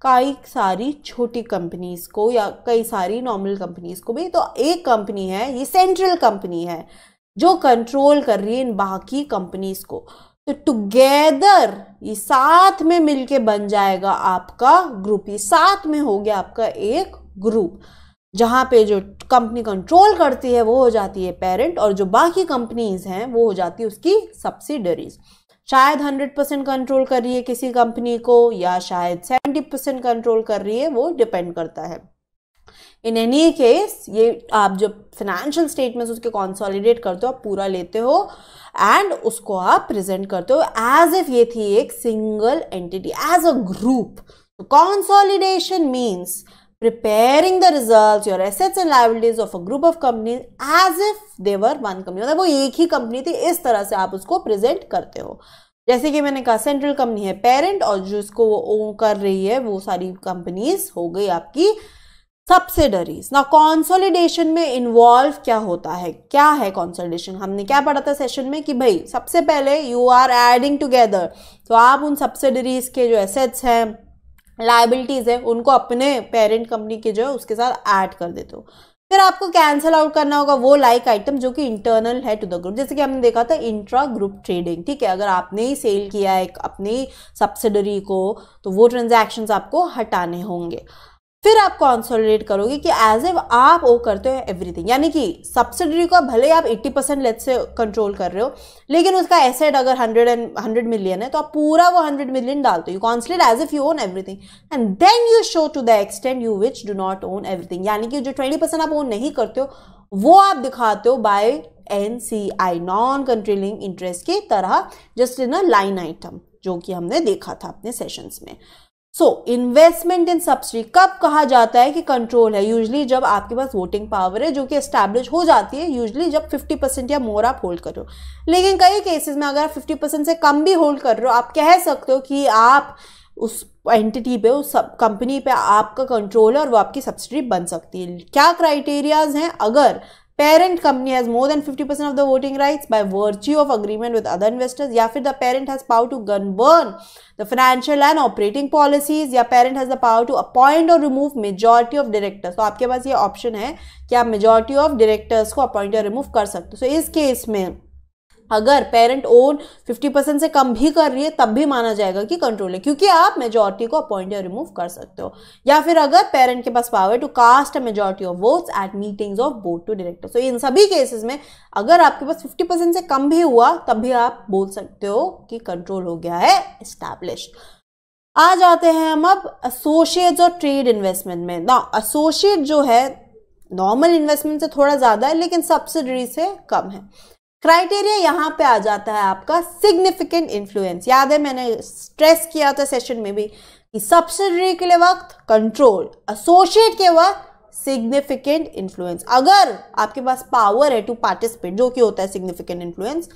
कई सारी छोटी कंपनीज को या कई सारी नॉर्मल कंपनीज को भी। तो एक कंपनी है, ये सेंट्रल कंपनी है जो कंट्रोल कर रही है इन बाकी कंपनीज को, तो टुगेदर ये साथ में मिलके बन जाएगा आपका ग्रुप, ये साथ में हो गया आपका एक ग्रुप, जहाँ पे जो कंपनी कंट्रोल करती है वो हो जाती है पेरेंट, और जो बाकी कंपनीज हैं वो हो जाती है उसकी सब्सिडरीज। शायद हंड्रेड परसेंट कंट्रोल कर रही है किसी कंपनी को, या शायद सेवेंटी परसेंट कंट्रोल कर रही है, वो डिपेंड करता है। इन एनी केस, ये आप जब फाइनेंशियल स्टेटमेंट्स उसके कंसोलिडेट करते हो, आप पूरा लेते हो एंड उसको आप प्रेजेंट करते हो एज इफ ये थी एक single entity, as a group. Consolidation means preparing the results, your assets and liabilities of a group of companies as if they were one company, मतलब वो एक ही कंपनी थी, इस तरह से आप उसको प्रेजेंट करते हो। जैसे कि मैंने कहा, सेंट्रल कंपनी है पेरेंट, और जो इसको वो ओन कर रही है वो सारी कंपनीज हो गई आपकी सब्सिडरीज। ना कंसोलिडेशन में इन्वॉल्व क्या होता है, क्या है कंसोलिडेशन? हमने क्या पढ़ा था सेशन में कि भाई सबसे पहले यू आर एडिंग टुगेदर, तो आप उन सब्सिडरीज के जो एसेट्स हैं, लाइबिलिटीज़ है, उनको अपने पेरेंट कंपनी के जो है उसके साथ ऐड कर देते हो। फिर आपको कैंसिल आउट करना होगा वो लाइक आइटम जो कि इंटरनल है टू द ग्रुप, जैसे कि हमने देखा था इंट्रा ग्रुप ट्रेडिंग। ठीक है, अगर आपने ही सेल किया है अपनी सब्सिडरी को तो वो ट्रांजैक्शंस आपको हटाने होंगे। फिर आप कंसोलिडेट करोगे कि एज एफ आप वो करते हो एवरीथिंग, यानी कि सब्सिडरी को भले आप eighty percent let's say control कर रहे हो, लेकिन उसका एसेट अगर हंड्रेड एंड हंड्रेड मिलियन है तो आप पूरा वो हंड्रेड मिलियन डालते हो। You consolidate as if you own everything and then you show to the extent you which do not own everything, यानी कि जो ट्वेंटी परसेंट आप ओन नहीं करते हो वो आप दिखाते हो by N C I, non controlling interest की तरह, just in a line item, जो कि हमने देखा था अपने सेशंस में। सो इन्वेस्टमेंट इन सब्सिडी कब कहा जाता है कि कंट्रोल है? यूजली जब आपके पास वोटिंग पावर है, जो कि एस्टैब्लिश हो जाती है यूजली जब फिफ्टी परसेंट या मोर आप होल्ड कर रहे हो, लेकिन कई केसेस में अगर आप फिफ्टी परसेंट से कम भी होल्ड कर रहे हो, आप कह सकते हो कि आप उस एंटिटी पे, उस कंपनी पे आपका कंट्रोल है और वो आपकी सब्सिडी बन सकती है। क्या क्राइटेरियाज हैं? अगर parent company has more than fifty percent of the voting rights by virtue of agreement with other investors, या फिर the parent has power to govern the financial and operating policies, या parent has the power to appoint or remove majority of directors. तो आपके पास ये option है कि आप majority of directors को appoint या remove कर सकते हो. So इस case में अगर पेरेंट ओन फिफ्टी परसेंट से कम भी कर रही है तब भी माना जाएगा कि कंट्रोल है, क्योंकि आप मेजॉरिटी को अपॉइंट या रिमूव कर सकते हो. या फिर अगर पेरेंट के पास power to cast a majority of votes at meetings of board to director. So इन सभी केसेस में अगर आपके पास फिफ्टी परसेंट से कम भी हुआ तब भी आप बोल सकते हो कि कंट्रोल हो गया है एस्टैब्लिश. आ जाते हैं हम अब एसोसिएट्स और ट्रेड इन्वेस्टमेंट में. ना एसोसिएट जो है नॉर्मल इन्वेस्टमेंट से थोड़ा ज़्यादा है लेकिन सब्सिडरी से कम है. क्राइटेरिया यहाँ पे आ जाता है आपका सिग्निफिकेंट इन्फ्लुएंस. याद है मैंने स्ट्रेस किया था सेशन में भी कि सब्सिडरी के लिए वक्त कंट्रोल, एसोसिएट के वक्त सिग्निफिकेंट इन्फ्लुएंस. अगर आपके पास पावर है टू पार्टिसिपेट जो कि होता है सिग्निफिकेंट इन्फ्लुएंस,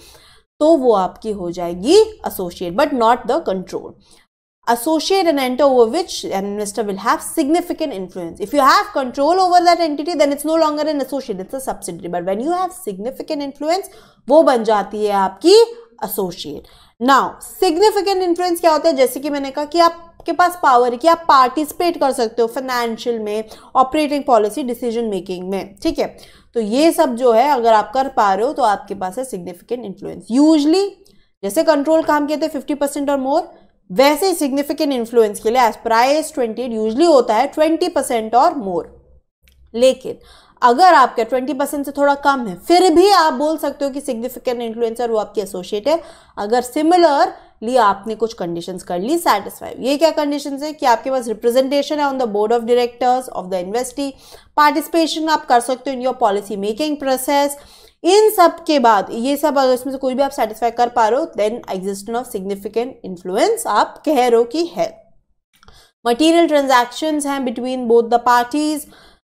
तो वो आपकी हो जाएगी associate but not the control. Associate an entity over which an investor will have significant influence. If you have control over that entity, then it's no longer an associate; it's a subsidiary. But when you have significant influence, वो बन जाती है आपकी associate. Now, significant influence क्या होता है? जैसे कि मैंने कहा कि आपके पास power है कि आप participate कर सकते हो financial में, operating policy, decision making में, ठीक है? तो ये सब जो है अगर आप कर पा रहे हो तो आपके पास है significant influence. Usually, जैसे control काम कहते हैं fifty percent और more, वैसे सिग्निफिकेंट इन्फ्लुएंस के लिए as per IAS twenty eight usually होता है ट्वेंटी परसेंट और मोर. लेकिन अगर आपका ट्वेंटी परसेंट से थोड़ा कम है फिर भी आप बोल सकते हो कि सिग्निफिकेंट इन्फ्लुएंसर वो आपकी एसोसिएट है, अगर सिमिलरली आपने कुछ कंडीशंस कर ली सैटिस्फाई. ये क्या कंडीशंस है कि आपके पास रिप्रेजेंटेशन है on the board of directors of the investee, participation आप कर सकते हो in your policy making process. इन सब के बाद ये सब अगर इसमें से कोई भी आप सेटिस्फाई कर पा रहे हो then existence of significant influence आप कह रहे हो कि है. मटेरियल ट्रांजैक्शंस हैं between both the parties,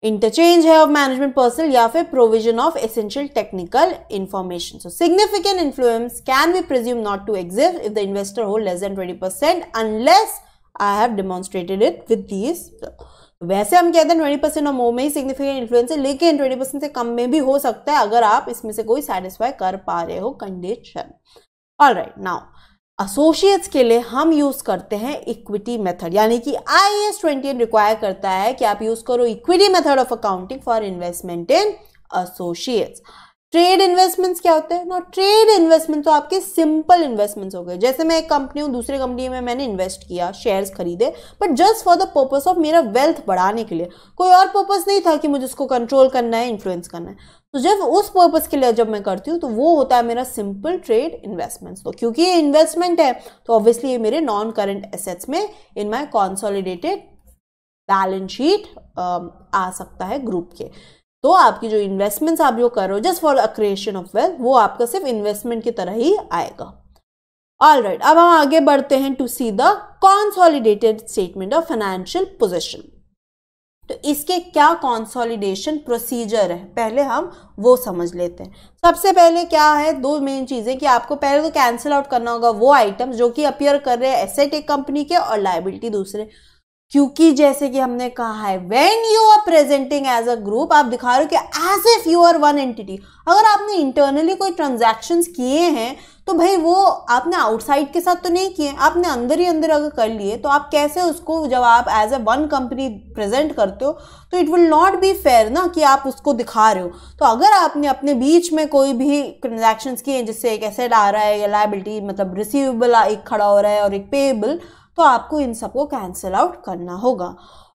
interchange है ऑफ मैनेजमेंट पर्सनल, या फिर provision of essential technical information. So significant influence can be presume not to exist if the investor hold less than twenty percent unless I have demonstrated it with these. वैसे हम कहते हैं twenty percent और मोर में ही significant influence है, लेकिन twenty percent से कम में भी हो सकता है अगर आप इसमें से कोई सेटिस्फाई कर पा रहे हो कंडीशन. ऑलराइट, नाउ एसोसिएट्स के लिए हम यूज करते हैं इक्विटी मेथड, यानी कि आईएएस ट्वेंटी एट रिक्वायर करता है कि आप यूज करो equity method of accounting for investment in associates. Trade investments क्या होते हैं? ना ट्रेड इन्वेस्टमेंट तो आपके सिंपल इन्वेस्टमेंट्स हो गए, जैसे मैं एक कंपनी हूँ, दूसरे कंपनी में मैंने इन्वेस्ट किया, शेयर्स खरीदे, but just for the purpose of मेरा वेल्थ बढ़ाने के लिए. कोई और पर्पस नहीं था कि मुझे उसको कंट्रोल करना है, इन्फ्लुएंस करना है. तो जब उस पर्पस के लिए जब मैं करती हूँ तो वो होता है मेरा सिंपल ट्रेड इन्वेस्टमेंट्स. तो क्योंकि ये इन्वेस्टमेंट है तो ऑब्वियसली ये मेरे नॉन करंट एसेट्स में in my consolidated balance sheet आ सकता है ग्रुप के. तो आपकी जो इन्वेस्टमेंट्स आप जो कर रहे हो just for accretion of wealth वो आपका सिर्फ इन्वेस्टमेंट की तरह ही आएगा. ऑल राइट, अब हम आगे बढ़ते हैं to see the consolidated statement of financial position. तो इसके क्या कॉन्सोलिडेशन प्रोसीजर है पहले हम वो समझ लेते हैं. सबसे पहले क्या है, दो मेन चीज़ें कि आपको पहले तो कैंसिल आउट करना होगा वो आइटम्स जो कि अपियर कर रहे हैं एसेट एक कंपनी के और लाइबिलिटी दूसरे, क्योंकि जैसे कि हमने कहा है when you are presenting as a group आप दिखा रहे हो कि as if you are one entity. अगर आपने इंटरनली कोई ट्रांजैक्शंस किए हैं तो भाई वो आपने आउटसाइड के साथ तो नहीं किए, आपने अंदर ही अंदर अगर कर लिए तो आप कैसे उसको जब आप as a one company present करते हो तो it will not be fair ना कि आप उसको दिखा रहे हो. तो अगर आपने अपने बीच में कोई भी ट्रांजैक्शंस किए हैं जिससे एक एसेट आ रहा है या लायबिलिटी मतलब रिसीवेबल एक खड़ा हो रहा है और एक पेएबल, तो आपको इन सबको कैंसिल आउट करना होगा.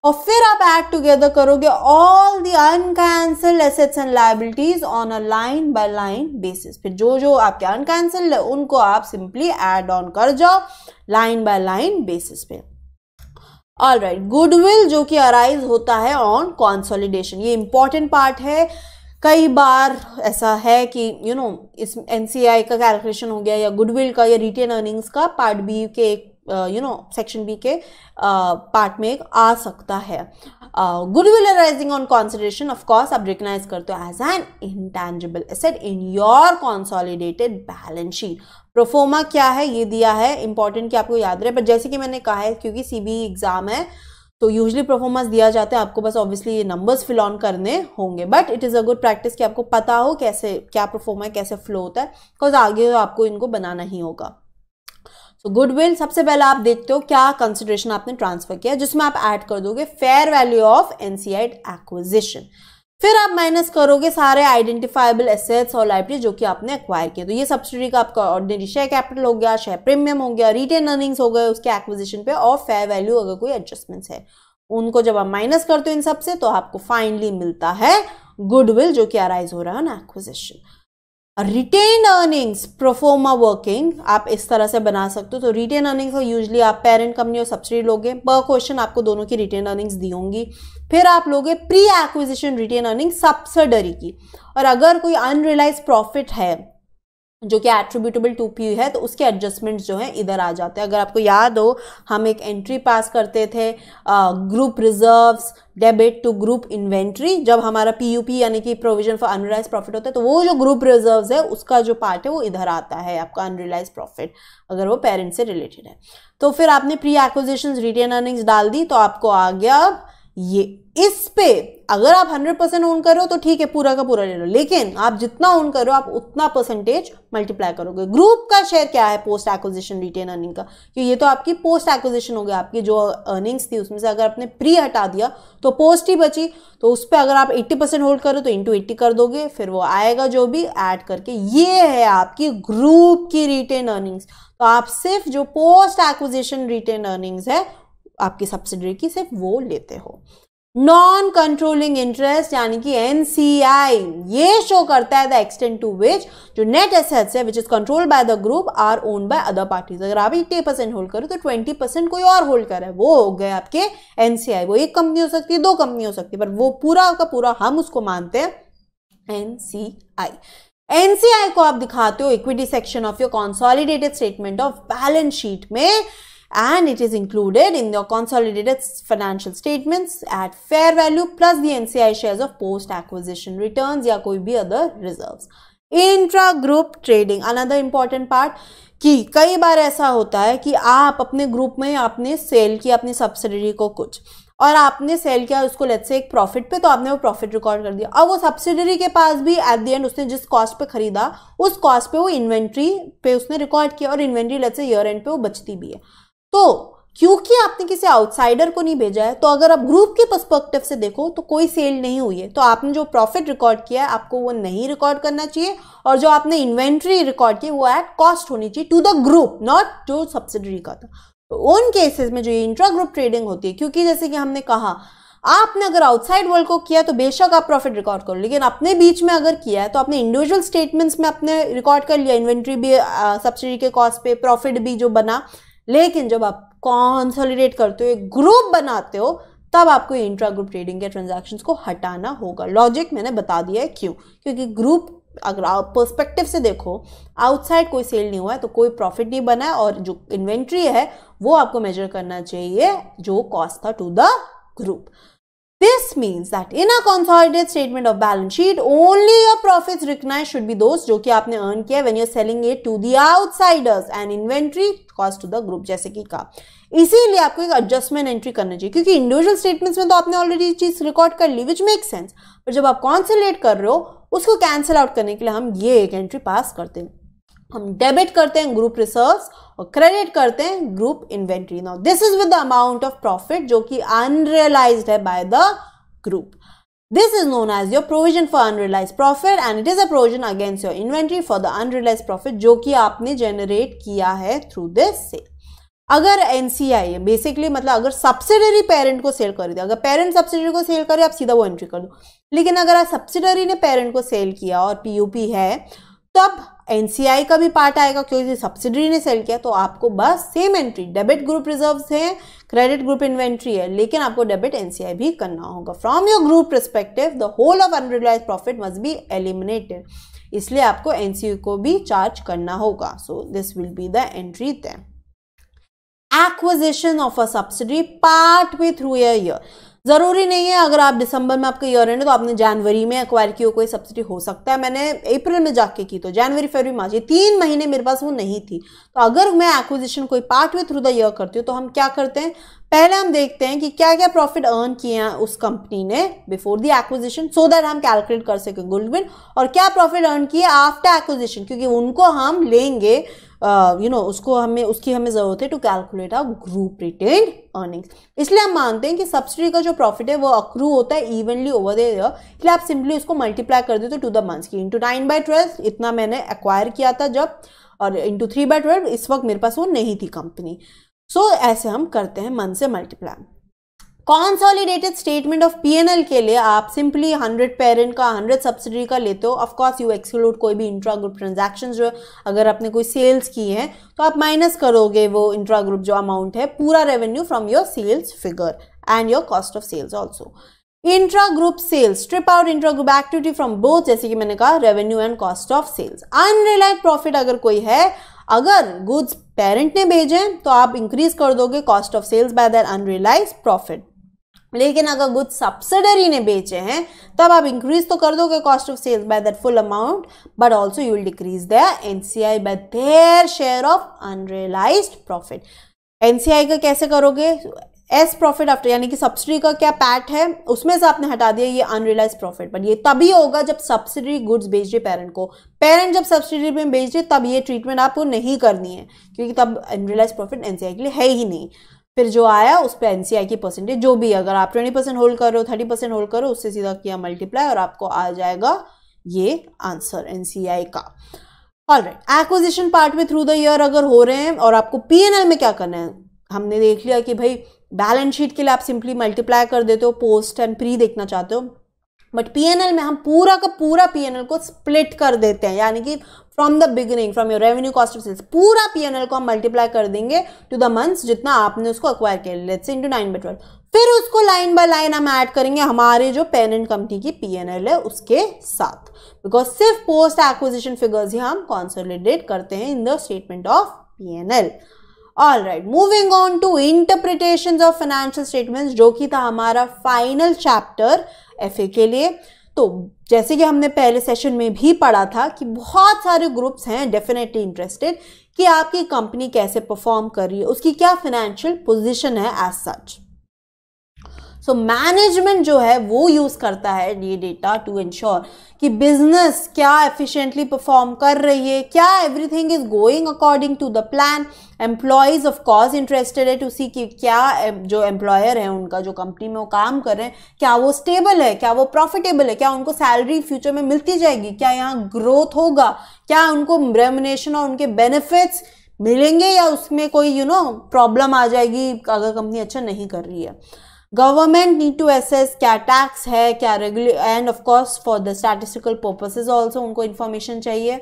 और फिर आप ऐड टुगेदर करोगे all the uncancelled assets and liabilities on a line by line basis. फिर जो जो आपके अनकैंसल्ड है उनको आप सिंपली ऐड ऑन कर जाओ लाइन बाय लाइन बेसिस पे. ऑलराइट, गुडविल जो कि अराइज होता है ऑन कंसोलिडेशन, ये इंपॉर्टेंट पार्ट है. कई बार ऐसा है कि यू नो इस एनसीआई का कैलकुलेशन हो गया या गुडविल का या रिटेन अर्निंग्स का पार्ट बी के एक यू नो सेक्शन बी के पार्ट uh, में आ सकता है. Goodwill arising on consideration of course आप रिकॉग्नाइज करते हो as an intangible asset in your consolidated balance sheet. Proforma क्या है ये दिया है, इंपॉर्टेंट कि आपको याद रहे, पर जैसे कि मैंने कहा है क्योंकि सीबी एग्जाम है तो यूजली परफॉर्मेंस दिया जाता है, आपको बस ऑब्वियसली ये नंबर्स फिल ऑन करने होंगे, but it is a good practice कि आपको पता हो कैसे क्या परफॉर्म है, कैसे फ्लो होता है, बिकॉज आगे आपको इनको बनाना ही होगा। सो गुडविल सबसे पहले आप देखते हो क्या कंसिडरेशन आपने ट्रांसफर किया, जिसमें आप ऐड कर दोगे fair value of NCI at acquisition, फिर आप माइनस करोगे सारे आइडेंटिफाइबल एसेट्स और लाइब्रेरी जो कि आपने एक्वायर किए। तो ये सब्सिडी का आपका ऑर्डिनरी शेयर कैपिटल हो गया, शेयर प्रीमियम हो गया, रिटेन अर्निंग्स हो गए उसके एक्विजिशन पे, और फेयर वैल्यू अगर कोई एडजस्टमेंट्स है उनको जब आप माइनस करते हो इन सबसे तो आपको फाइनली मिलता है गुडविल जो कि अराइज हो रहा है on acquisition. Retain earnings proforma working आप इस तरह से बना सकते हो। तो रिटेन अर्निंग्स यूजली आप पेरेंट कंपनी और सब्सिडी लोगे, पर क्वेश्चन आपको दोनों की रिटेन अर्निंग्स दी होंगी। फिर आप लोगे pre acquisition retain earning subsidiary की, और अगर कोई अनरियलाइज प्रॉफिट है जो कि एट्रीब्यूटेबल टू पी है तो उसके एडजस्टमेंट्स जो हैं इधर आ जाते हैं। अगर आपको याद हो हम एक एंट्री पास करते थे group reserves debit to group inventory, जब हमारा पीयूपी यानी कि प्रोविजन फॉर अनरियलाइज प्रॉफिट होता है तो वो जो ग्रुप रिजर्व्स है उसका जो पार्ट है वो इधर आता है आपका अनरियलाइज प्रॉफिट, अगर वो पेरेंट से रिलेटेड है। तो फिर आपने प्री एक्विजिशन रिटेन अर्निंग्स डाल दी तो आपको आ गया ये। इस पे अगर आप हंड्रेड परसेंट ओन करो तो ठीक है पूरा का पूरा ले लो, लेकिन आप जितना ओन करो आप उतना परसेंटेज मल्टीप्लाई करोगे। ग्रुप का शेयर क्या है पोस्ट एक्विजिशन रिटेन अर्निंग का, कि ये तो आपकी पोस्ट एक्विजिशन हो गया, आपकी जो अर्निंग्स थी उसमें से अगर आपने प्री हटा दिया तो पोस्ट ही बची, तो उस पर अगर आप एट्टी परसेंट होल्ड करो तो इंटू एट्टी कर दोगे, फिर वो आएगा जो भी ऐड करके, ये है आपकी ग्रुप की रिटेन अर्निंग्स। तो आप सिर्फ जो पोस्ट एक्विजिशन रिटेन अर्निंग्स है आपकी सब्सिडरी की सिर्फ वो लेते हो। नॉन कंट्रोलिंग इंटरेस्ट यानी कि एनसीआई, ये शो करता है द एक्सटेंट टू विच जो नेट एसेट्स है which is controlled by the group or own by other parties. अगर आप एट्टी परसेंट होल्ड करो तो ट्वेंटी परसेंट कोई और होल्ड करे, वो हो गए आपके एनसीआई। वो एक कंपनी हो सकती है, दो कंपनी हो सकती है, पर वो पूरा का पूरा हम उसको मानते हैं एनसीआई। एनसीआई को आप दिखाते हो equity section of your consolidated statement of balance sheet में, and it is included in your consolidated financial statements at fair value plus the N C I shares of post acquisition returns या कोई भी other reserves। Intra group trading another important part, कि कई बार ऐसा होता है कि आप अपने ग्रुप में आपने सेल किया अपनी सब्सिडरी को कुछ, और आपने सेल किया उसको लेट्स से एक प्रॉफिट पे, तो आपने वो प्रॉफिट रिकॉर्ड कर दिया, और वो सब्सिडरी के पास भी एट द एंड उसने जिस कॉस्ट पे खरीदा उस कॉस्ट पे वो इन्वेंट्री पे उसने रिकॉर्ड किया, और inventory let's say year end पे वो बचती भी है। तो क्योंकि आपने किसी आउटसाइडर को नहीं भेजा है, तो अगर आप ग्रुप के पर्सपेक्टिव से देखो तो कोई सेल नहीं हुई है, तो आपने जो प्रॉफिट रिकॉर्ड किया है आपको वो नहीं रिकॉर्ड करना चाहिए, और जो आपने इन्वेंट्री रिकॉर्ड की वो एट कॉस्ट होनी चाहिए टू द ग्रुप, नॉट जो सब्सिडरी का था। तो उन केसेस में जो इंट्रा ग्रुप ट्रेडिंग होती है, क्योंकि जैसे कि हमने कहा आपने अगर आउटसाइड वर्ल्ड को किया तो बेशक आप प्रॉफिट रिकॉर्ड करो, लेकिन अपने बीच में अगर किया है तो आपने इंडिविजुअल स्टेटमेंट्स में आपने रिकॉर्ड कर लिया इन्वेंट्री भी सब्सिडी के कॉस्ट पे, प्रॉफिट भी जो बना, लेकिन जब आप कॉन्सोलिडेट करते हो एक ग्रुप बनाते हो तब आपको इंट्रा ग्रुप ट्रेडिंग के ट्रांजैक्शंस को हटाना होगा। लॉजिक मैंने बता दिया है क्यों, क्योंकि ग्रुप अगर आप पर्सपेक्टिव से देखो आउटसाइड कोई सेल नहीं हुआ है तो कोई प्रॉफिट नहीं बना है, और जो इन्वेंट्री है वो आपको मेजर करना चाहिए जो कॉस्ट था to the group. This means that in a consolidated statement of balance sheet, only your profits recognized should be those जो कि आपने earn किया when you're selling it to the outsiders and inventory cost to the group, जैसे कि कहा। इसीलिए आपको एक adjustment entry करना चाहिए, क्योंकि individual statements में तो आपने already चीज record कर ली which makes sense, पर जब आप consolidate कर रहे हो उसको cancel out करने के लिए हम ये एक entry pass करते हैं, हम डेबिट करते हैं ग्रुप रिसर्व्स और क्रेडिट करते हैं group inventory. Now this is with the amount of profit जो कि अनरियलाइज्ड है by the group. This is known as your provision for unrealise profit and it is a provision against your inventory for the unrealise profit जो कि आपने generate किया है through this sale. अगर NCI basically मतलब अगर subsidiary parent को cell कर दिया, अगर पेरेंट सब्सिडरी को सेल करे आप सीधा वो एंट्री कर दो, लेकिन अगर आप सब्सिडरी ने पेरेंट को सेल किया और पीयूपी है तब एनसीआई का भी पार्ट आएगा, क्योंकि सब्सिडरी ने सेल किया, तो आपको बस same entry debit group reserves है, क्रेडिट ग्रुप इन्वेंट्री है, लेकिन आपको डेबिट एनसीआई भी करना होगा। From your group perspective the whole of unrealise profit must be eliminated, इसलिए आपको एनसीआई को भी चार्ज करना होगा। So this will be the entry then. Acquisition of a subsidy part way through a year, ज़रूरी नहीं है अगर आप दिसंबर में आपका ईयर एंड है तो आपने जनवरी में एक्वायर की हो कोई सब्सिडी, हो सकता है मैंने अप्रैल में जाके की तो जनवरी फरवरी मार्च, ये तीन महीने मेरे पास वो नहीं थी। तो अगर मैं एक्विजिशन कोई part way through the year करती हूँ तो हम क्या करते हैं, पहले हम देखते हैं कि क्या क्या प्रॉफिट अर्न किए हैं उस कंपनी ने before the acquisition, so that हम कैलकुलेट कर सकें गुडविल, और क्या प्रॉफिट अर्न किए आफ्टर एक्विजिशन, क्योंकि उनको हम लेंगे you uh, know you know, उसको हमें उसकी हमें ज़रूरत है to calculate our group retained earnings. इसलिए हम मानते हैं कि सब्सिडी का जो प्रॉफिट है वो अक्रू होता है इवनली ओवर द ईयर, इसलिए आप सिंपली उसको मल्टीप्लाई कर देते हो टू द मंथ्स की इंटू नाइन बाई ट्वेल्व इतना मैंने एक्वायर किया था जब, और इंटू थ्री बाई ट्वेल्व इस वक्त मेरे पास वो नहीं थी कंपनी। सो so, ऐसे हम करते हैं मंथ से multiply. Consolidated statement of PNL के लिए आप सिंपली हंड्रेड पेरेंट का हंड्रेड सब्सिडरी का लेते हो, ऑफकोर्स यू एक्सक्लूड कोई भी इंट्रा ग्रुप ट्रांजेक्शन, जो अगर आपने कोई सेल्स की है तो आप माइनस करोगे वो इंट्रा ग्रुप जो अमाउंट है, पूरा revenue from your sales figure and your cost of sales also. Intra group sales, strip out intra group activity from both, जैसे कि मैंने कहा revenue and cost of sales. Unrealised profit अगर कोई है, अगर गुड्स पेरेंट ने भेजे तो आप इंक्रीज कर दोगे cost of sales by that unrealised profit, लेकिन अगर गुड्स सब्सिडरी ने बेचे हैं तब आप इंक्रीज तो कर दोगे cost of sales by that full amount, but also you will decrease their NCI by their share of unrealised profit. NCI का कैसे करोगे, एस प्रॉफिट आफ्टर यानी कि सब्सिडी का क्या पैट है उसमें से आपने हटा दिया ये अनरियलाइज्ड प्रॉफिट, बट ये तभी होगा जब सब्सिडी गुड्स बेच रहे पेरेंट को, पेरेंट जब सब्सिडी में बेच रहे तब ये ट्रीटमेंट आपको नहीं करनी है, क्योंकि तब अनरियलाइज्ड प्रॉफिट एनसीआई के लिए है ही नहीं। फिर जो आया उस पर एनसीआई की परसेंटेज जो भी, अगर आप ट्वेंटी परसेंट होल्ड करो, थर्टी परसेंट होल्ड करो, उससे सीधा किया मल्टीप्लाई और आपको आ जाएगा ये आंसर एनसीआई का। ऑलराइट, एक्विजिशन पार्ट में थ्रू द ईयर अगर हो रहे हैं और आपको पीएनएल में क्या करना है, हमने देख लिया कि भाई बैलेंस शीट के लिए आप सिंपली मल्टीप्लाई कर देते हो, पोस्ट एंड प्री देखना चाहते हो, बट पीएनएल में हम पूरा का पूरा पीएनएल को स्प्लिट कर देते हैं, यानी कि from the beginning from your revenue cost of sales पूरा पीएनएल को हम मल्टीप्लाई कर देंगे टू द मंथ्स जितना आपने उसको एक्वायर किया, let's say into nine by twelve, फिर उसको लाइन बाय लाइन हम ऐड करेंगे हमारे जो पेरेंट कंपनी की पीएनएल है उसके साथ, बिकॉज सिर्फ पोस्ट एक्विजिशन फिगर्स ही हम कंसोलिडेट करते हैं in the statement of PNL. All right, moving on to interpretation of financial statements, जो कि था हमारा फाइनल चैप्टर एफए के लिए। तो जैसे कि हमने पहले सेशन में भी पढ़ा था कि बहुत सारे ग्रुप्स हैं डेफिनेटली इंटरेस्टेड कि आपकी कंपनी कैसे परफॉर्म कर रही है, उसकी क्या फाइनेंशियल पोजीशन है एज सच। सो मैनेजमेंट जो है वो यूज़ करता है ये डेटा टू इंश्योर कि बिजनेस क्या एफिशिएंटली परफॉर्म कर रही है, क्या everything is going according to the plan. Employees of course interested है टू सी कि क्या जो एम्प्लॉयर है उनका, जो कंपनी में वो काम कर रहे हैं, क्या वो स्टेबल है, क्या वो प्रॉफिटेबल है, क्या उनको सैलरी फ्यूचर में मिलती जाएगी, क्या यहाँ ग्रोथ होगा, क्या उनको रेम्युनरेशन और उनके बेनिफिट्स मिलेंगे या उसमें कोई यू नो प्रॉब्लम आ जाएगी अगर कंपनी अच्छा नहीं कर रही है। गवर्नमेंट नीड टू असेस क्या टैक्स है, क्या regular, and of course for the statistical purposes also उनको इन्फॉर्मेशन चाहिए।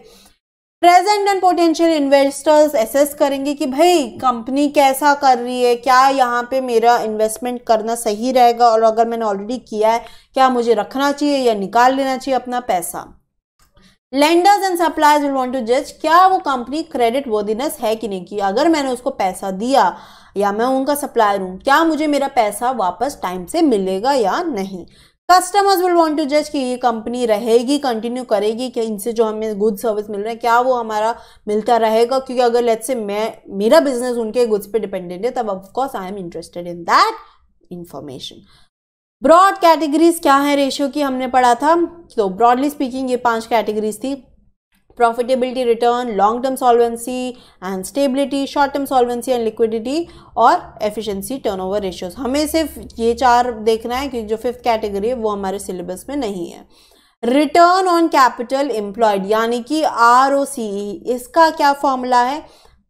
Present and potential investors assess करेंगे कि भाई कंपनी कैसा कर रही है, क्या यहाँ पे मेरा इन्वेस्टमेंट करना सही रहेगा, और अगर मैंने ऑलरेडी किया है क्या मुझे रखना चाहिए या निकाल लेना चाहिए अपना पैसा। Lenders and suppliers will want to जज क्या वो कंपनी क्रेडिट वर्दीनेस है कि नहीं, कि अगर मैंने उसको पैसा दिया या मैं उनका सप्लायर हूँ क्या मुझे मेरा पैसा वापस टाइम से मिलेगा या नहीं। कस्टमर्स विल वांट टू जज कि ये कंपनी रहेगी, कंटिन्यू करेगी, कि इनसे जो हमें गुड सर्विस मिल रहा है क्या वो हमारा मिलता रहेगा, क्योंकि अगर लेट्स से मैं मेरा बिजनेस उनके गुड्स पे डिपेंडेंट है तब of course I am interested in that information. Broad categories क्या है रेशियो की हमने पढ़ा था, तो ब्रॉडली स्पीकिंग ये पांच कैटेगरीज थी, profitability, return, long term solvency and stability, short term solvency and liquidity, और एफिशिएंसी टर्नओवर रेशियोज। हमें सिर्फ ये चार देखना है क्योंकि जो फिफ्थ कैटेगरी है वो हमारे सिलेबस में नहीं है। रिटर्न ऑन कैपिटल एम्प्लॉयड यानी कि आरओसी, इसका क्या फॉर्मूला है,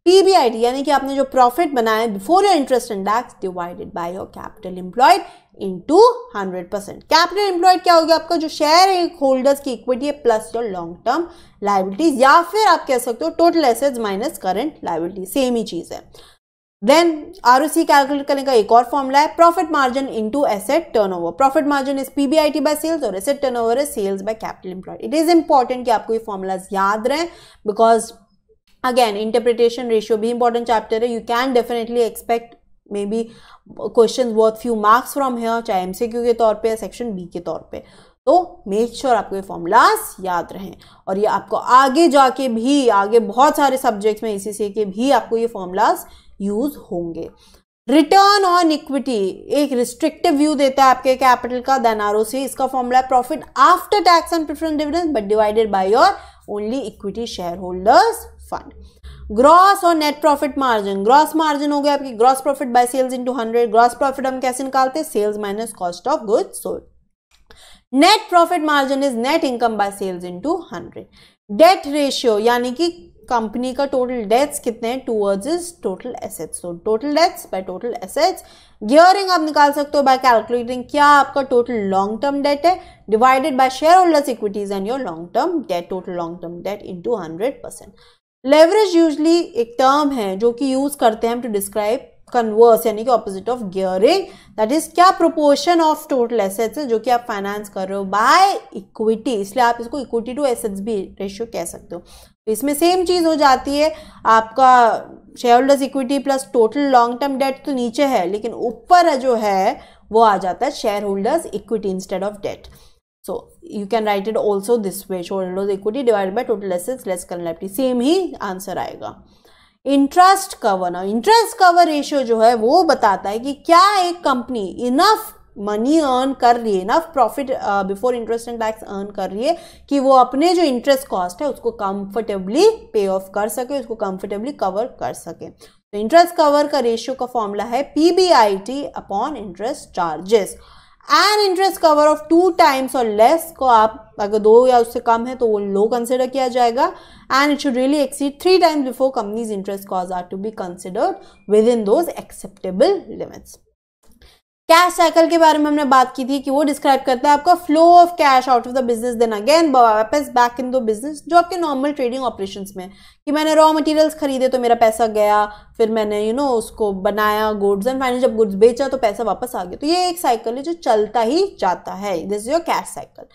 पीबीआईटी यानी कि आपने जो प्रॉफिट बनाया before your interest and tax divided by your capital employed into hundred percent. Capital employed क्या हो गया, आपका जो शेयर होल्डर्स की इक्विटी है plus your long term liabilities, या फिर आप कह सकते हो total assets minus current liability, same ही चीज है। देन आरओसी कैलकुलेट करने का एक और फॉर्मूला है profit margin into asset turnover. Profit margin is PBIT by sales और asset turnover is sales by capital employed. It is important कि आपको ये फॉर्मूलाज याद रहें, बिकॉज अगेन इंटरप्रिटेशन रेशियो भी इंपॉर्टेंट चैप्टर है, you can definitely expect maybe question worth few marks from here, चाहे MCQ के तौर पे या सेक्शन बी के तौर पे। तो मेक श्योर sure आपको ये फॉर्मूलाज याद रहें, और ये आपको आगे जाके भी, आगे बहुत सारे सब्जेक्ट्स में ई सी सी के भी आपको ये फॉर्मूलाज यूज होंगे। रिटर्न ऑन इक्विटी एक रिस्ट्रिक्टिव व्यू देता है आपके कैपिटल का, देन आर ओ सी। इसका फॉर्मूला है profit after tax and preference dividend but divided by your only equity share holders fund. Gross और net profit margin, gross margin हो गया आपकी gross profit by sales into hundred. Gross profit हम कैसे निकालते हैं? Sales minus cost of goods sold. Net profit margin is net income by sales into hundred. Debt ratio यानी कि company का टोटल डेट्स कितने हैं टूवर्ड्स इज टोटल एसेट्स, तो total debts by total assets. Gearing आप निकाल सकते हो बाय कैलकुलेटिंग क्या आपका टोटल लॉन्ग टर्म डेट है divided by share holders equities and your long term debt, total long term debt into hundred percent. Leverage usually एक term है जो कि यूज करते हैं हम टू डिस्क्राइब कन्वर्स यानी कि opposite of gearing, that is क्या प्रोपोर्शन ऑफ टोटल एसेट्स है जो कि आप फाइनेंस कर रहे हो बाय इक्विटी, इसलिए आप इसको इक्विटी टू एसेट्स भी रेशियो कह सकते हो। तो इसमें सेम चीज हो जाती है, आपका share holders equity plus total long term debt तो नीचे है लेकिन ऊपर जो है वो आ जाता है share holders equity instead of debt. So you can write it also this way, share holders equity divided by total assets less current liability, same ही आंसर आएगा। इंटरेस्ट कवर, ना इंटरेस्ट कवर रेशियो जो है वो बताता है कि क्या एक कंपनी इनफ मनी अर्न कर रही है, enough profit before interest and tax earn कर रही है कि वो अपने जो इंटरेस्ट कॉस्ट है उसको कंफर्टेबली पे ऑफ कर सके, उसको कंफर्टेबली कवर कर सके। तो इंटरेस्ट कवर का रेशियो का फॉर्मूला है P B I T upon interest charges. And interest cover of two times और लेस को आप अगर दो या उससे कम है तो वो लो कंसिडर किया जाएगा, and it should really exceed three times before companies interest cost are to be considered within those acceptable limits. Cash cycle के बारे में हमने बात की थी कि वो डिस्क्राइब करता है आपका flow of cash out of the business then again वापस बैक इन द बिजनेस, जो आपके नॉर्मल ट्रेडिंग ऑपरेशंस में कि मैंने रॉ मटेरियल्स खरीदे तो मेरा पैसा गया, फिर मैंने यू you नो know, उसको बनाया गुड्स एंड फाइनली जब गुड्स बेचा तो पैसा वापस आ गया। तो ये एक साइकिल है जो चलता ही जाता है, this is your cash cycle.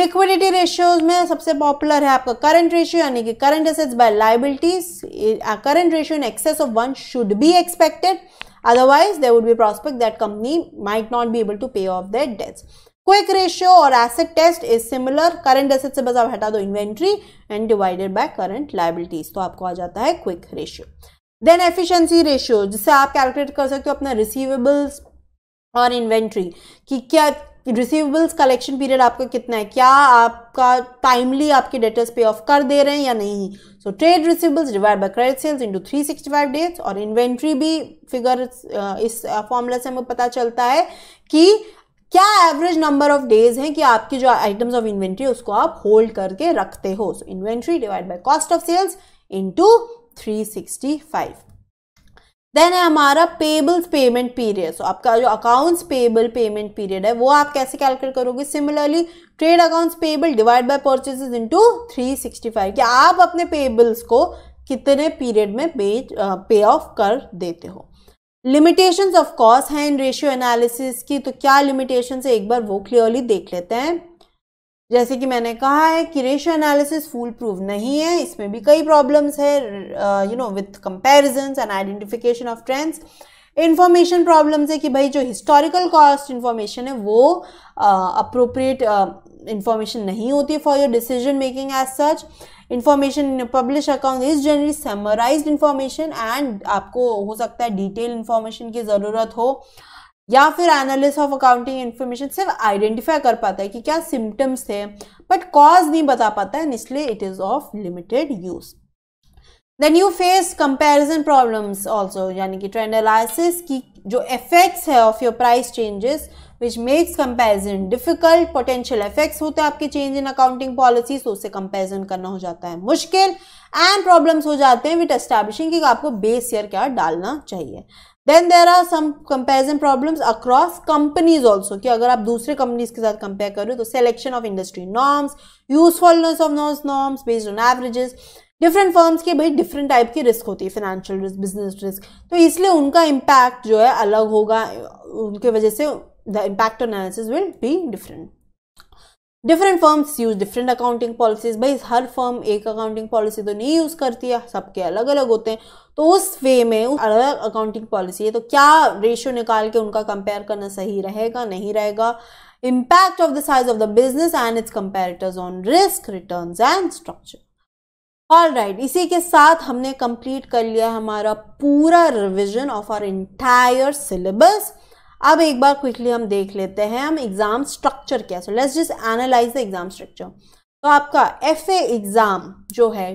Liquidity ratios में सबसे पॉपुलर है आपका करंट रेशियो यानी कि current assets by liabilities. Current ratio in excess of one should be expected, otherwise there would be a prospect that company might not be able to pay off their debts. Quick ratio or asset test is similar, current assets से बस आप हटा दो inventory and divided by current liabilities तो आपको आ जाता है quick ratio. Then efficiency ratio जिससे आप calculate कर सकते हो अपना receivables और inventory कि क्या रिसीवेबल्स कलेक्शन पीरियड आपका कितना है, क्या आपका टाइमली आपके डेटर्स पे ऑफ कर दे रहे हैं या नहीं। So trade receivables divide by credit sales into three sixty five days. और इन्वेंट्री भी फिगर इस फॉर्मूला से हमें पता चलता है कि क्या एवरेज नंबर ऑफ डेज हैं कि आपकी जो आइटम्स ऑफ इन्वेंट्री उसको आप होल्ड करके रखते हो। So inventory divide by cost of sales into three sixty five. Then है हमारा पेबल्स पेमेंट पीरियड, सो आपका जो अकाउंट्स पेबल पेमेंट पीरियड है वो आप कैसे कैलकुलेट करोगे। Similarly trade accounts payable divide by purchases into three sixty five कि आप अपने पेबल्स को कितने पीरियड में पे ऑफ कर देते हो। लिमिटेशंस ऑफ कोर्स हैं इन रेशियो एनालिसिस की, तो क्या लिमिटेशंस है एक बार वो क्लियरली देख लेते हैं। जैसे कि मैंने कहा है कि रेशियो एनालिसिस फूल प्रूफ नहीं है, इसमें भी कई प्रॉब्लम्स है you know with comparisons and identification of trends. Information problems है कि भाई जो हिस्टोरिकल कॉस्ट इन्फॉर्मेशन है वो अप्रोप्रिएट uh, इन्फॉर्मेशन uh, नहीं होती for your decision making as such. Information in publish account is generally summarised information and आपको हो सकता है डिटेल इन्फॉर्मेशन की ज़रूरत हो, या फिर एनालिस्ट ऑफ अकाउंटिंग इन्फॉर्मेशन सिर्फ आइडेंटिफाई कर पाता है कि क्या सिम्टम्स थे बट कॉज नहीं बता पाता है, इसलिए it is of limited use. Then you face comparison problems also यानी कि ट्रेंड एनालिसिस की जो इफेक्ट्स है of your price changes which makes comparison difficult. Potential effects होते हैं आपके चेंज इन अकाउंटिंग पॉलिसी, तो उससे कंपैरिजन करना हो जाता है मुश्किल। एंड प्रॉब्लम्स हो जाते हैं विद एस्टैब्लिशिंग कि आपको बेस ईयर क्या डालना चाहिए। Then there are some comparison problems across companies also कि अगर आप दूसरे कंपनीज के साथ कंपेयर कर रहे हो तो selection of industry norms, usefulness of norms norms based on averages. Different firms के भाई डिफरेंट टाइप की रिस्क होती है, फाइनेंशियल रिस्क, बिजनेस रिस्क, तो इसलिए उनका इम्पैक्ट जो है अलग होगा, उनके वजह से the impact on analysis will be different. Different firms use different accounting policies. भाई हर फर्म एक अकाउंटिंग पॉलिसी तो नहीं यूज़ करती है, सबके अलग अलग होते हैं. तो उस वे में उस अलग अकाउंटिंग पॉलिसी है तो क्या रेशियो निकाल के उनका कंपेयर करना सही रहेगा नहीं रहेगा. Impact of the size of the business and its comparators on risk returns and structure. All right, इसी के साथ हमने कंप्लीट कर लिया हमारा पूरा revision of our entire syllabus. अब एक बार क्विकली हम देख लेते हैं हम एग्जाम स्ट्रक्चर क्या. So let's just analyse the exam structure. तो आपका एफए एग्जाम जो है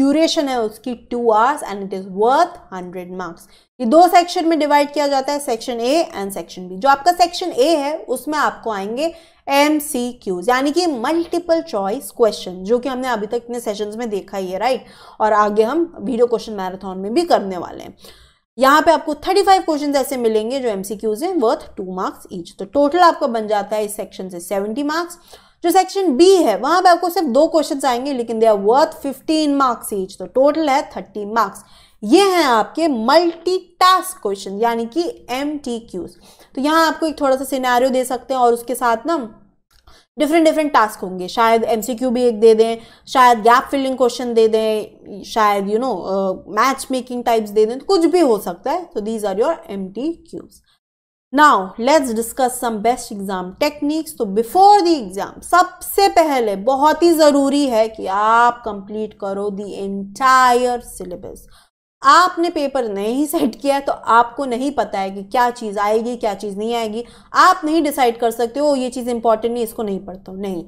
ड्यूरेशन है उसकी two hours and it is worth hundred marks. ये दो सेक्शन में डिवाइड किया जाता है, section A and section B. जो आपका सेक्शन ए है उसमें आपको आएंगे एम सी क्यूज यानी कि मल्टीपल चॉइस क्वेश्चन, जो कि हमने अभी तक इतने सेशंस में देखा ही है राइट. और आगे हम वीडियो क्वेश्चन मैराथन में भी करने वाले हैं. यहाँ पे आपको पैंतीस क्वेश्चन ऐसे मिलेंगे जो एमसीक्यूज हैं वर्थ टू मार्क्स ईच. तो टोटल आपका बन जाता है इस सेक्शन से सत्तर मार्क्स. जो सेक्शन बी है वहां पे आपको सिर्फ दो क्वेश्चन आएंगे लेकिन दे आर वर्थ पंद्रह मार्क्स ईच. तो टोटल है तीस मार्क्स. ये हैं आपके मल्टीटास्क क्वेश्चन यानी कि एमटीक्यूज. तो यहाँ आपको एक थोड़ा सा सिनेरियो दे सकते हैं और उसके साथ ना डिफरेंट डिफरेंट टास्क होंगे. शायद एमसीक्यू भी एक दे दें, शायद गैप फिलिंग क्वेश्चन दे दें, शायद you know match making types दे दें, तो कुछ भी हो सकता है. तो these are your MTQs. Now let's discuss some best exam techniques. तो बिफोर द एग्जाम सबसे पहले बहुत ही जरूरी है कि आप कंप्लीट करो द एंटायर सिलेबस. आपने पेपर नहीं सेट किया तो आपको नहीं पता है कि क्या चीज़ आएगी क्या चीज़ नहीं आएगी. आप नहीं डिसाइड कर सकते हो ये चीज़ इंपॉर्टेंट नहीं इसको नहीं पढ़ता हूँ. नहीं,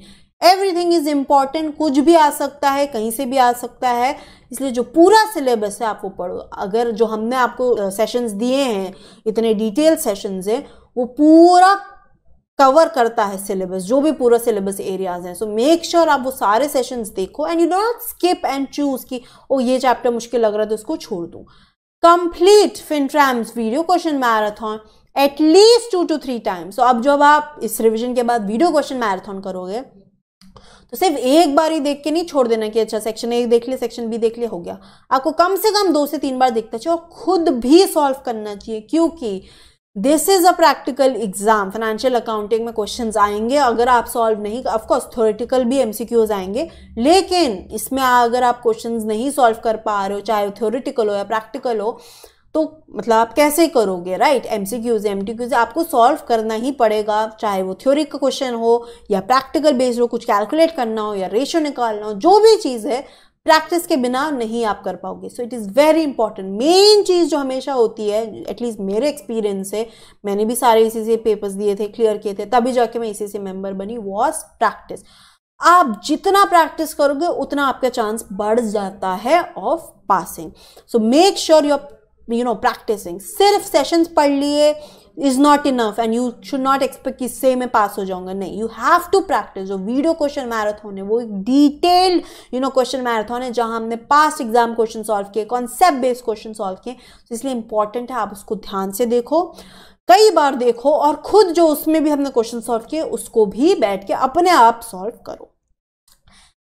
एवरीथिंग इज इम्पॉर्टेंट. कुछ भी आ सकता है कहीं से भी आ सकता है. इसलिए जो पूरा सिलेबस है आप वो पढ़ो. अगर जो हमने आपको सेशंस दिए हैं इतने डिटेल सेशंस हैं वो पूरा कवर करता है सिलेबस, जो भी पूरा सिलेबस एरियाज हैं. सो मेक श्योर आप वो सारे सेशंस देखो and you do not skip and choose कि ओ ये चैप्टर मुश्किल लग रहा है तो इसको छोड़ दूँ. कंप्लीट फिनट्रैम्स video question marathon at least two two three times. So अब जब आप इस रिविजन के बाद वीडियो क्वेश्चन मैराथन करोगे तो सिर्फ एक बार ही देख के नहीं छोड़ देना कि अच्छा सेक्शन ए देख लिया सेक्शन बी देख लिया हो गया. आपको कम से कम दो से तीन बार देखना चाहिए और खुद भी सॉल्व करना चाहिए क्योंकि this is a practical exam. Financial accounting में क्वेश्चंस आएंगे अगर आप सॉल्व नहीं, ऑफ कोर्स थ्योरेटिकल भी एमसीक्यूज आएंगे, लेकिन इसमें अगर आप क्वेश्चंस नहीं सॉल्व कर पा रहे हो चाहे थ्योरेटिकल हो या प्रैक्टिकल हो तो मतलब आप कैसे करोगे राइट. एमसीक्यूज एमटीक्यूज आपको सॉल्व करना ही पड़ेगा चाहे वो थ्योरी का क्वेश्चन हो या प्रैक्टिकल बेस्ड हो, कुछ कैलकुलेट करना हो या रेशियो निकालना हो, जो भी चीज़ है प्रैक्टिस के बिना नहीं आप कर पाओगे. So it is very important. Main चीज़ जो हमेशा होती है एटलीस्ट मेरे एक्सपीरियंस से, मैंने भी सारे आईसीसी पेपर्स दिए थे क्लियर किए थे तभी जाके मैं आईसीसी मेंबर बनी, वॉज प्रैक्टिस. आप जितना प्रैक्टिस करोगे उतना आपका चांस बढ़ जाता है of passing. So make sure your you know practicing. सिर्फ सेशंस पढ़ लिए is not enough and you should not expect कि इससे मैं पास हो जाऊंगा. नहीं, यू हैव टू प्रैक्टिस. जो वीडियो क्वेश्चन मैराथन है वो एक detailed you know question marathon है जहां हमने पास्ट एग्जाम क्वेश्चन सॉल्व किए, कॉन्सेप्ट बेस्ड क्वेश्चन सॉल्व किए. तो इसलिए इंपॉर्टेंट है आप उसको ध्यान से देखो, कई बार देखो और खुद जो उसमें भी हमने क्वेश्चन सॉल्व किए उसको भी बैठ के अपने आप सॉल्व करो.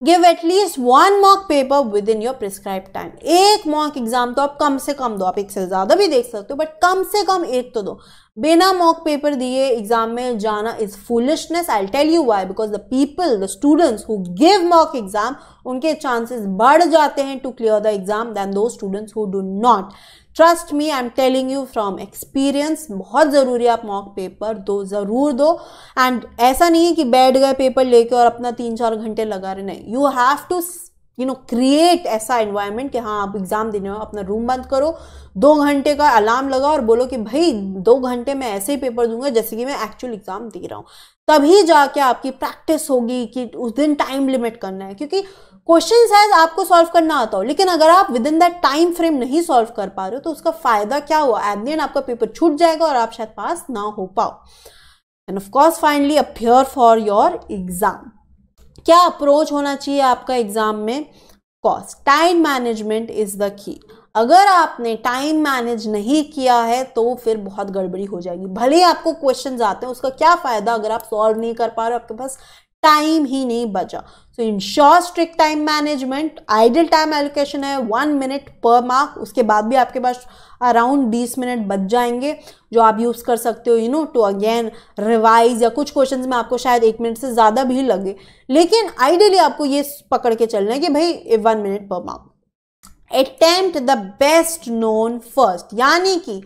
Give at least one mock paper within your prescribe time. एक मॉक एग्जाम तो आप कम से कम दो, आप एक से ज्यादा भी देख सकते हो बट कम से कम एक तो दो. बिना मॉक पेपर दिए एग्जाम में जाना is foolishness. I will tell you why. Because the people the students who give mock exam उनके चांसेस बढ़ जाते हैं to clear the exam than those students who do not. Trust me, I am telling you from experience. बहुत ज़रूरी है आप mock paper दो, ज़रूर दो. एंड ऐसा नहीं है कि बैठ गए पेपर लेके और अपना तीन चार घंटे लगा रहे. नहीं, you have to you know create ऐसा एनवायरनमेंट कि हाँ आप एग्ज़ाम देने हो. अपना रूम बंद करो, दो घंटे का अलार्म लगाओ और बोलो कि भाई दो घंटे मैं ऐसे ही पेपर दूंगा जैसे कि मैं एक्चुअल एग्ज़ाम दे रहा हूँ. तभी जाके आपकी प्रैक्टिस होगी कि उस दिन टाइम लिमिट करना है क्योंकि क्वेश्चन शायद आपको सॉल्व करना आता हो लेकिन अगर आप within that time frame नहीं सॉल्व कर पा रहे हो तो उसका फायदा क्या हुआ. एट द एंड आपका पेपर छूट जाएगा और आप शायद पास ना हो पाओ. And of course finally appear for your exam. क्या अप्रोच होना चाहिए आपका एग्जाम में? Cost time management is the key. अगर आपने टाइम मैनेज नहीं किया है तो फिर बहुत गड़बड़ी हो जाएगी. भले ही आपको क्वेश्चन आते हैं उसका क्या फायदा अगर आप सॉल्व नहीं कर पा रहे हो, आपके पास टाइम ही नहीं बचा. So ensure strict time management. Ideal time allocation है वन मिनट पर मार्क. उसके बाद भी आपके पास अराउंड बीस मिनट बच जाएंगे जो आप यूज़ कर सकते हो you know to again revise, या कुछ क्वेश्चंस में आपको शायद एक मिनट से ज़्यादा भी लगे, लेकिन आइडियली आपको ये पकड़ के चलना है कि भाई वन मिनट पर mark. Attempt the best known first, यानी कि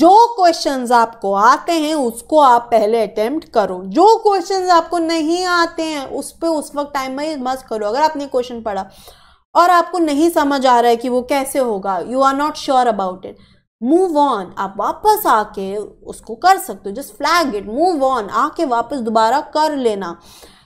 जो क्वेश्चंस आपको आते हैं उसको आप पहले अटेम्प्ट करो, जो क्वेश्चंस आपको नहीं आते हैं उस पे उस वक्त टाइम में मत करो. अगर आपने क्वेश्चन पढ़ा और आपको नहीं समझ आ रहा है कि वो कैसे होगा, you are not sure about it, move on. आप वापस आके उसको कर सकते हो, just flag it, move on, आके वापस दोबारा कर लेना,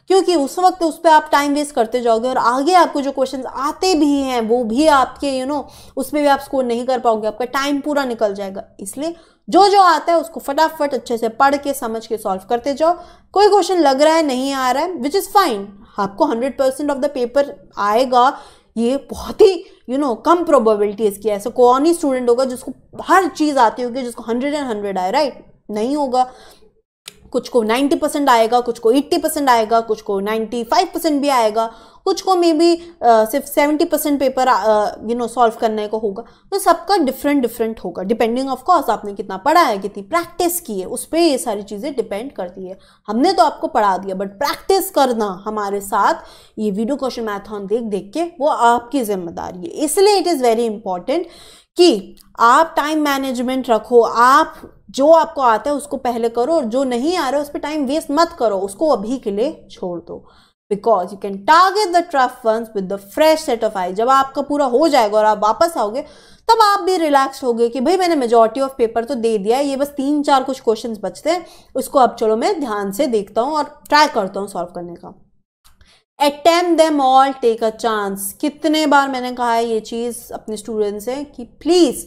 क्योंकि उस वक्त उस पर आप टाइम वेस्ट करते जाओगे और आगे आपको जो क्वेश्चंस आते भी हैं वो भी आपके यू नो उसमें भी आप स्कोर नहीं कर पाओगे, आपका टाइम पूरा निकल जाएगा. इसलिए जो जो आता है उसको फटाफट अच्छे से पढ़ के समझ के सॉल्व करते जाओ. कोई क्वेश्चन लग रहा है नहीं आ रहा है, विच इज़ फाइन, आपको hundred percent of the paper आएगा, ये बहुत ही यू नो कम प्रोबेबिलिटी है इसकी. ऐसा कौन ही स्टूडेंट होगा जिसको हर चीज़ आती होगी, जिसको हंड्रेड एंड हंड्रेड आए, राइट? नहीं होगा. कुछ को नब्बे परसेंट आएगा, कुछ को अस्सी परसेंट आएगा, कुछ को पचानवे परसेंट भी आएगा, कुछ को मे बी सिर्फ सत्तर percent paper you know solve करने को होगा. तो सबका डिफरेंट डिफरेंट होगा, डिपेंडिंग ऑफ कोर्स आपने कितना पढ़ा है, कितनी प्रैक्टिस की है, उस पर ये सारी चीज़ें डिपेंड करती है. हमने तो आपको पढ़ा दिया, बट प्रैक्टिस करना हमारे साथ ये वीडियो क्वेश्चन मैराथन देख देख के वो आपकी जिम्मेदारी है. इसलिए इट इज़ वेरी इंपॉर्टेंट कि आप टाइम मैनेजमेंट रखो, आप जो आपको आता है उसको पहले करो और जो नहीं आ रहा है उस पर टाइम वेस्ट मत करो, उसको अभी के लिए छोड़ दो. Because you can target the ट्रफ funds with the fresh set of eye. जब आपका पूरा हो जाएगा और आप वापस आओगे तब आप भी रिलैक्स होगे कि भाई मैंने मेजॉरिटी ऑफ पेपर तो दे दिया है, ये बस तीन चार कुछ क्वेश्चंस बचते हैं, उसको अब चलो मैं ध्यान से देखता हूँ और ट्राई करता हूँ सॉल्व करने का. Attempt them all, take a chance. कितने बार मैंने कहा है ये चीज़ अपने स्टूडेंट्स से कि प्लीज़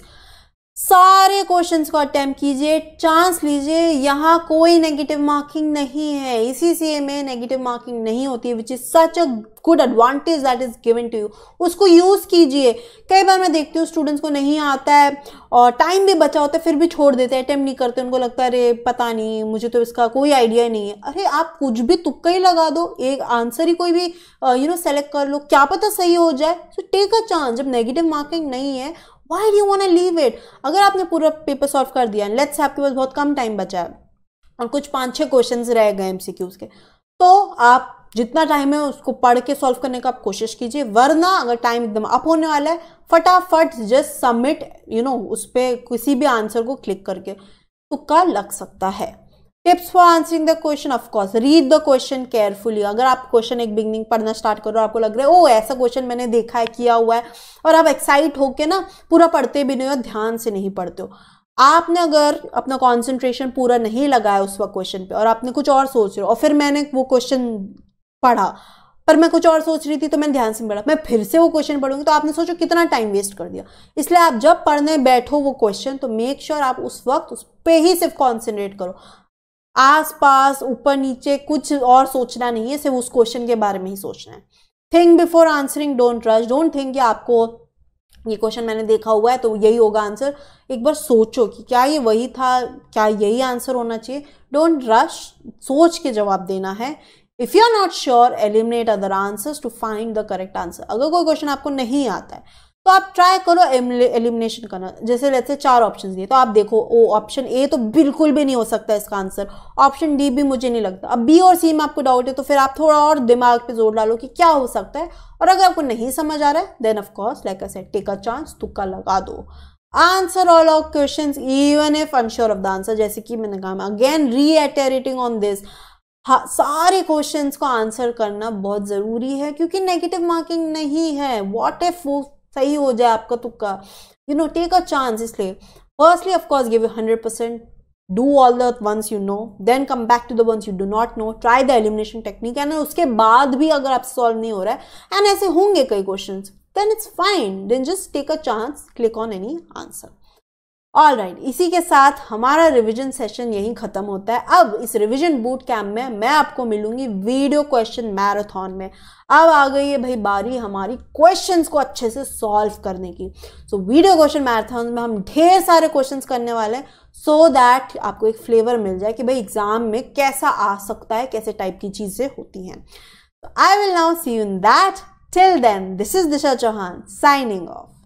सारे क्वेश्चंस को अटैम्प्ट कीजिए, चांस लीजिए. यहाँ कोई नेगेटिव मार्किंग नहीं है, इसी सी ए में नेगेटिव मार्किंग नहीं होती है, which is such a good advantage that is given to you. उसको यूज़ कीजिए. कई बार मैं देखती हूँ स्टूडेंट्स को नहीं आता है और टाइम भी बचा होता है फिर भी छोड़ देते हैं, अटैम्प्ट नहीं करते. उनको लगता है अरे पता नहीं, मुझे तो इसका कोई आइडिया नहीं है. अरे आप कुछ भी तुक्का ही लगा दो, एक आंसर ही कोई भी यू नो सेलेक्ट कर लो, क्या पता सही हो जाए. So take a chance. जब नेगेटिव मार्किंग नहीं है, Why do you want to leave it? अगर आपने पूरा पेपर सॉल्व कर दिया, लेट्स से आपके पास बहुत कम टाइम बचा है और कुछ पाँच छः क्वेश्चंस रह गए एमसीक्यूज के, तो आप जितना टाइम है उसको पढ़ के सॉल्व करने का आप कोशिश कीजिए. वरना अगर टाइम एकदम अप होने वाला है, फटाफट जस्ट सबमिट यू नो उस पर किसी भी आंसर को क्लिक करके तुक्का लग सकता है. Tips for answering the question, of course read the question carefully. अगर आप क्वेश्चन एक बिगनिंग पढ़ना स्टार्ट करो, आपको लग रहा है ओ ऐसा क्वेश्चन मैंने देखा है, किया हुआ है, और आप एक्साइट होके ना पूरा पढ़ते भी नहीं हो, ध्यान से नहीं पढ़ते हो. आपने अगर अपना कॉन्सेंट्रेशन पूरा नहीं लगाया उस वक्त क्वेश्चन पे और आपने कुछ और सोच रहे हो, और फिर मैंने वो क्वेश्चन पढ़ा पर मैं कुछ और सोच रही थी तो मैंने ध्यान से पढ़ा, मैं फिर से वो क्वेश्चन पढ़ूंगी, तो आपने सोचो कितना टाइम वेस्ट कर दिया. इसलिए आप जब पढ़ने बैठो वो क्वेश्चन, तो मेक श्योर आप उस वक्त उस पर ही सिर्फ कॉन्सेंट्रेट करो. आस पास ऊपर नीचे कुछ और सोचना नहीं है, सिर्फ उस क्वेश्चन के बारे में ही सोचना है. Think before answering, don't rush. Don't think कि आपको ये क्वेश्चन मैंने देखा हुआ है तो यही होगा आंसर. एक बार सोचो कि क्या ये वही था, क्या यही आंसर होना चाहिए. डोंट रश, सोच के जवाब देना है. If you are not sure, eliminate other answers to find the correct answer. अगर कोई क्वेश्चन आपको नहीं आता है तो आप ट्राई करो एलिमिनेशन करना. जैसे जैसे चार ऑप्शन दिए तो आप देखो ओ ऑप्शन ए तो बिल्कुल भी नहीं हो सकता इसका आंसर, ऑप्शन डी भी मुझे नहीं लगता. अब बी और सी में आपको डाउट है तो फिर आप थोड़ा और दिमाग पे जोर डालो कि क्या हो सकता है, और अगर आपको नहीं समझ आ रहा है then of course like I said take a chance, तुक्का लगा दो. Answer all of question even if unsure of the answer. जैसे कि मैंने कहा, अगेन रीइटरेटिंग ऑन दिस, हाँ सारे क्वेश्चंस को आंसर करना बहुत ज़रूरी है क्योंकि नेगेटिव मार्किंग नहीं है. वॉट इफ वो सही हो जाए आपका तुक्का, you know take a chance. इसलिए firstly of course give you hundred percent, do all the ones you know, then come back to the ones you do not know, try the elimination technique. And उसके बाद भी अगर आप solve नहीं हो रहा है, एंड ऐसे होंगे कई question, then it's fine, then just take a chance, click on any answer. All right, इसी के साथ हमारा रिविजन सेशन यहीं खत्म होता है. अब इस रिविजन बूट कैम्प में मैं आपको मिलूंगी वीडियो क्वेश्चन मैराथन में. अब आ गई है भाई बारी हमारी क्वेश्चंस को अच्छे से सॉल्व करने की. सो वीडियो क्वेश्चन मैराथन में हम ढेर सारे क्वेश्चंस करने वाले हैं. सो so दैट आपको एक फ्लेवर मिल जाए कि भाई एग्जाम में कैसा आ सकता है, कैसे टाइप की चीजें होती हैं. I will now see you in that. Till then this is Disha Chauhan signing of.